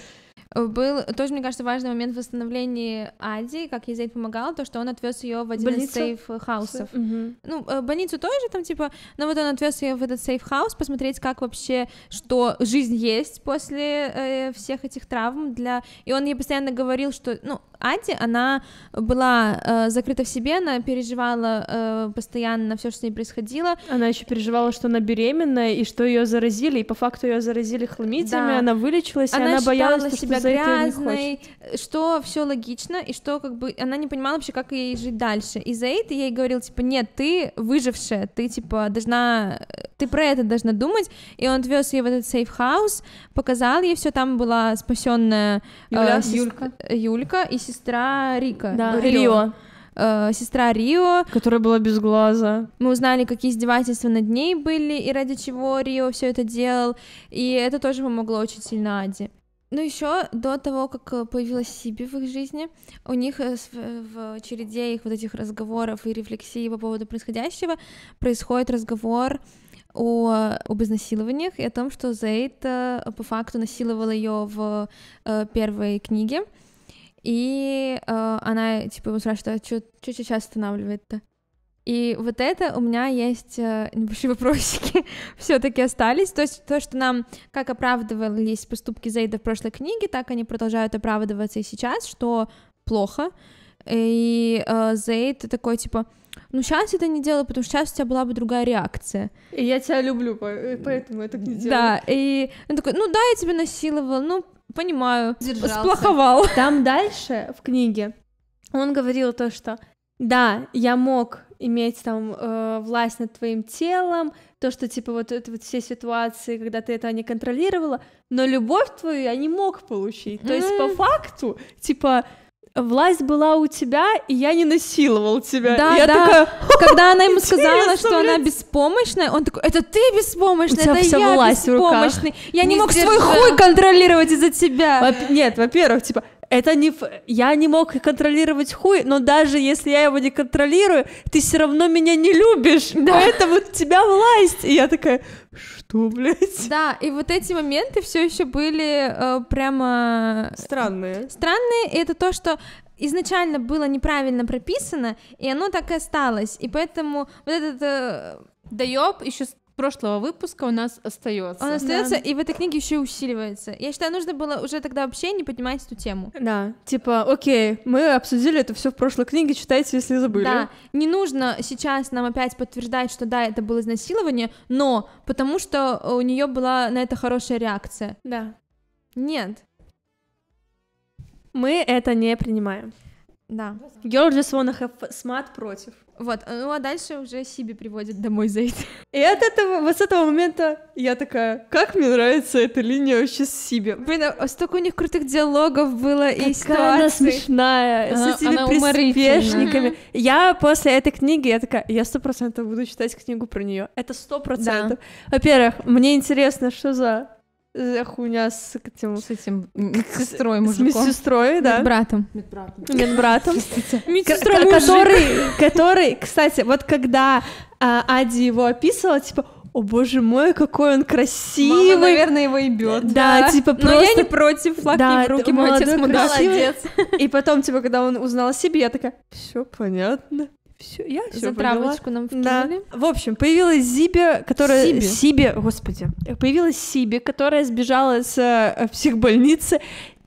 Был тоже, мне кажется, важный момент в восстановлении Ади, как ей Зейд помогал, то, что он отвез ее в один больницу? Из сейф-хаусов. Угу. Ну, больницу тоже там, типа, но вот он отвез ее в этот сейф-хаус, посмотреть, как вообще, что жизнь есть после э, всех этих травм для... И он ей постоянно говорил, что, ну, Ади, она была э, закрыта в себе, она переживала э, постоянно все, что с ней происходило. Она еще переживала, что она беременная, и что ее заразили, и по факту ее заразили хламидиями, да. Она вылечилась, она и она боялась, что... грязной, что все логично, и что как бы она не понимала вообще, как ей жить дальше. И Зейд ей говорил, типа, нет, ты выжившая, ты, типа, должна, ты про это должна думать, и он отвез ее в этот сейф-хаус, показал ей все, там была спасенная Юля, э, Юлька. Юлька и сестра Рика. Да. Рио. Рио. Э, сестра Рио, которая была без глаза. Мы узнали, какие издевательства над ней были, и ради чего Рио все это делал, и это тоже помогло очень сильно Аде. Ну, еще до того, как появилась Сибби в их жизни, у них в череде их вот этих разговоров и рефлексии по поводу происходящего происходит разговор о, об изнасилованиях и о том, что Зейд по факту насиловал ее в первой книге. И э, она, типа, его спрашивает, а что сейчас останавливает-то? И вот это у меня есть э, небольшие вопросики все-таки остались. То есть то, что нам, как оправдывались поступки Зейда в прошлой книге, так они продолжают оправдываться и сейчас, что плохо. И э, Зейд такой, типа, ну сейчас это не делай, потому что сейчас у тебя была бы другая реакция. И я тебя люблю, поэтому я так не делаю. Да, и он такой, ну да, я тебя насиловал, ну понимаю, держался. Сплоховал. Там дальше в книге он говорил то, что да, я мог иметь там э, власть над твоим телом, то, что типа вот, это, вот все ситуации, когда ты этого не контролировала, но любовь твою я не мог получить. То есть по факту, типа... власть была у тебя, и я не насиловал тебя. Да, я да. Такая, когда она ему сказала, что блядь. Она беспомощная, он такой, это ты беспомощная, это я беспомощный. Я не, не мог свой хуй контролировать из-за тебя. Во- нет, во-первых, типа, это не... я не мог контролировать хуй, но даже если я его не контролирую, ты все равно меня не любишь, да. Поэтому у тебя власть. И я такая, что, блядь? Да, и вот эти моменты все еще были э, прямо... Странные. Странные, и это то, что изначально было неправильно прописано, и оно так и осталось. И поэтому вот этот... Э... доёб еще прошлого выпуска у нас остается. Он остается, да. И в этой книге еще и усиливается. Я считаю, нужно было уже тогда вообще не поднимать эту тему. Да, типа, окей, мы обсудили это все в прошлой книге, читайте, если забыли. Да, не нужно сейчас нам опять подтверждать, что да, это было изнасилование, но потому что у нее была на это хорошая реакция. Да. Нет. Мы это не принимаем. Да. Girl Just Wanna Have Smart против. Вот, ну а дальше уже Сибби приводит домой Зейд. И от этого, вот с этого момента я такая, как мне нравится эта линия вообще с Сибби. Блин, столько у них крутых диалогов было и ситуаций. Какая она смешная, она, с этими приспешниками. Mm-hmm. Я после этой книги, я такая, я сто процентов буду читать книгу про нее. Это сто процентов. Да. Во-первых, мне интересно, что за... хуйня с этим... С этим медсестрой мужиком. С медсестрой, да. Медбратом. Медбратом. Медбратом. Медсестрой мужик. Который, кстати, вот когда Ади его описывала, типа, о боже мой, какой он красивый. Мама, наверное, его ебет. Да, типа просто... Но я не против, флаг не в руки, мой отец молодец. И потом, типа, когда он узнал о себе, я такая, все понятно. Все, я все поняла. Нам да. В общем, появилась Зиби, которая... Сибби. Сибби, господи. Появилась Сибби, которая сбежала с э, психбольницы,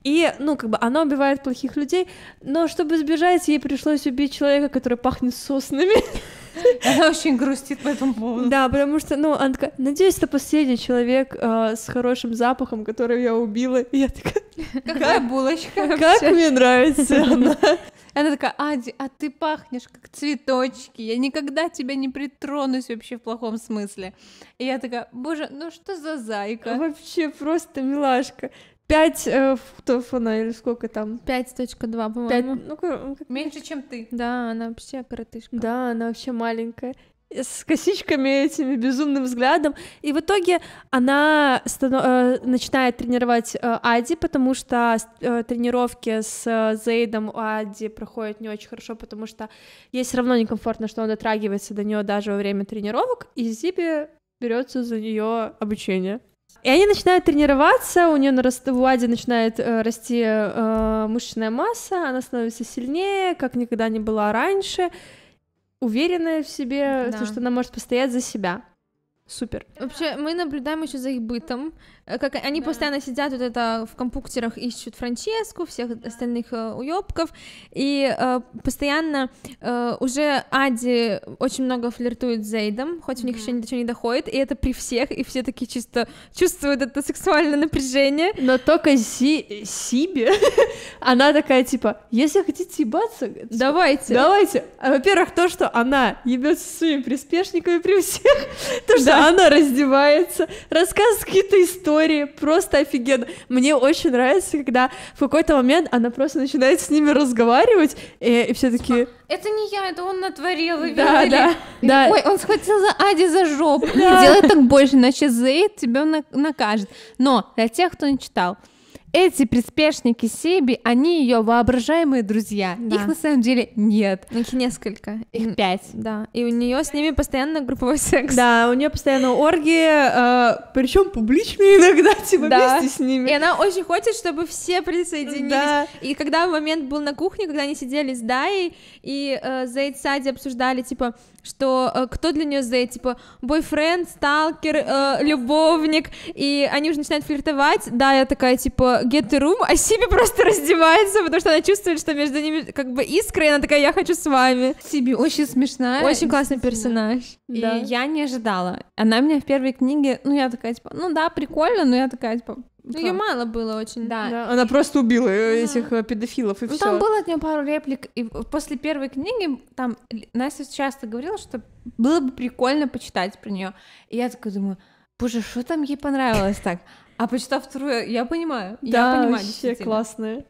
и, ну, как бы, она убивает плохих людей, но чтобы сбежать, ей пришлось убить человека, который пахнет соснами. Она очень грустит по этому поводу. Да, потому что, ну, она такая, надеюсь, это последний человек э, с хорошим запахом, которого я убила, и я такая... Какая булочка. Как мне нравится она. Она такая, Ади, а ты пахнешь как цветочки, я никогда тебя не притронусь вообще в плохом смысле. И я такая, боже, ну что за зайка? Вообще просто милашка. Пять э, футов она, или сколько там? пять точка два, по-моему. пять, ну, как... Меньше, чем ты. Да, она вообще коротышка. Да, она вообще маленькая. С косичками этими, безумным взглядом. И в итоге она станов... начинает тренировать Ади, потому что тренировки с Зейдом у Ади проходят не очень хорошо, потому что ей все равно некомфортно, что он дотрагивается до нее даже во время тренировок, и Зиби берется за нее обучение. И они начинают тренироваться, у нее нараст... у Ади начинает э, расти э, мышечная масса, она становится сильнее, как никогда не была раньше, уверенная в себе, да. То, что она может постоять за себя. Супер. Вообще, мы наблюдаем еще за их бытом. Как они да. постоянно сидят вот это в компьютерах, ищут Франческу, всех остальных э, уёбков, и э, постоянно э, уже Ади очень много флиртует с Зейдом, хоть mm-hmm. у них еще ничего не доходит, и это при всех, и все такие чисто чувствуют это сексуальное напряжение. Но только Зи... Сибби, она такая, типа, если хотите ебаться, давайте. Давайте. Во-первых, то, что она ебется со своими приспешниками при всех, то, что она раздевается, рассказывает какие-то истории, просто офигенно. Мне очень нравится, когда в какой-то момент она просто начинает с ними разговаривать, и, и все такие... Это не я, это он натворил, вы да, видели? Да, и, да. Ой, он схватил за Ади за жопу. Да. Не делай так больше, иначе Зейд тебя накажет. Но для тех, кто не читал, эти приспешники Сибби, они ее воображаемые друзья. Да. Их на самом деле нет. Их несколько. Их пять. Да. И у нее с ними постоянно групповой секс. Да, у нее постоянно оргии, э, причем публичные иногда, типа, да, вместе с ними. И она очень хочет, чтобы все присоединились. Да. И когда момент был на кухне, когда они сидели с Дайей, и э, Зейд с Ади обсуждали, типа, что э, кто для нее Зейд, типа, бойфренд, сталкер, э, любовник, и они уже начинают флиртовать. Дайя такая, типа, get the room, а Сибби просто раздевается, потому что она чувствует, что между ними как бы искра, и она такая, я хочу с вами. Сибби очень смешная. Очень классный персонаж. Да. И я не ожидала. Она меня в первой книге, ну, я такая, типа, ну да, прикольно, но я такая, типа... Ну, ее мало было очень, да. да. Она просто убила этих да. педофилов, и ну, все. Там было от нее пару реплик, и после первой книги, там, Настя часто говорила, что было бы прикольно почитать про нее. И я такая думаю, боже, что там ей понравилось так? А почитав вторую, я понимаю, да, я понимаю. Вообще классные.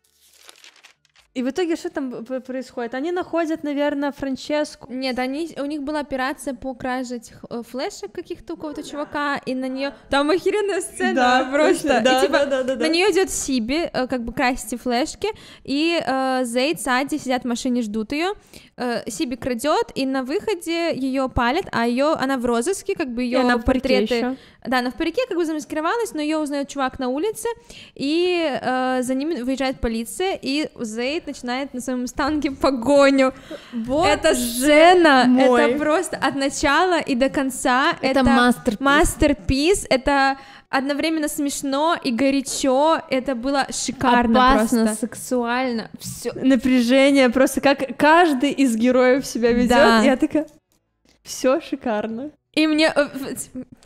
И в итоге что там происходит? Они находят, наверное, Франческу. Нет, они, у них была операция по краже этих флешек каких-то у кого-то чувака, и на нее там охеренная сцена, да, просто. Да, и, типа, да, да, да, да. На нее идет Сибби, как бы красить флешки, и э, Зейд, Сади сидят в машине, ждут ее. Э, Сибби крадет, и на выходе ее палят, а ее она в розыске, как бы ее портреты. Еще. Да, она в парике как бы замаскировалась, но ее узнает чувак на улице, и э, за ними выезжает полиция, и Зейд начинает на своем станке погоню. Боже, это сцена, мой. Это просто от начала и до конца. Это мастерпис, это одновременно смешно и горячо, это было шикарно. Опасно, просто. Сексуально, все. Напряжение, просто как каждый из героев себя ведет, да. Я такая, все шикарно. И мне...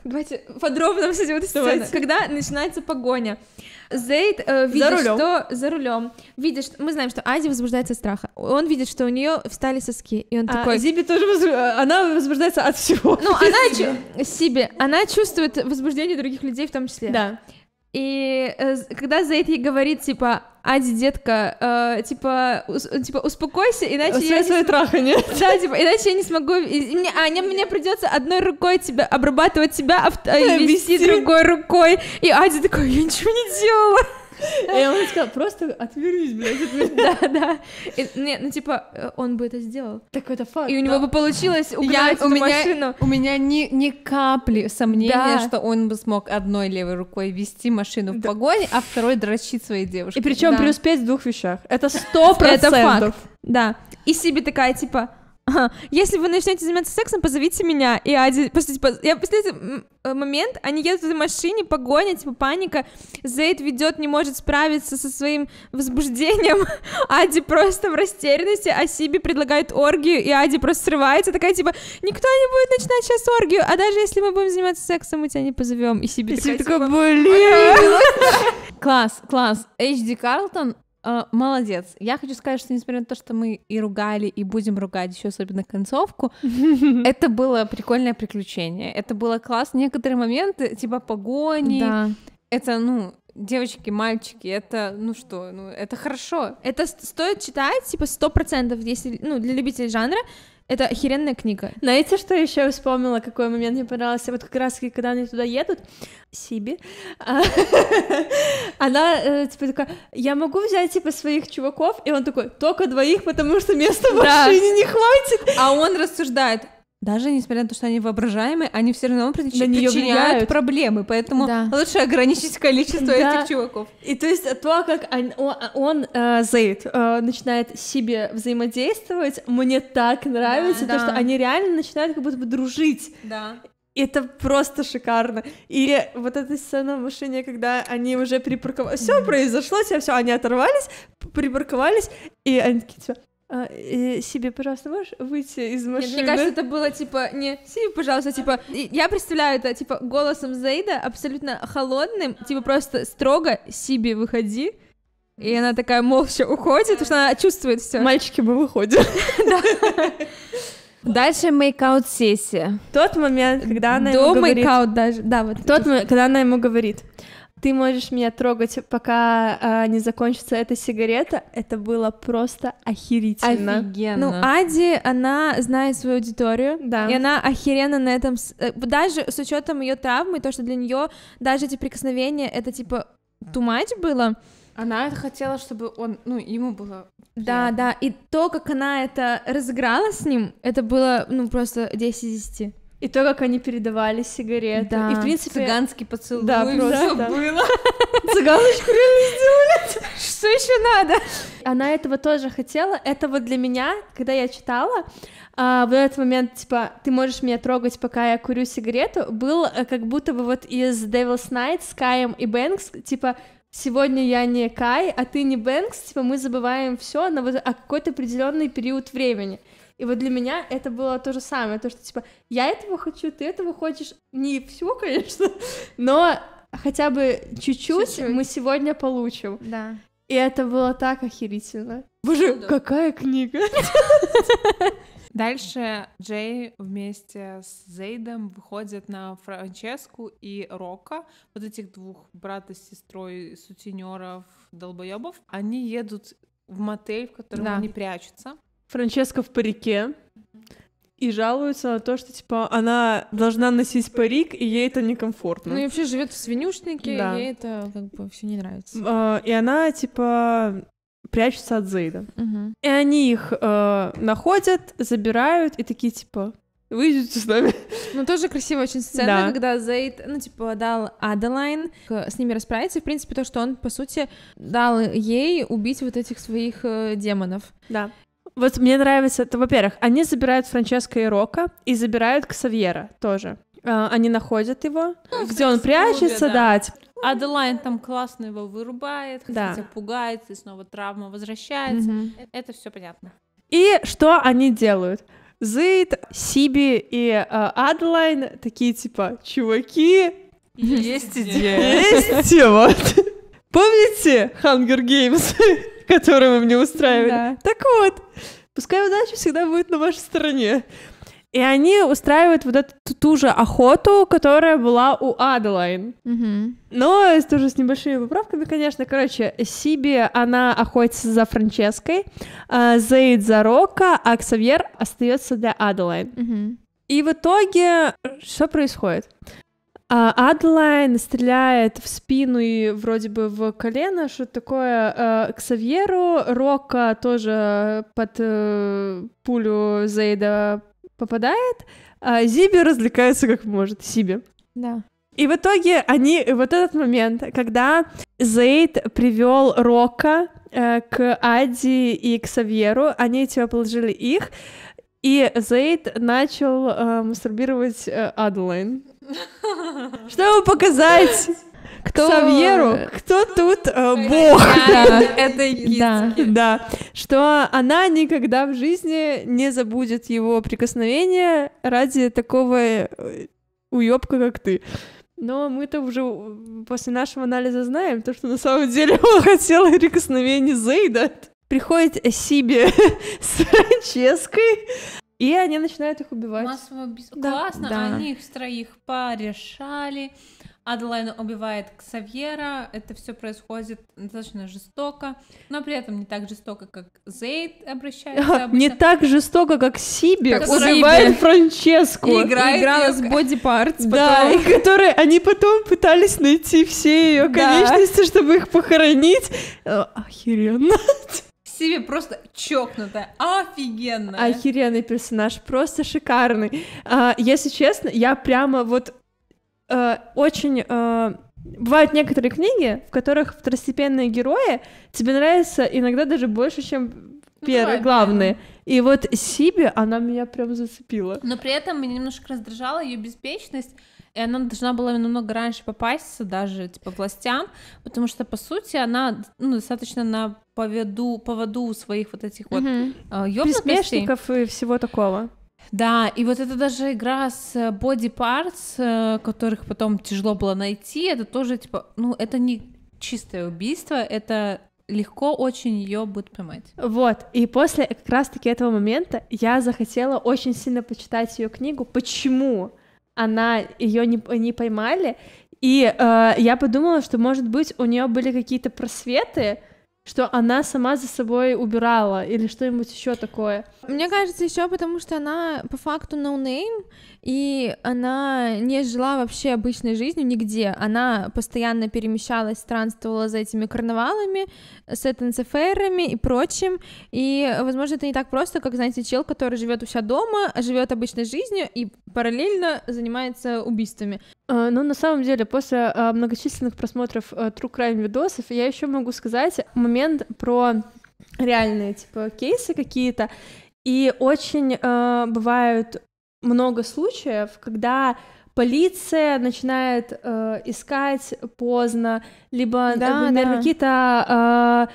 Давайте подробно обсудим эту сцену. Когда начинается погоня, Зейд э, видит, за рулем. что... За рулем. Видит, что... Мы знаем, что Ади возбуждается от страха. Он видит, что у нее встали соски, и он а такой... Сибби тоже... Воз... Она возбуждается от всего. Ну, она... Сибби, она чувствует возбуждение других людей в том числе. Да. И э, когда Зейд ей говорит, типа... Ади, детка, э, типа, ус, типа, успокойся, иначе Свои я... Свои траха, нет? Да, типа, иначе я не смогу... И, и мне, а, мне, мне придется одной рукой тебя обрабатывать тебя, а и вести другой рукой. И Ади такой, я ничего не делала. И он сказал, просто отвернись, блядь, отвернись. Да, да. И, не, ну, типа, он бы это сделал. Так это факт. И у него да. бы получилось угнать эту машину. У меня ни, ни капли сомнения, да. что он бы смог одной левой рукой вести машину да. в погоне, а второй дрочить своей девушке. И причем да. преуспеть в двух вещах. Это сто процентов. Это факт, да. И Сибби такая, типа... Если вы начнете заниматься сексом, позовите меня. И Ади, просто, типа, я последний момент, они едут в этой машине, погоня, типа, паника. Зейд ведет, не может справиться со своим возбуждением. Ади просто в растерянности, а Сибби предлагает оргию, и Ади просто срывается, такая, типа, никто не будет начинать сейчас оргию, а даже если мы будем заниматься сексом, мы тебя не позовем. И Сибби такая, типа, блин. Класс, класс. эйч ди Carlton Uh, молодец. Я хочу сказать, что несмотря на то, что мы и ругали, и будем ругать еще особенно концовку, это было прикольное приключение. Это было классно. Некоторые моменты, типа погони, да. это, ну, девочки, мальчики, это, ну что, ну, это хорошо. Это стоит читать, типа, сто процентов, если, ну, для любителей жанра. Это охеренная книга. Знаете, что еще вспомнила, какой момент мне понравился? Вот как раз, когда они туда едут, Сибби, она, типа, такая, я могу взять, типа, своих чуваков? И он такой, только двоих, потому что места в машине не хватит. А он рассуждает, даже несмотря на то, что они воображаемые, они все равно причиняют проблемы, поэтому лучше ограничить количество этих чуваков. И то есть то, как он, Зейд, начинает себе взаимодействовать, мне так нравится, то, что они реально начинают как будто бы дружить. Да. Это просто шикарно. И вот эта сцена в машине, когда они уже припарковались, все произошло, все, они оторвались, припарковались, и они такие... А, э, Сибби, пожалуйста, можешь выйти из машины? Нет, мне кажется, это было, типа, не Сибби, пожалуйста, типа, я представляю это, типа, голосом Зейда, абсолютно холодным, типа, просто строго, Сибби, выходи, и она такая молча уходит, потому что она чувствует все. Мальчики, мы выходим. Дальше мейкаут-сессия. Тот момент, когда она ему говорит... До мейкаут даже, да, вот. Тот момент, когда она ему говорит... Ты можешь меня трогать, пока а, не закончится эта сигарета. Это было просто охерительно. Офигенно. Ну, Ади, она знает свою аудиторию, да. И она охеренно на этом... Даже с учетом ее травмы, то, что для нее даже эти прикосновения, это типа too much было... Она это хотела, чтобы он, ну, ему было... Да, yeah. да, и то, как она это разыграла с ним, это было, ну, просто десять из десяти. И то, как они передавали сигареты. Да. И, в принципе... Цыганский поцелуй. Да, просто да. было. Цыганочку реально сделали. Что еще надо? Она этого тоже хотела. Это вот для меня, когда я читала, в этот момент, типа, ты можешь меня трогать, пока я курю сигарету, был как будто бы вот из Devil's Night с Каем и Бэнкс, типа... Сегодня я не Кай, а ты не Бэнкс, типа мы забываем все на вот, а какой-то определенный период времени. И вот для меня это было то же самое, то что типа я этого хочу, ты этого хочешь, не всё, конечно, но хотя бы чуть-чуть, чуть-чуть. Мы сегодня получим. Да. И это было так охерительно. Боже, да. Какая книга! Дальше Джей вместе с Зейдом выходит на Франческу и Рокко, вот этих двух брата с сестрой, сутенеров, долбоебов. Они едут в мотель, в котором да. они прячутся. Франческа в парике и жалуется на то, что типа она должна носить парик, и ей это некомфортно. Ну и вообще живет в свинюшнике, да. и ей это как бы все не нравится. И она типа... прячутся от Зейда. Угу. И они их э, находят, забирают и такие, типа, вы идете с нами. Ну, тоже красивая очень сцена, да. когда Зейд, ну, типа, дал Аделайн с ними расправиться. В принципе, то, что он, по сути, дал ей убить вот этих своих э, демонов. Да. Вот мне нравится, это, во-первых, они забирают Франческо и Рокко и забирают Ксавьера тоже. Э, они находят его, ну, где он прячется, клубе, да, типа, Аделайн там классно его вырубает, да. хотя пугается, и снова травма возвращается. Mm-hmm. Это все понятно. И что они делают? Зейд, Сибби и э, Аделайн такие типа, чуваки, есть идея. Есть вот. Помните Hunger Games, которые вы мне устраивали? Так вот, пускай удача всегда будет на вашей стороне. И они устраивают вот эту ту же охоту, которая была у Аделайн. Mm-hmm. Но тоже с небольшими поправками, конечно. Короче, Сибби, она охотится за Франческой, Зейд за Рокко, а Ксавьер остается для Аделайн. Mm-hmm. И в итоге что происходит? Аделайн стреляет в спину и вроде бы в колено, что такое, Ксавьеру, Рокко тоже под пулю Зейда попадает, а Зиби развлекается как может, Сиби. Да. И в итоге они, вот этот момент, когда Зейд привел Рокко э, к Ади и к Ксавьеру, они тебя положили их, и Зейд начал э, мастурбировать э, Аделайн. Чтобы показать Ксавьеру, кто тут бог. Да, что она никогда в жизни не забудет его прикосновения ради такого уёбка, как ты. Но мы-то уже после нашего анализа знаем, то, что на самом деле он хотел прикосновения Зейда. Приходит Сибби с Франческой, и они начинают их убивать. Массовое убийство. Да. Классно, да. Они их с троих порешали. Аделайн убивает Ксавьера, это все происходит достаточно жестоко, но при этом не так жестоко, как Зейд обращается. Обычно. Не так жестоко, как Сибби убивает Франческу. И играет и играла ее... с бодипартс. Да, потом. И которые они потом пытались найти все ее конечности, да. чтобы их похоронить. Охеренно. Сибби просто чокнутая, офигенная. Охеренный персонаж, просто шикарный. А, если честно, я прямо вот э, очень... Э, бывают некоторые книги, в которых второстепенные герои тебе нравятся иногда даже больше, чем первые, ну, главные. И вот Сибби, она меня прям зацепила. Но при этом меня немножко раздражала ее беспечность, и она должна была намного раньше попасться даже, типа, властям, потому что, по сути, она, ну, достаточно на поводу, поводу своих вот этих вот mm-hmm. ёбнутостей. Приспешников и всего такого. Да, и вот это даже игра с body parts, которых потом тяжело было найти, это тоже, типа, ну, это не чистое убийство, это... легко очень ее будет поймать. Вот, и после как раз-таки этого момента я захотела очень сильно почитать ее книгу, почему она ее не, не поймали, и э, я подумала, что, может быть, у нее были какие-то просветы, что она сама за собой убирала или что-нибудь еще такое. Мне кажется, еще потому что она по факту ноунейм, и она не жила вообще обычной жизнью нигде. Она постоянно перемещалась, странствовала за этими карнавалами, с этенсефейрами и прочим. И, возможно, это не так просто, как, знаете, чел, который живет у себя дома, живет обычной жизнью и параллельно занимается убийствами. Но на самом деле, после многочисленных просмотров True Crime видосов, я еще могу сказать момент про реальные, типа, кейсы какие-то. И очень бывают много случаев, когда полиция начинает э, искать поздно, либо, да, например, да. какие-то э,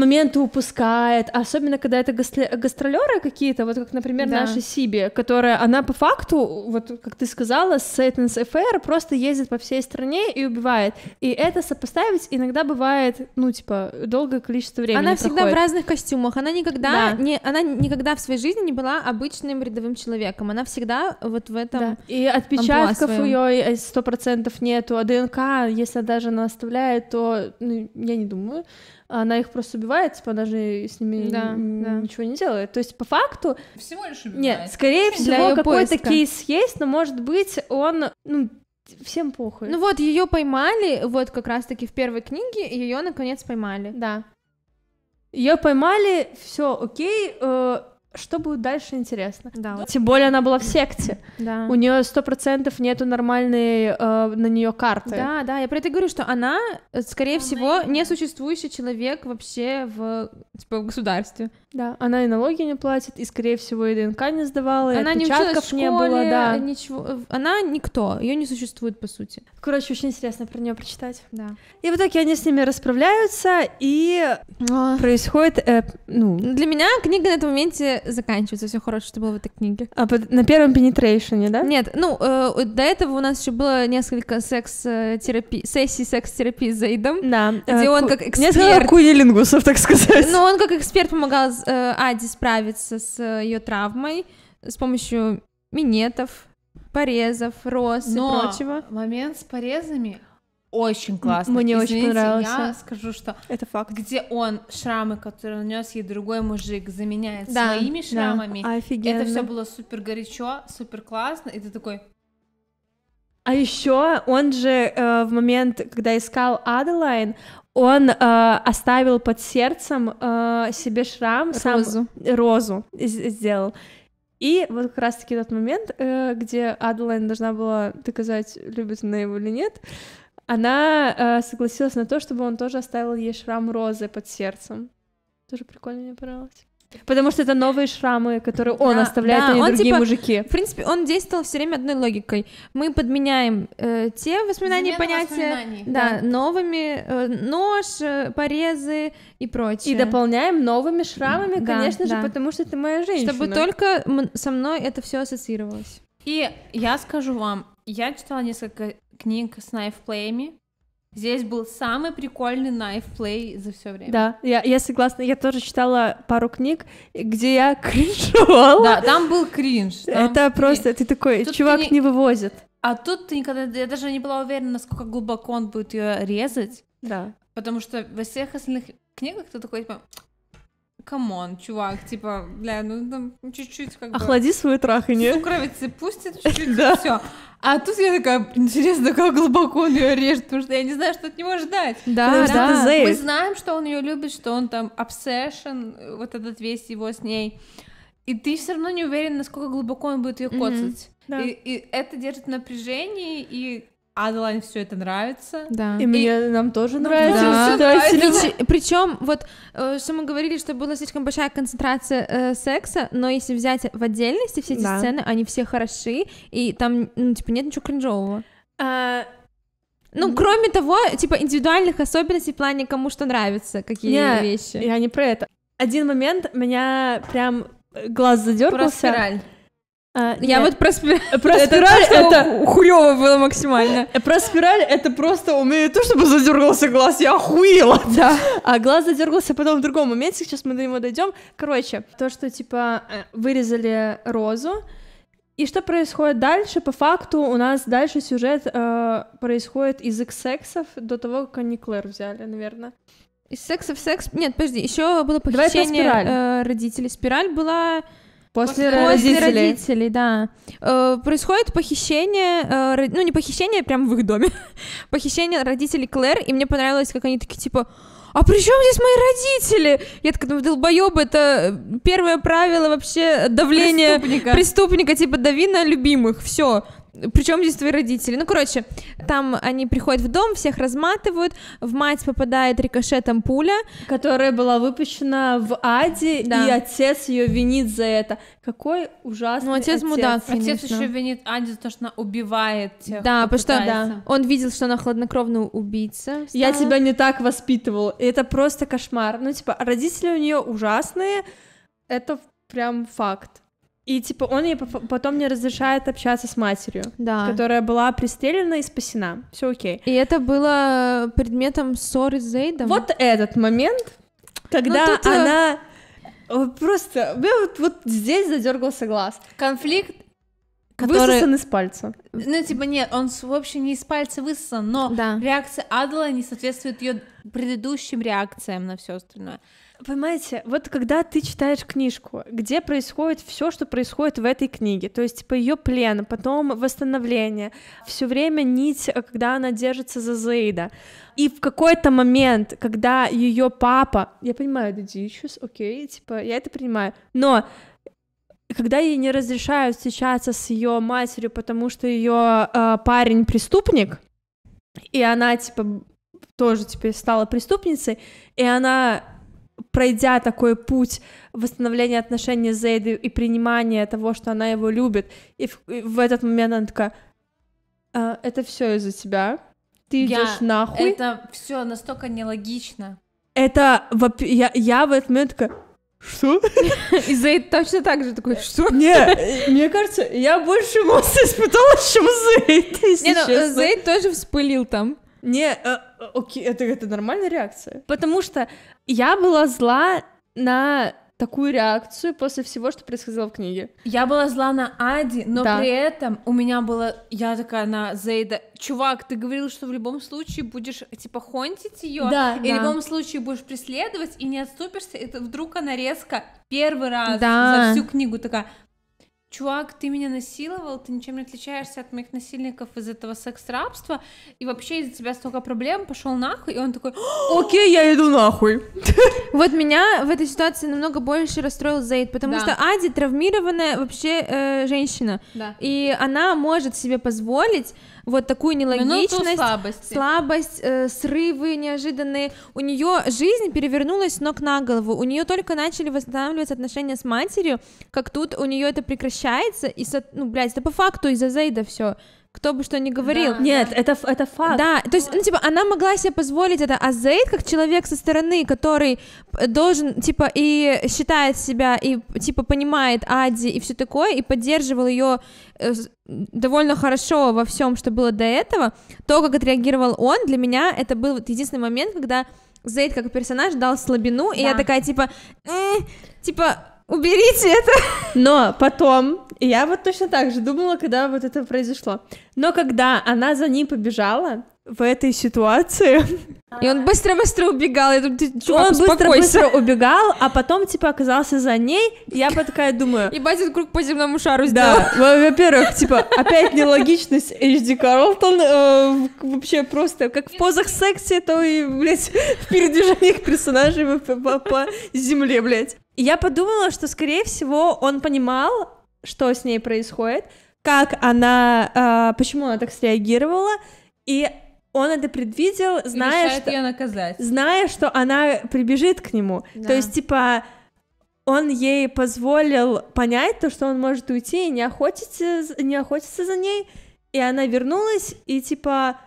моменты упускает, особенно когда это гастр- гастролеры какие-то, вот как, например, да. наша Сибби, которая, она по факту, вот как ты сказала, с Satan's Affair просто ездит по всей стране и убивает. И это сопоставить иногда бывает, ну, типа, долгое количество времени Она проходит. Всегда в разных костюмах, она никогда, да. не, она никогда в своей жизни не была обычным рядовым человеком, она всегда вот в этом... Да. И отпечатков у её сто процентов нету, а ДНК, если даже она оставляет, то, ну, я не думаю... Она их просто убивает, типа, даже с ними да, н- да. ничего не делает. То есть, по факту... Всего лишь убивает. Нет, скорее всего, какой-то кейс есть, но, может быть, он... Ну, всем похуй. Ну вот, ее поймали, вот как раз-таки в первой книге ее наконец, поймали. Да. Ее поймали, все окей, э- что будет дальше, интересно. Да, вот. Тем более она была в секте. Да. У нее сто процентов нету нормальной э, на нее карты. Да, да, я про это говорю, что она, скорее она всего, и... несуществующий человек вообще в, типа, в государстве. Да, она и налоги не платит, и, скорее всего, и ДНК не сдавала, и она отпечатков не, в школе, не было. Да. Ничего. Она никто, ее не существует, по сути. Короче, очень интересно про нее прочитать. Да. И в итоге они с ними расправляются, и а... происходит... Э, ну... Для меня книга на этом моменте заканчивается, все хорошее, что было в этой книге. А под, на первом пенетрейшене, да? Нет, ну, э, до этого у нас еще было несколько секс-терапий, сессий секс-терапии с Зейдом, да. где э, он ку- как эксперт... Несколько кунилингусов, так сказать. Ну, он как эксперт помогал э, Аде справиться с ее травмой с помощью минетов, порезов, роз Но и прочего. Но момент с порезами... Очень классно. Мне Извините, очень понравилось. Я скажу, что это факт. Где он шрамы, которые нанес ей другой мужик, заменяет да, своими шрамами. Да. Офигенно. Это все было супер горячо, супер классно. И ты такой. А еще он же э, в момент, когда искал Аделайн, он э, оставил под сердцем э, себе шрам, розу, сам, розу сделал. И вот как раз-таки тот момент, э, где Аделайн должна была доказать, любит она его или нет. Она э, согласилась на то, чтобы он тоже оставил ей шрам розы под сердцем. Тоже прикольно, мне понравилось. Потому что это новые шрамы, которые он да, оставляет, да, а не он, другие типа, мужики. В принципе, он действовал все время одной логикой. Мы подменяем э, те воспоминания и понятия да, да. новыми, э, нож, э, порезы и прочее. И дополняем новыми шрамами, да, конечно да. же, потому что ты моя женщина. Чтобы только со мной это все ассоциировалось. И я скажу вам, я читала несколько книг с найфплеями. Здесь был самый прикольный найфплей за все время. Да, я, я согласна. Я тоже читала пару книг, где я кринжевала. Да, там был кринж. Там... Это просто, ты такой, тут чувак ты не... не вывозит. А тут ты никогда, я даже не была уверена, насколько глубоко он будет ее резать. Да. Потому что во всех остальных книгах ты такой, типа... Камон, чувак, типа, бля, ну там чуть-чуть как бы... Охлади свою траханье. Сукровицы пустит чуть-чуть, да. все. А тут я такая, интересно, как глубоко он ее режет, потому что я не знаю, что от него ждать. Да, да. Мы знаем, что он ее любит, что он там obsession, вот этот весь его с ней. И ты все равно не уверен, насколько глубоко он будет ее коцать. Mm-hmm. Да. И, и это держит в напряжении, и... Аделайн все это нравится. Да. И, и мне и... нам тоже нравится. Да. Да. Прич... Причем, вот, э, что мы говорили, что была слишком большая концентрация э, секса, но если взять в отдельности все эти да. сцены, они все хороши, и там, ну, типа, нет ничего кринжового. А... Ну, mm-hmm. кроме того, типа, индивидуальных особенностей в плане кому что нравится, какие нет, вещи. Я не про это. Один момент меня прям глаз задергался. Про спираль. А, я нет. вот про, спи... про спираль это, то, это... хуёво было максимально. Про спираль это просто у меня не то, чтобы задергался глаз, я охуела, да. А глаз задергался потом в другом моменте, сейчас мы до него дойдем. Короче, то, что типа вырезали розу, и что происходит дальше, по факту у нас дальше сюжет э, происходит из икс-иксов до того, как они Клэр взяли, наверное. Из секса в секс... Нет, подожди, еще было похищение э, родителей. Спираль была... После, После родителей. родителей, да. Э, происходит похищение... Э, род... Ну, не похищение, а прям в их доме. Похищение родителей Клэр, и мне понравилось, как они такие, типа... А при чем здесь мои родители? Я такая думаю, долбоёб, это первое правило вообще давления преступника, преступника типа дави на любимых, все. Причем здесь твои родители? Ну, короче, там они приходят в дом, всех разматывают, в мать попадает рикошетом пуля, которая была выпущена в аде, да. И отец ее винит за это. Какой ужасный ну, отец. Отец мудак, Отец еще винит Ади за то, что она убивает тех, да, потому что да. Он видел, что она хладнокровная убийца. Стала. Я тебя не так воспитывал. И это просто кошмар. Ну, типа, родители у нее ужасные, это прям факт. И, типа, он ей потом не разрешает общаться с матерью, да. Которая была пристрелена и спасена. Все окей. И это было предметом ссоры с Зейдом. Вот этот момент, когда ну, тут... она... Просто... Вот, вот здесь задергался глаз. Конфликт, который... Высосан из пальца. Ну, типа, нет, он вообще не из пальца высосан, но да. Реакция Адела не соответствует ее предыдущим реакциям на все остальное. Понимаете, вот когда ты читаешь книжку, где происходит все, что происходит в этой книге, то есть типа ее плен, потом восстановление, все время нить, когда она держится за Зейда, и в какой-то момент, когда ее папа, я понимаю, это дичус, окей, типа я это понимаю, но когда ей не разрешают встречаться с ее матерью, потому что ее э, парень преступник, и она типа тоже теперь стала преступницей, и она пройдя такой путь восстановления отношений с Зейдой и принимания того, что она его любит, и в, и в этот момент она такая, а, это все из-за тебя, ты идешь я... нахуй. Это все настолько нелогично. Это я, я в этот момент такая, что? И Зейд точно так же такой, что? Не, мне кажется, я больше эмоций испытала, чем Зейд. Не, ну Зейд тоже вспылил там. Не, окей, это, это нормальная реакция. Потому что я была зла на такую реакцию после всего, что происходило в книге. Я была зла на Ади, но да. При этом у меня была... Я такая на Зейда... Чувак, ты говорил, что в любом случае будешь, типа, хонтить ее, да, и да. В любом случае будешь преследовать, и не отступишься. Это вдруг она резко первый раз да. За всю книгу такая... Чувак, ты меня насиловал, ты ничем не отличаешься от моих насильников из этого секс-рабства, и вообще из-за тебя столько проблем, пошел нахуй, и он такой, окей, я иду нахуй. Вот меня в этой ситуации намного больше расстроил Зейд, потому да. Что Ади травмированная вообще э, женщина, да. И она может себе позволить вот такую нелогичность, слабость, э, срывы неожиданные. У нее жизнь перевернулась с ног на голову, у нее только начали восстанавливаться отношения с матерью, как тут у нее это прекращается, и, ну, блядь, это по факту из-за Зейда все. Кто бы что ни говорил. Да, нет, да. Это, это факт. Да, то есть, ну, типа, она могла себе позволить это, а Зейд, как человек со стороны, который должен, типа, и считает себя, и, типа, понимает Ади и все такое, и поддерживал ее э, довольно хорошо во всем, что было до этого, то, как отреагировал он, для меня это был вот единственный момент, когда Зейд, как персонаж, дал слабину, да. И я такая, типа, э, типа... Уберите это! Но потом, я вот точно так же думала, когда вот это произошло. Но когда она за ним побежала в этой ситуации... И он быстро-быстро убегал, я думаю, ты, чувак, он быстро-быстро убегал, а потом, типа, оказался за ней, я такая думаю... И батин круг по земному шару сделал. Да, во-первых, типа, опять нелогичность эйч ди Carlton, вообще просто, как в позах сексе, то и, блядь, в передвижениях персонажей по земле, блядь. Я подумала, что, скорее всего, он понимал, что с ней происходит, как она, э, почему она так среагировала, и он это предвидел, зная, что, ее наказать. зная, что она прибежит к нему. Да. То есть, типа, он ей позволил понять то, что он может уйти и не охотиться, не охотиться за ней, и она вернулась, и, типа,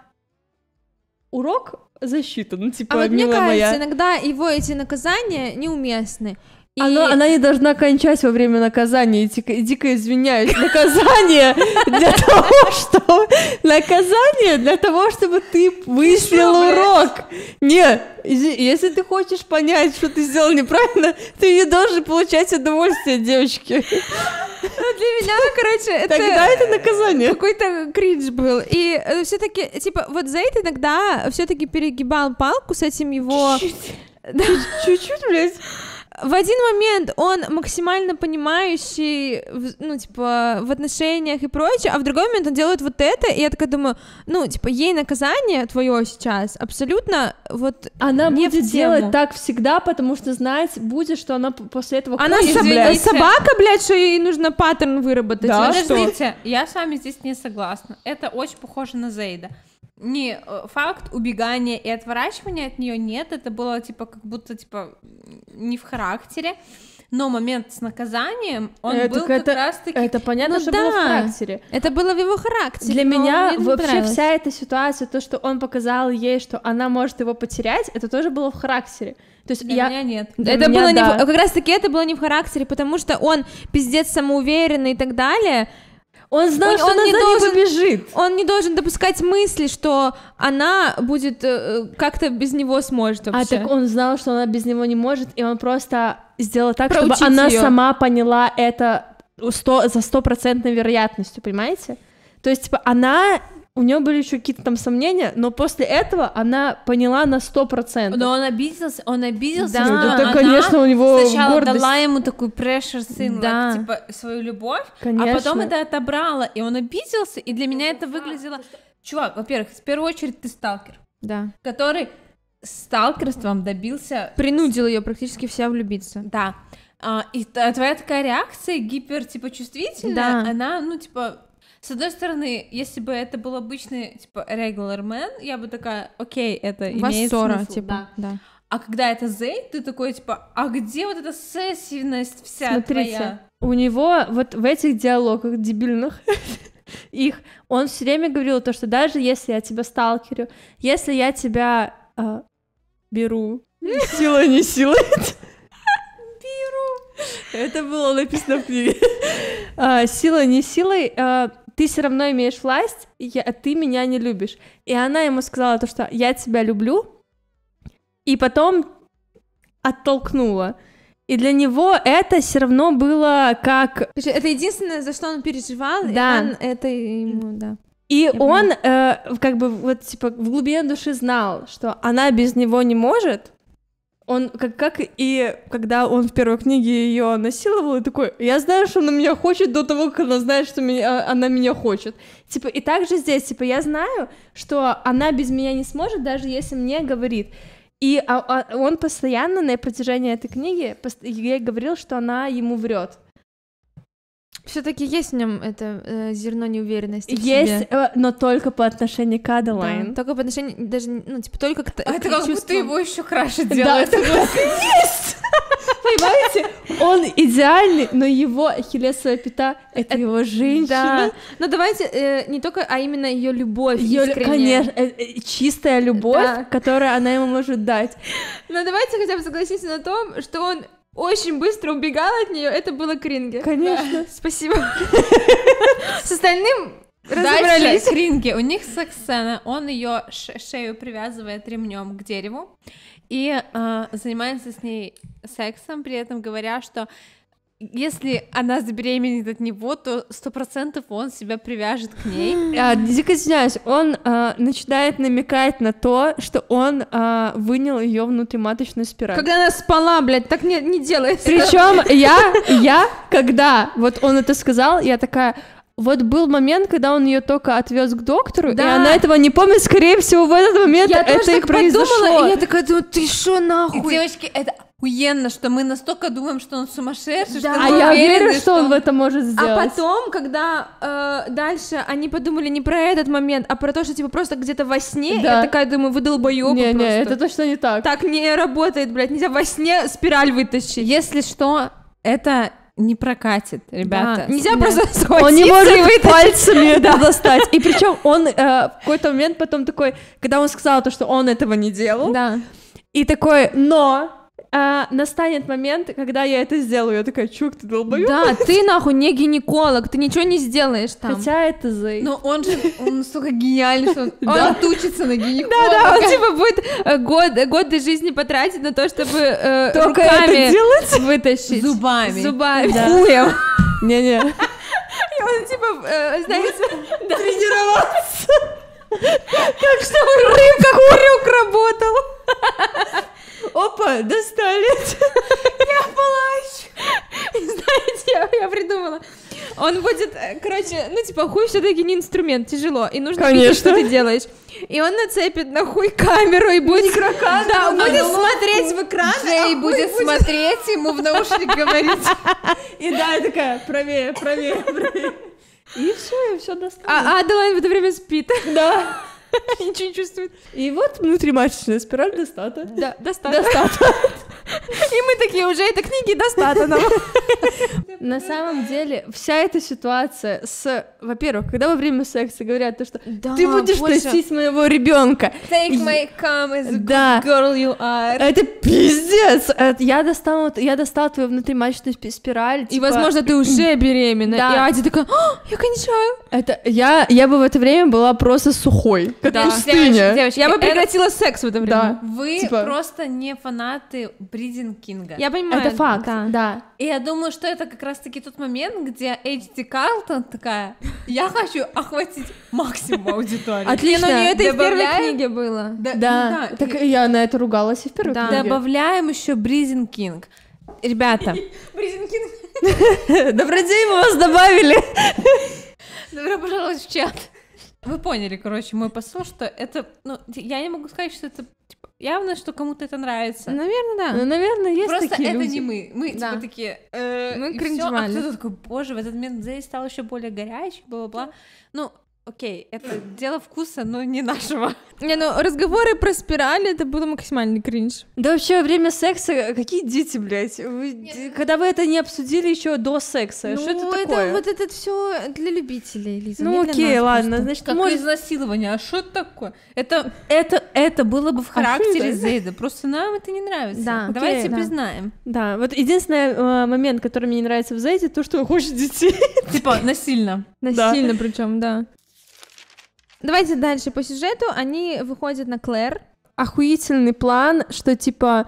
урок засчитан, типа, а вот милая моя. Мне кажется, моя. Иногда его эти наказания неуместны. И... Она, она не должна кончать во время наказания, и дико, дико извиняюсь, наказание для того, что... Наказание для того, чтобы ты выяснил урок. Нет, если ты хочешь понять, что ты сделал неправильно, ты не должен получать удовольствие, девочки. Ну, для меня, короче, это... Тогда это наказание. Какой-то кринж был. И все-таки, типа, вот Зейд иногда все-таки перегибал палку с этим его... Чуть-чуть. Чуть-чуть, блядь. В один момент он максимально понимающий, ну, типа, в отношениях и прочее, а в другой момент он делает вот это, и я такая думаю, ну, типа, ей наказание твое сейчас абсолютно вот она не будет делать так всегда, потому что знать будет, что она после этого... Она соб... собака, блядь, что ей нужно паттерн выработать. Да, подождите, что? Я с вами здесь не согласна. Это очень похоже на Зейда. Не факт убегания и отворачивания от нее нет, это было типа как будто типа не в характере, но момент с наказанием он это, был как это, раз таки. Это понятно, ну, что да, было в характере. Это было в его характере. Для меня вообще вся эта ситуация, то, что он показал ей, что она может его потерять, это тоже было в характере. То есть для я... меня нет. Для это меня, было да. не... Как раз таки это было не в характере, потому что он пиздец самоуверенный и так далее. Он знал, он, что он не должен, побежит. Он не должен допускать мысли, что она будет э, как-то без него сможет вообще. А так он знал, что она без него не может, и он просто сделал так, проучить чтобы она её. Сама поняла это сто, за стопроцентной вероятностью, понимаете? То есть, типа, она... У нее были еще какие-то там сомнения, но после этого она поняла на сто процентов. Но он обиделся, он обиделся. Да, ну, это, она конечно, у него сначала гордость. Дала ему такой pressure, сын, да. Like, типа свою любовь, конечно. А потом это отобрала, и он обиделся, и для меня это выглядело. Чувак, во-первых, в первую очередь ты сталкер, да. Который сталкерством добился, принудил ее практически вся влюбиться. Да. А, и твоя такая реакция гипер, типа чувствительная, да. Она, ну типа. С одной стороны, если бы это был обычный, типа, regular man, я бы такая, окей, это имеет восторг, смысл, типа, да. Да. А когда это Зейд, ты такой, типа, а где вот эта сессивность вся смотрите, твоя? У него вот в этих диалогах дебильных их, он все время говорил то, что даже если я тебя сталкерю, если я тебя э, беру, сила не сила, беру, это было написано в книге, сила не силой, ты все равно имеешь власть, я, а ты меня не любишь. И она ему сказала то, что я тебя люблю, и потом оттолкнула. И для него это все равно было как... Это единственное, за что он переживал, да. И он это ему, да. И я он э, как бы вот типа в глубине души знал, что она без него не может. Он как, как и когда он в первой книге ее насиловал, и такой, я знаю, что она меня хочет до того, как она знает, что меня, она меня хочет. Типа, и также здесь, типа, я знаю, что она без меня не сможет, даже если мне говорит. И а, а, он постоянно на протяжении этой книги ей говорил, что она ему врет. Все-таки есть в нем это э, зерно неуверенности. Есть, э, но только по отношению к Аделайн. Да, только по отношению, даже, ну, типа, только к, а к это чувствам. Как будто его еще краше делает. Да, это есть! Понимаете? Он идеальный, но его ахиллесовая пята — это его женщина. Да. Но давайте э, не только, а именно ее любовь её, конечно, э, э, чистая любовь, да. Которую она ему может дать. Но давайте хотя бы согласимся на том, что он... Очень быстро убегал от нее, это было кринги. Конечно. Да. Спасибо. С остальным разобрались. Дальше кринги. У них секс-сцена. Он ее шею привязывает ремнем к дереву и э, занимается с ней сексом, при этом говоря, что если она забеременеет от него, то сто процентов он себя привяжет к ней. Я дико извиняюсь, он э, начинает намекать на то, что он э, вынял ее внутриматочную спираль. Когда она спала, блядь, так не, не делай. Причем я, я, когда вот он это сказал, я такая... Вот был момент, когда он ее только отвез к доктору, да. И она этого не помнит, скорее всего, в этот момент я это тоже и произошло. Подумала, и я такая, думаю, ты что нахуй? И, девочки, это охуенно, что мы настолько думаем, что он сумасшедший, да. Что а мы я уверены, верю, что, что он в этом может сделать. А потом, когда э, дальше они подумали не про этот момент, а про то, что типа просто где-то во сне, да. Я такая думаю, вы долбоёбы не, просто. Не, это точно не так. Так не работает, блядь, нельзя во сне спираль вытащить. Если что, это... Не прокатит, ребята. Да. Нельзя да. просто схватиться. Он не может и пальцами это да. достать. И причем он э, в какой-то момент потом такой, когда он сказал то, что он этого не делал, да. И такой, но э, настанет момент, когда я это сделаю. Я такая, чук, ты долбоёб. Да, ты нахуй не гинеколог, ты ничего не сделаешь там. Хотя это Зейд. Но он же, он настолько гениальный, что он да. отучится на гинеколога. Да, да, он типа будет год, годы жизни потратить на то, чтобы э, только руками это делать? Вытащить. Зубами. Зубами. Да. Хуем. Не-не. И он типа, э, знаете, тренировался. Как чтобы рыб, как урюк работал. Он Опа, достали. Я плачу. Знаете, я придумала. Он будет, короче, ну типа хуй все-таки не инструмент, тяжело, и нужно видеть, что ты делаешь. И он нацепит на хуй камеру и будет крокан, да, будет смотреть в экран, Джей будет смотреть, ему в наушник говорить. И да, я такая, правее, правее, правее. И все, и все достали. А Аделайн в это время спит. Да. Ничего не чувствует. И вот внутриматочная спираль достата. Да, достата. И мы такие уже, это книги достата нам. На самом деле, вся эта ситуация с... Во-первых, когда во время секса говорят то, что ты будешь носить моего ребенка. Take my cum as a good girl you are. Это пиздец. Я достала твою внутриматочную спираль. И, возможно, ты уже беременна. И Ади такая, я кончаю. Я бы в это время была просто сухой. Да. Девочки, девочки, я бы прекратила это... секс в это время. Да. Вы типа... просто не фанаты Бридинг Кинга. Я понимаю. Это факт, да. да. И я думаю, что это как раз-таки тот момент, где эйч ди Carlton такая, я хочу охватить максимум аудитории. Отлично. Но не это и в первой книге было. Да. да. да. Так и... я на это ругалась и в первой да. книге. Добавляем еще Бридинг Кинг. Ребята. Бридинг Кинг. Добродей, мы вас добавили. Добро пожаловать в чат. Вы поняли, короче, мой посыл, что это, ну, я не могу сказать, что это типа, явно, что кому-то это нравится. Наверное, да. Ну, наверное, есть просто такие это люди. Не мы. Мы, да. типа, такие... Э, мы кринжевали. А кто-то такой, боже, в этот момент Зей стал еще более горячий, бла-бла-бла. Ну, окей, это дело вкуса, но не нашего. Не, ну, разговоры про спирали, это был максимальный кринж. Да вообще, во время секса, какие дети, блядь? Вы, когда вы это не обсудили еще до секса, ну, что это такое? Это, вот это все для любителей, Лиза. Ну, окей, ладно, просто. Значит, как может... изнасилование, а что это такое? Это, это, это было бы в характере а Зейда, просто нам это не нравится. Да, давайте окей, признаем. Да. да, вот единственный момент, который мне не нравится в Зейде, то, что он хочет детей. Типа, насильно. Насильно причем, да. Давайте дальше по сюжету. Они выходят на Клэр. Охуительный план, что типа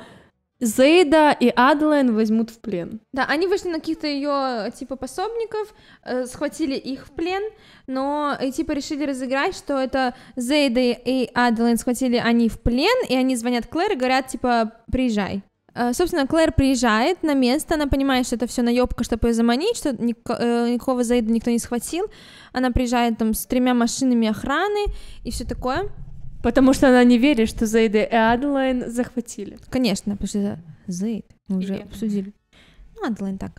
Зейда и Аделайн возьмут в плен. Да, они вышли на каких-то ее типа пособников, э, схватили их в плен, но и, типа решили разыграть, что это Зейда и Аделайн схватили они в плен, и они звонят Клэр и говорят типа приезжай. Собственно, Клэр приезжает на место, она понимает, что это все наебка, чтобы ее заманить, что никакого Зейда никто не схватил. Она приезжает там с тремя машинами охраны и все такое. Потому что она не верит, что Зейда и Аделайн захватили. Конечно, потому что это Зейд, мы уже и обсудили. Ну, Аделайн так.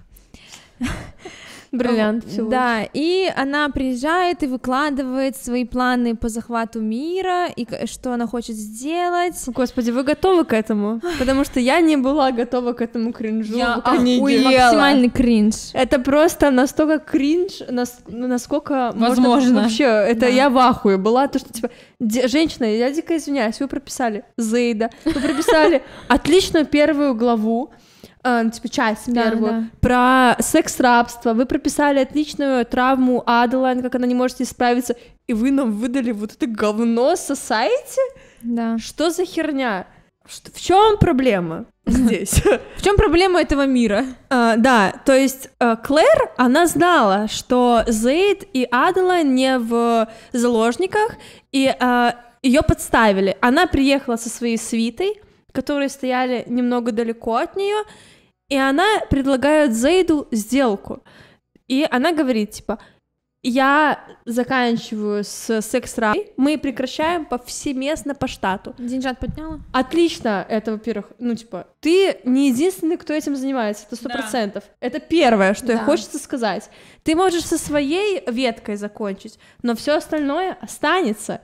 Бриллиант всего. Да, и она приезжает и выкладывает свои планы по захвату мира, и что она хочет сделать. Господи, вы готовы к этому? Потому что я не была готова к этому кринжу. Я охуела. Максимальный кринж. Это просто настолько кринж, насколько... Возможно. Вообще, это я в ахуе была, то что типа... Женщина, я дико извиняюсь, вы прописали Зейда, вы прописали отличную первую главу, Э, типа часть первую, да, да. про секс-рабство, вы прописали отличную травму Аделайн, как она не может с ней справиться, и вы нам выдали вот это говно сосайте? Да. Что за херня? Что, в чем проблема здесь? В чем проблема этого мира? А, да, то есть а, Клэр, она знала, что Зейд и Аделайн не в заложниках, и а, ее подставили. Она приехала со своей свитой, которые стояли немного далеко от нее, и она предлагает Зейду сделку. И она говорит, типа, я заканчиваю с секс-рабой, мы прекращаем повсеместно по штату. Деньжат подняла? Отлично, это, во-первых, ну, типа, ты не единственный, кто этим занимается, это сто процентов. Да. Это первое, что да. хочется сказать. Ты можешь со своей веткой закончить, но все остальное останется.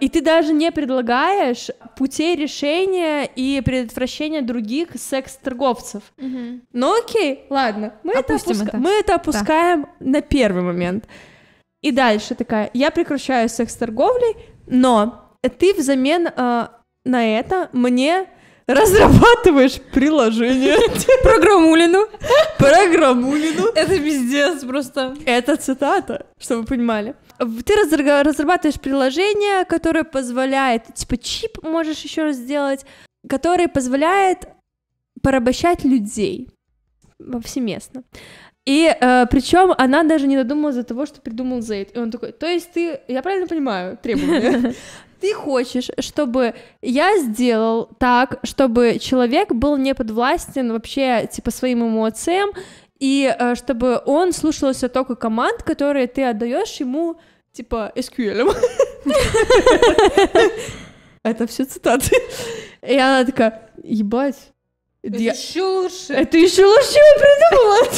И ты даже не предлагаешь путей решения и предотвращения других секс-торговцев. Угу. Ну окей, ладно, мы это, опуска... это. мы это опускаем да. на первый момент. И дальше такая, я прекращаю секс-торговлей, но ты взамен э, на это мне разрабатываешь приложение. Программулину. Программулину. Это пиздец просто. Это цитата, чтобы вы понимали. Ты разрабатываешь приложение, которое позволяет, типа чип можешь еще раз сделать, который позволяет порабощать людей повсеместно. И э, причем она даже не додумалась до того, что придумал Зейд. И он такой, то есть ты, я правильно понимаю, требования? Ты хочешь, чтобы я сделал так, чтобы человек был не подвластен вообще, типа, своим эмоциям, и э, чтобы он слушался только команд, которые ты отдаешь ему, типа, эс кью эль. Это все цитаты. И она такая, ебать. Это я... еще лучше. Это еще лучше, чем я придумала.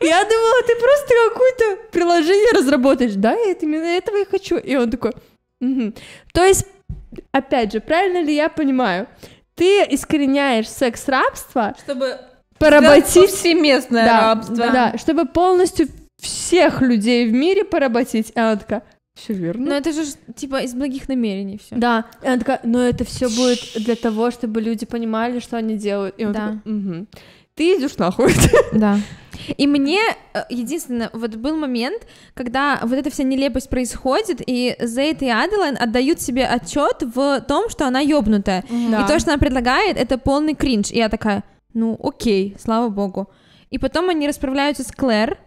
Я думала, ты просто какое-то приложение разработаешь. Да, я именно этого и хочу. И он такой, угу. То есть, опять же, правильно ли я понимаю? Ты искореняешь секс-рабство, чтобы поработить... Всеместное да, рабство. Да, да, чтобы полностью всех людей в мире поработить. И она такая... Все верно. Но это же типа из благих намерений все. Да. И она такая, но это все будет для того, чтобы люди понимали, что они делают. И он да. такой, угу. Ты идешь нахуй. Да. И мне единственное, вот был момент, когда вот эта вся нелепость происходит, и Зейд и Аделайн отдают себе отчет в том, что она ёбнутая. Да. И то, что она предлагает, это полный кринж. И я такая, ну окей, слава богу. И потом они расправляются с Клэр.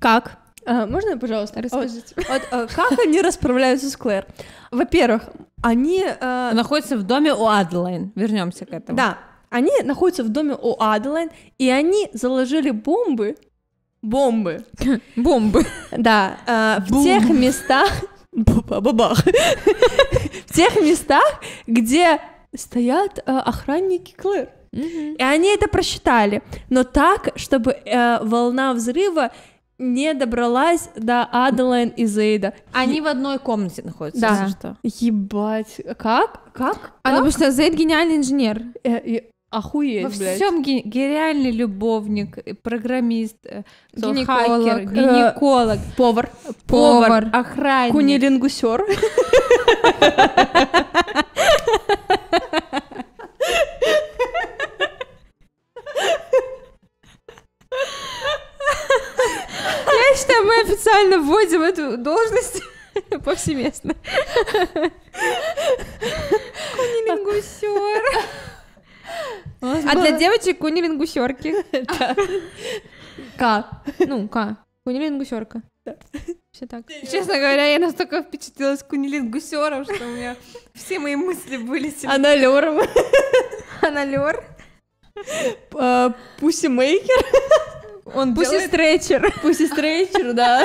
Как? А, можно, пожалуйста, расскажите? Вот, вот, а, как они расправляются с Клэр? Во-первых, они... А... находятся в доме у Аделайн. Вернемся к этому. Да, они находятся в доме у Аделайн, и они заложили бомбы. Бомбы. Бомбы. Да, а, в тех местах... Бабах. В тех местах, где стоят а, охранники Клэр. Угу. И они это просчитали. Но так, чтобы а, волна взрыва... не добралась до Аделайн и Зейда. Они е... в одной комнате находятся. Да. Если что. Ебать. Как? Как? А потому что Зейд гениальный инженер. Э, э, охуеть, во блядь. Во всем ге- гениальный любовник, программист, гинеколог, хакер, гинеколог, э, повар, повар, повар, охранник, кунилингусер. Я считаю, мы официально вводим эту должность повсеместно. Кунилингусер. А для девочек кунилингусерки. К. Ну, К. Кунилингусерка. Все так. Честно говоря, я настолько впечатлилась кунилингусером, что у меня все мои мысли были себе. Аналёром. Аналёр. Пусимейкер. Он Пусть стрейчер. Пусть стрейчер, да.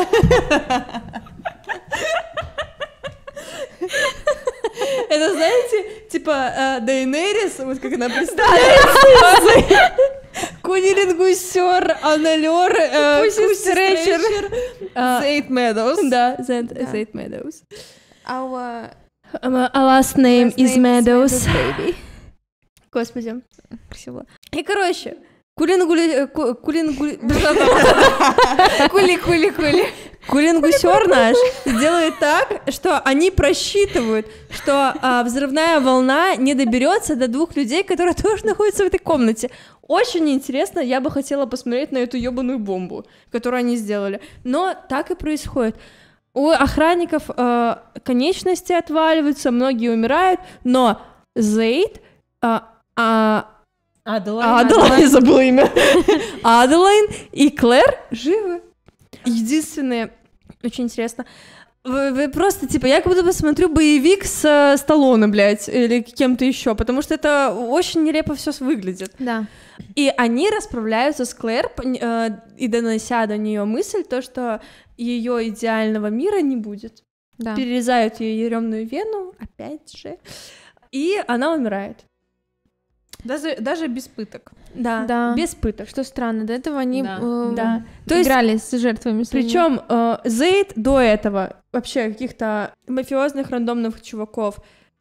Это, знаете, типа Дейнерис, вот как она представляется. Кунилингусер, аналер, Пусть стрейчер. Зейд Медоуз. Да, Зейд Медоуз. Our last name is Meadows. Господи. Красиво. И, короче... Кулингули... Кулингули... Кули-кули-кули. Кулингусер наш сделает так, что они просчитывают, что а, взрывная волна не доберется до двух людей, которые тоже находятся в этой комнате. Очень интересно, я бы хотела посмотреть на эту ёбаную бомбу, которую они сделали. Но так и происходит. У охранников а, конечности отваливаются, многие умирают, но Зейд... А, а, Аделайн, Аделайн забыла имя. Аделайн и Клэр живы. Единственное, очень интересно. Вы, вы просто, типа, я как будто бы смотрю боевик с э, Сталлоне, блядь, или кем-то еще, потому что это очень нелепо все выглядит. Да. И они расправляются с Клэр э, и донося до нее мысль, то, что ее идеального мира не будет. Да. Перерезают ее еремную вену, опять же, и она умирает. Даже, даже без пыток. Да, да, без пыток. Что странно, до этого они да. Э, да. То играли есть, с жертвами. Причем э, Зейд до этого вообще каких-то мафиозных рандомных чуваков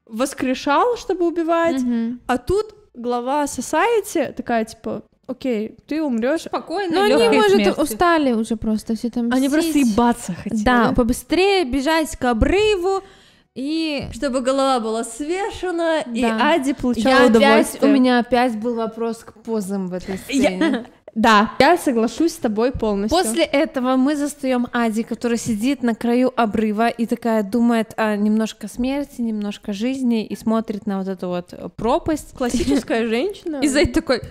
воскрешал, чтобы убивать, угу. А тут глава society такая, типа, окей, ты умрешь. Спокойно, но они, может, смерти. Устали уже просто все там. Они сидеть. Просто ебаться хотели. Да, побыстрее бежать к обрыву. И чтобы голова была свешена, да. И Ади получала я удовольствие. Опять, у меня опять был вопрос к позам в этой сцене. Я... Да, я соглашусь с тобой полностью. После этого мы застаем Ади, которая сидит на краю обрыва и такая думает о немножко смерти, немножко жизни и смотрит на вот эту вот пропасть. Классическая женщина. И Зейд такой...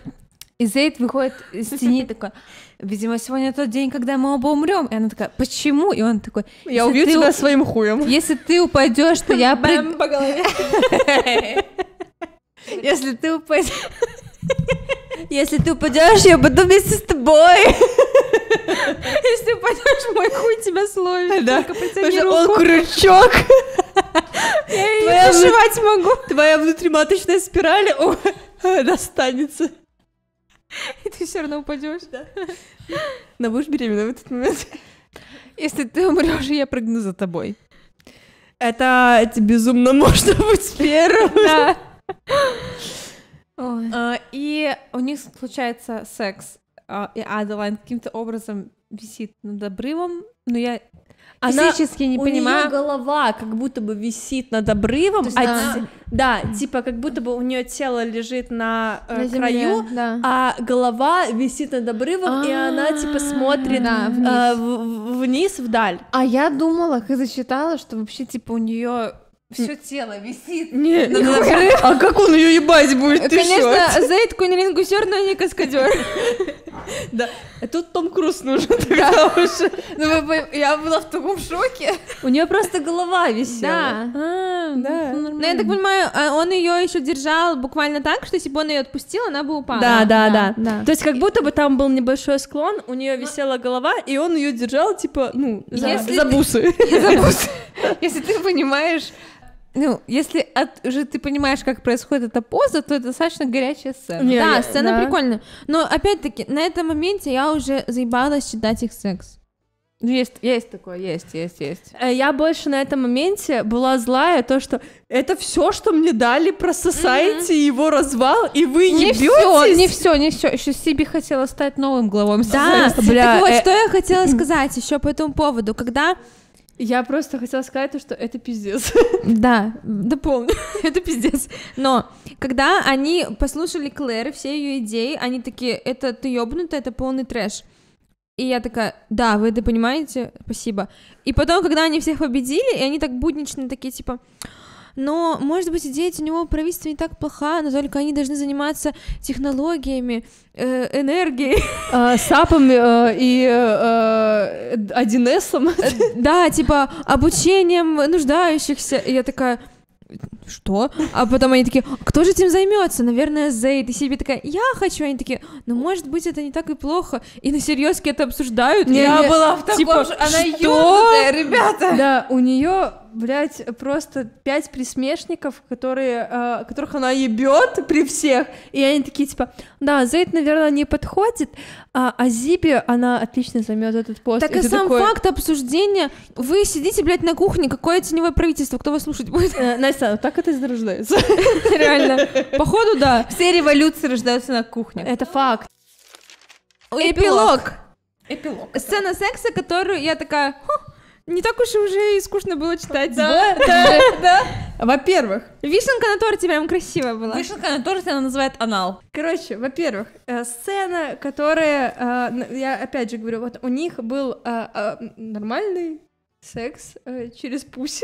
И Зейд выходит из тени такой: видимо, сегодня тот день, когда мы оба умрем. И она такая: почему? И он такой: я убью тебя у... своим хуем. Если ты упадешь, то я... Бэм по голове. Если ты упадешь... Если ты упадешь, я буду вместе с тобой. Если ты упадешь, мой хуй тебя словит. Да. Потому что он крючок. Я ее зашивать могу. Твоя внутриматочная спираль достанется. И ты все равно упадешь, да? Но будешь беременна в этот момент. Если ты умрешь, я прыгну за тобой. Это, это безумно можно быть первым. Да. А, и у них случается секс, а, и Аделайн каким-то образом висит над обрывом, но я она, физически не у понимаю. У нее голова как будто бы висит над обрывом, а она... да, типа как будто бы у нее тело лежит на, э, на земле, краю, да. А голова висит над обрывом, а -а -а, и она типа смотрит, да, вниз. Э, в вниз, вдаль. А я думала, как зачитала, что вообще типа у нее... Все тело висит. Не, на не а как он ее ебать будет? Конечно, Зейд кунилингусер, но не каскадер. Да. Тут Том Круз нужен. Я была в таком шоке. У нее просто голова висела. Да. Но я так понимаю, он ее еще держал буквально так, что если бы он ее отпустил, она бы упала. Да, да, да. То есть как будто бы там был небольшой склон, у нее висела голова, и он ее держал типа, ну, за бусы. Если ты понимаешь... Ну, если от, уже ты понимаешь, как происходит эта поза, то это достаточно горячая сцена. Не, да, я, сцена да. прикольная. Но, опять-таки, на этом моменте я уже заебалась считать их секс. Есть, есть такое, есть, есть, есть. Я больше на этом моменте была злая, то, что это все, что мне дали про сосайти, mm-hmm. его развал, и вы не бьетесь. Не все, не все. Еще Сибби хотела стать новым главой. Да, бля, так вот, э... что я хотела сказать еще по этому поводу. Когда... Я просто хотела сказать то, что это пиздец. Да, дополню, это пиздец. Но когда они послушали Клэр, все ее идеи, они такие: это ты ёбнутая, это полный трэш. И я такая: да, вы это понимаете, спасибо. И потом, когда они всех победили, и они так буднично такие типа: но, может быть, идея теневого правительства не так плоха, но только они должны заниматься технологиями, э, энергией. А, сапом э, и э, один эс-ом. Да, типа обучением нуждающихся. И я такая: что? А потом они такие: кто же этим займется? Наверное, Зейд. И Сибби такая: я хочу. Они такие: ну, может быть, это не так и плохо. И на серьезке это обсуждают. Я была в таком типа, же. Она ёбнутая, ребята. Да, у нее, блять, просто пять присмешников, которые, э, которых она ебет при всех. И они такие типа: да, Зейд, наверное, не подходит, а, а Сибби, она отлично займет этот пост. Так и, и сам такой... факт обсуждения. Вы сидите, блядь, на кухне, какое теневое правительство, кто вас слушать будет? Настя, так это и рождается. Реально. Походу, да. Все революции рождаются на кухне. Это факт. Эпилог. Эпилог. Сцена секса, которую я такая... Не так уж и уже и скучно было читать. Да, да, да. Во-первых, вишенка на торте прям красивая была. Вишенка на торте она называет анал. Короче, во-первых, э, сцена, которая, э, я опять же говорю, вот у них был э, э, нормальный секс э, через пуси.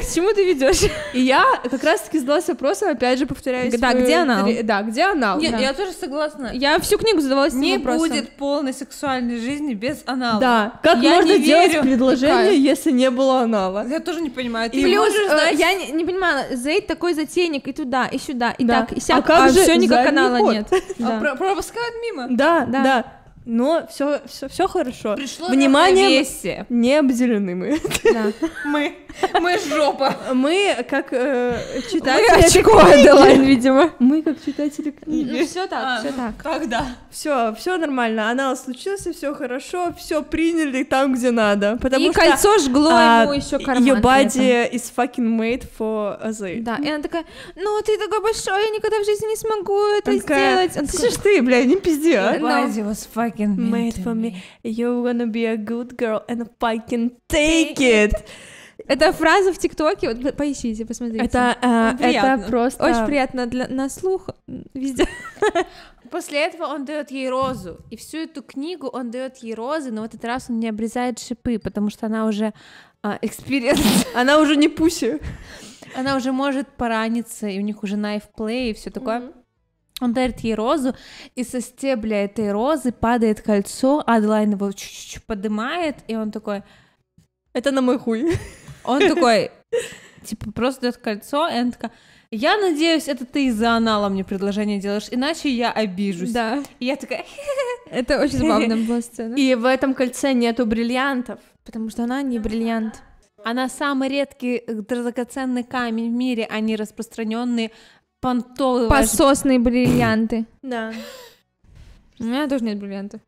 К чему ты ведешь? И я как раз-таки задалась вопросом, опять же повторяюсь. Да, где анал? Да, где анал? Нет, я тоже согласна. Я всю книгу задавалась этим вопросом. Не будет полной сексуальной жизни без анала. Да. Как можно делать предложение, если не было анала? Я тоже не понимаю. Плюс, я не понимала, Зейд такой затейник и туда, и сюда, и так, и сяк. А как же? Все никак анала нет. Пропускают мимо? Да, да. Но все, все, все хорошо. Пришло внимание, не обделены мы. Да. Мы, мы жопа. Мы как э, читатели. Мы очко Аделайн, видимо. Мы как читатели книги. Ну, все так, а, все так. Когда? Все, все нормально. Анал случился, все хорошо, все приняли там, где надо. Потому и что, кольцо жгло а, ему еще карман. Your body is fucking made for Zay. Да, и она такая: ну ты такой большой, я никогда в жизни не смогу это такая, сделать. Слышишь ты, бля, не пизди, а? Made for me. You're gonna be a good girl and I can take it. Это фраза в ТикТоке, вот поищите, посмотрите. Это, э, это просто очень приятно для на слух везде. После этого он дает ей розу, и всю эту книгу он дает ей розы, но в этот раз он не обрезает шипы, потому что она уже эксперимент. Она уже не пуси. Она уже может пораниться, и у них уже knife-play и все такое. Mm-hmm. Он дарит ей розу, и со стебля этой розы падает кольцо, Аделайн его чуть-чуть поднимает, и он такой... Это на мой хуй. Он такой, типа, просто дает кольцо, и она такая... Я надеюсь, это ты из-за анала мне предложение делаешь, иначе я обижусь. Да. И я такая... Это очень забавная была сцена. И в этом кольце нету бриллиантов, потому что она не бриллиант. Она самый редкий драгоценный камень в мире, они распространенные понтовые... Пососные бриллианты. Да. У меня тоже нет бриллиантов.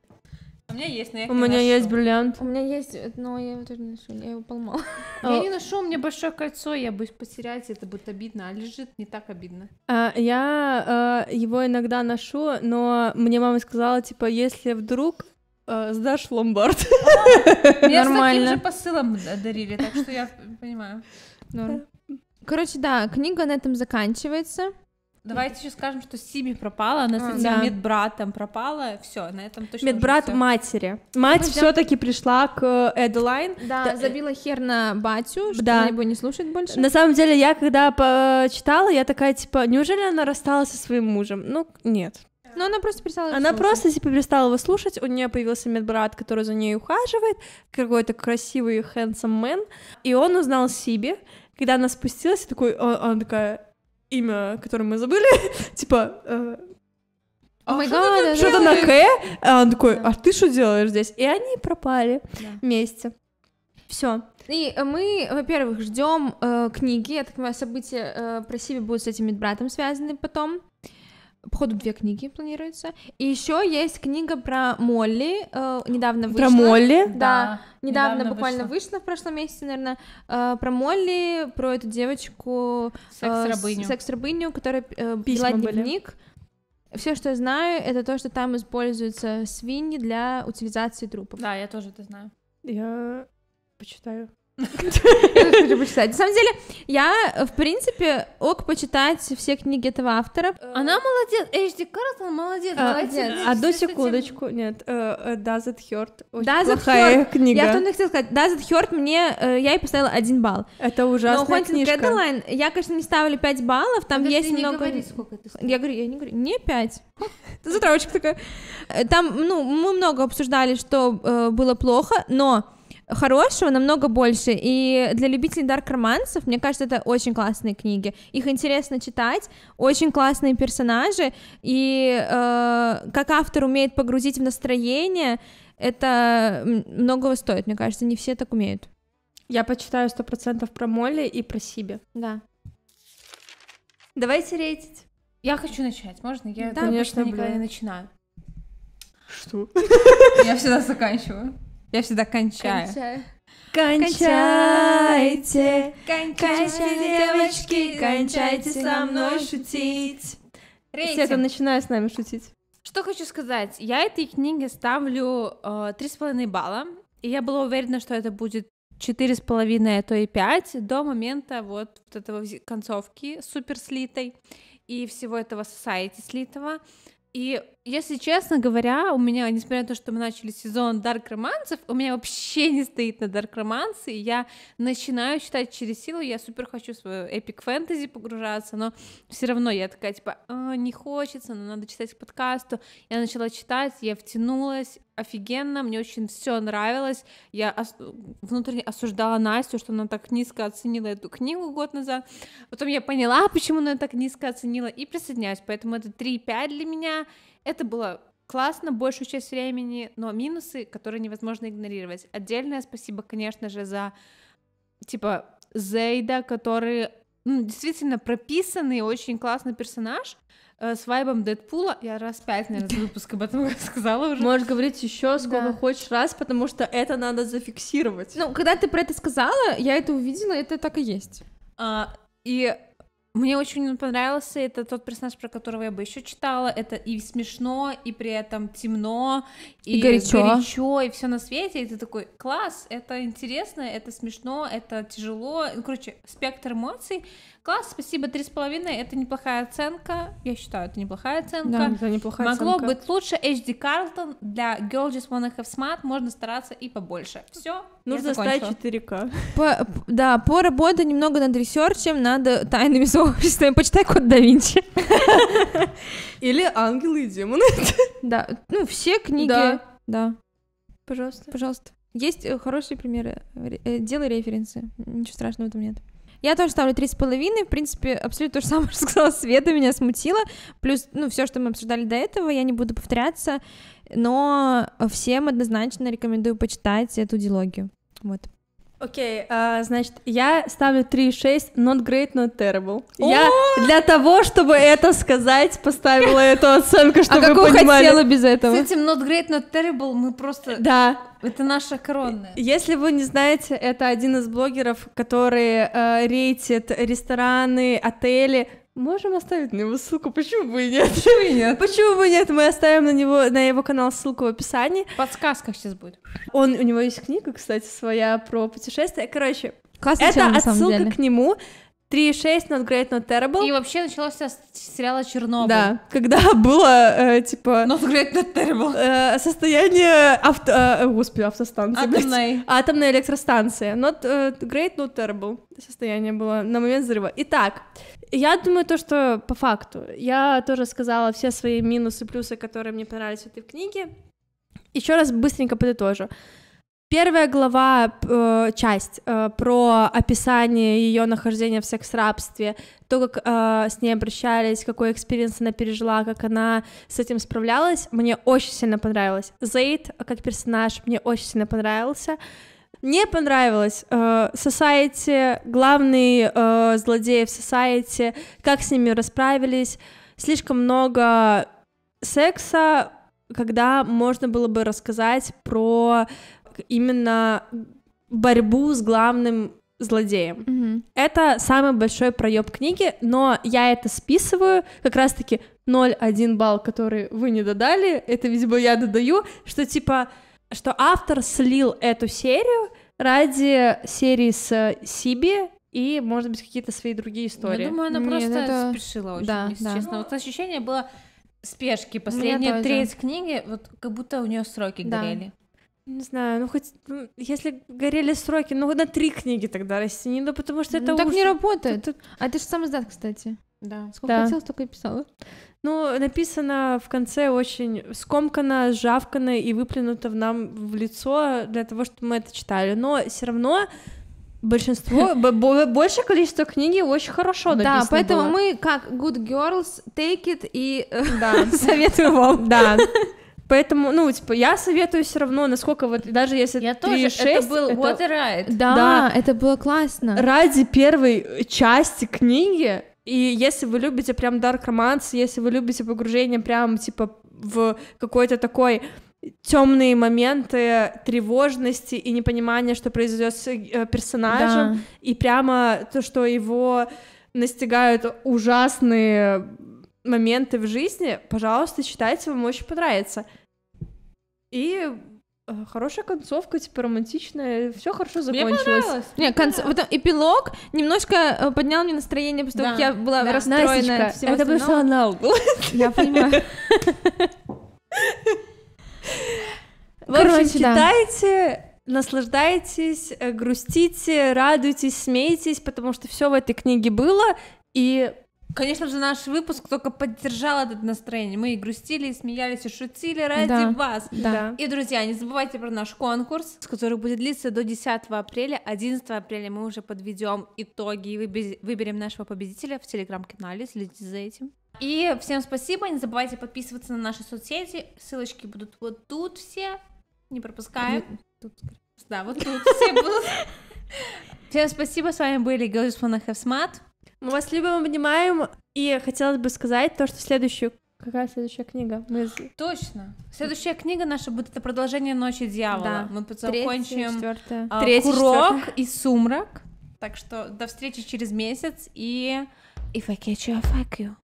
У меня есть, но я их У не меня ношу. Есть бриллиант. У меня есть, но я его тоже не ношу, я его поломала. Я не ношу, у меня большое кольцо, я боюсь потерять, это будет обидно, а лежит не так обидно. А, я а, его иногда ношу, но мне мама сказала, типа, если вдруг а, сдашь в ломбард. А, меня нормально. С таким же посылом дарили, так что я понимаю. Да. Короче, да, книга на этом заканчивается. Давайте еще скажем, что Сибби пропала, она с этим да. медбратом пропала, все, на этом точно. Медбрат матери. Мать Пойдем. все-таки пришла к Эделайн. Да, да, забила хер на батю, что да. она его не слушает больше. На самом деле, я когда почитала, я такая, типа, неужели она рассталась со своим мужем? Ну, нет. Но она просто перестала его Она слушать. просто, типа, перестала его слушать, у нее появился медбрат, который за ней ухаживает, какой-то красивый handsome man, и он узнал Сибби, когда она спустилась, и такой, она такая... имя, которое мы забыли, типа, э, oh God, что-то на К, а он такой, да. а ты что делаешь здесь? И они пропали да. вместе. Все. И мы, во-первых, ждем э, книги, я так понимаю, события э, про Сибби будут с этим медбратом связаны потом. Походу, две книги планируются. И еще есть книга про Молли, э, недавно вышла. Про Молли? Да, да недавно, недавно буквально вышла. вышла в прошлом месяце, наверное, э, про Молли, про эту девочку, э, секс-рабыню, секс-рабыню, которая э, пила дневник. Все, что я знаю, это то, что там используются свиньи для утилизации трупов. Да, я тоже это знаю. Я почитаю. На самом деле, я, в принципе, ок почитать все книги этого автора. Она молодец, эйч ди Carlton молодец, молодец. Одну секундочку, нет, Does It Hurt, очень плохая книга. Я что-то хотела сказать, Does It Hurt мне, я ей поставила один балл. Это ужасная книжка. Но Hunting Adeline, я, конечно, не ставлю пять баллов, там есть много... Я говорю, я не говорю, не пять. Затравочка такая. Там, ну, мы много обсуждали, что было плохо, но... Хорошего намного больше, и для любителей дарк-романсов, мне кажется, это очень классные книги, их интересно читать, очень классные персонажи, и э, как автор умеет погрузить в настроение, это многого стоит, мне кажется, не все так умеют. Я почитаю сто процентов про Молли и про Сибби. Да. Давайте рейтить. Я хочу начать, можно? Я, да, конечно, никогда не начинаю. Что? Я всегда заканчиваю. Я всегда кончаю. Кончаю. Кончайте, кончайте, девочки, кончайте со мной шутить. Все это начинают с нами шутить. Что хочу сказать. Я этой книге ставлю э, три с половиной балла. И я была уверена, что это будет четыре с половиной, а то и пять, до момента вот, вот этого концовки супер слитой и всего этого society слитого. И, если честно говоря, у меня, несмотря на то, что мы начали сезон дарк-романсов, у меня вообще не стоит на дарк-романсы, и я начинаю читать через силу, я супер хочу в свою эпик-фэнтези погружаться, но все равно я такая, типа, а, не хочется, но надо читать к подкасту. Я начала читать, я втянулась, офигенно, мне очень все нравилось, я ос- внутренне осуждала Настю, что она так низко оценила эту книгу год назад, потом я поняла, почему она так низко оценила, и присоединяюсь, поэтому это три-пять для меня, это было классно большую часть времени, но минусы, которые невозможно игнорировать. Отдельное спасибо, конечно же, за, типа, Зейда, который, ну, действительно прописанный, очень классный персонаж, с вайбом Дэдпула. Я раз пять, наверное, за выпуск об этом сказала уже. Можешь говорить еще сколько да. хочешь раз, потому что это надо зафиксировать. Ну, когда ты про это сказала, я это увидела, это так и есть. А, и мне очень понравился, это тот персонаж, про которого я бы еще читала. Это и смешно, и при этом темно, и, и горячо. горячо, и все на свете. И ты такой, класс, это интересно, это смешно, это тяжело. Ну, короче, спектр эмоций, Класс, спасибо, три с половиной, это неплохая оценка. Я считаю, это неплохая оценка. Да, это неплохая Могло оценка. быть лучше. эйч ди Carlton для Girl Just Wanna Have Smart можно стараться и побольше. Все. Нужно стать четыре ка. По, да, поработай немного над ресерчем, надо тайными сообществами. Почитай Код да Винчи. Или Ангелы и демоны. Да, ну все книги. Да. Да. Пожалуйста. Пожалуйста. Есть хорошие примеры. Делай референсы. Ничего страшного в этом нет. Я тоже ставлю три с половиной, в принципе, абсолютно то же самое, что сказала Света, меня смутило, плюс, ну, все, что мы обсуждали до этого, я не буду повторяться, но всем однозначно рекомендую почитать эту дилогию, вот. Окей, okay, uh, значит, я ставлю три и шесть, not great, not terrible. Oh! Я для того, чтобы это сказать, поставила эту оценку, чтобы а вы понимали. А хотела без этого? С этим not great, not terrible мы просто... Да. Это наша коронная. Если вы не знаете, это один из блогеров, который uh, рейтит рестораны, отели... Можем оставить на него ссылку, почему бы и нет? Почему и нет? Почему бы и нет? Мы оставим на него, на его канал ссылку в описании. В подсказках сейчас будет. Он, у него есть книга, кстати, своя про путешествия. Короче, классный это сериал, отсылка к нему. три и шесть, not great, not terrible. И вообще началось с сериала «Чернобыль». Да, когда было, э, типа... Not great, not terrible. Э, состояние авто... Э, господи, автостанции. Атомной. Атомная электростанция. Not great, not terrible. Состояние было на момент взрыва. Итак, я думаю то, что по факту. Я тоже сказала все свои минусы, плюсы, которые мне понравились в этой книге. Еще раз быстренько подытожу. Первая глава, э, часть э, про описание ее нахождения в секс-рабстве, то, как э, с ней обращались, какой экспириенс она пережила, как она с этим справлялась, мне очень сильно понравилось. Зейд, как персонаж, мне очень сильно понравился. Мне понравилось э, Society, главный э, злодей в Society, как с ними расправились, слишком много секса, когда можно было бы рассказать про... именно борьбу с главным злодеем. Mm-hmm. Это самый большой проёб книги, но я это списываю, как раз-таки ноль один балл, который вы не додали, это, видимо, я додаю, что типа, что автор слил эту серию ради серии с Сибби и, может быть, какие-то свои другие истории. Я думаю, она Нет, просто это... спешила очень, да, если да. честно. Вот ощущение было спешки, последняя треть книги, вот как будто у нее сроки да. горели. Не знаю, ну хоть, ну, если горели сроки, ну на три книги тогда растяни, ну потому что это ну, так уж... не работает. Тут... А ты же сам издат, кстати. Да. Сколько да. хотела, столько и писала. Ну, написано в конце очень скомканно, сжавкано и выплюнуто в нам в лицо для того, чтобы мы это читали. Но все равно большинство, большее количество книги очень хорошо написано. Да, поэтому мы как Good Girls, Take It и советую вам. Да. Поэтому, ну, типа, я советую все равно, насколько вот, даже если я три и шесть... Я это был это... What a Ride. Да, да, это было классно. Ради первой части книги, и если вы любите прям dark romance, если вы любите погружение прям, типа, в какой-то такой темные моменты тревожности и непонимания, что произойдет с персонажем, да. и прямо то, что его настигают ужасные моменты в жизни, пожалуйста, читайте, вам очень понравится. И хорошая концовка, типа романтичная, все хорошо закончилось. Мне конц... да. вот эпилог немножко поднял мне настроение, потому да. как я была да. расстроена. Настечка, это просто анал. Я понимаю. В общем, читайте, наслаждайтесь, грустите, радуйтесь, смейтесь, потому что все в этой книге было, и конечно же, наш выпуск только поддержал это настроение. Мы и грустили, и смеялись, и шутили ради да, вас. Да. И, друзья, не забывайте про наш конкурс, который будет длиться до десятого апреля. одиннадцатого апреля мы уже подведем итоги и выберем нашего победителя в телеграм-канале. Следите за этим. И всем спасибо. Не забывайте подписываться на наши соцсети. Ссылочки будут вот тут все. Не пропускаем. Тут. Да, вот тут все будут. Всем спасибо. С вами были Girl Just Wanna Have Smart. Мы вас любим, обнимаем, и хотелось бы сказать то, что следующую... Какая следующая книга? Мы... Точно! Следующая книга наша будет это продолжение «Ночи дьявола». Да. Мы закончим uh, «Курок» и «Сумрак». Так что до встречи через месяц, и... If I catch you, I fuck you.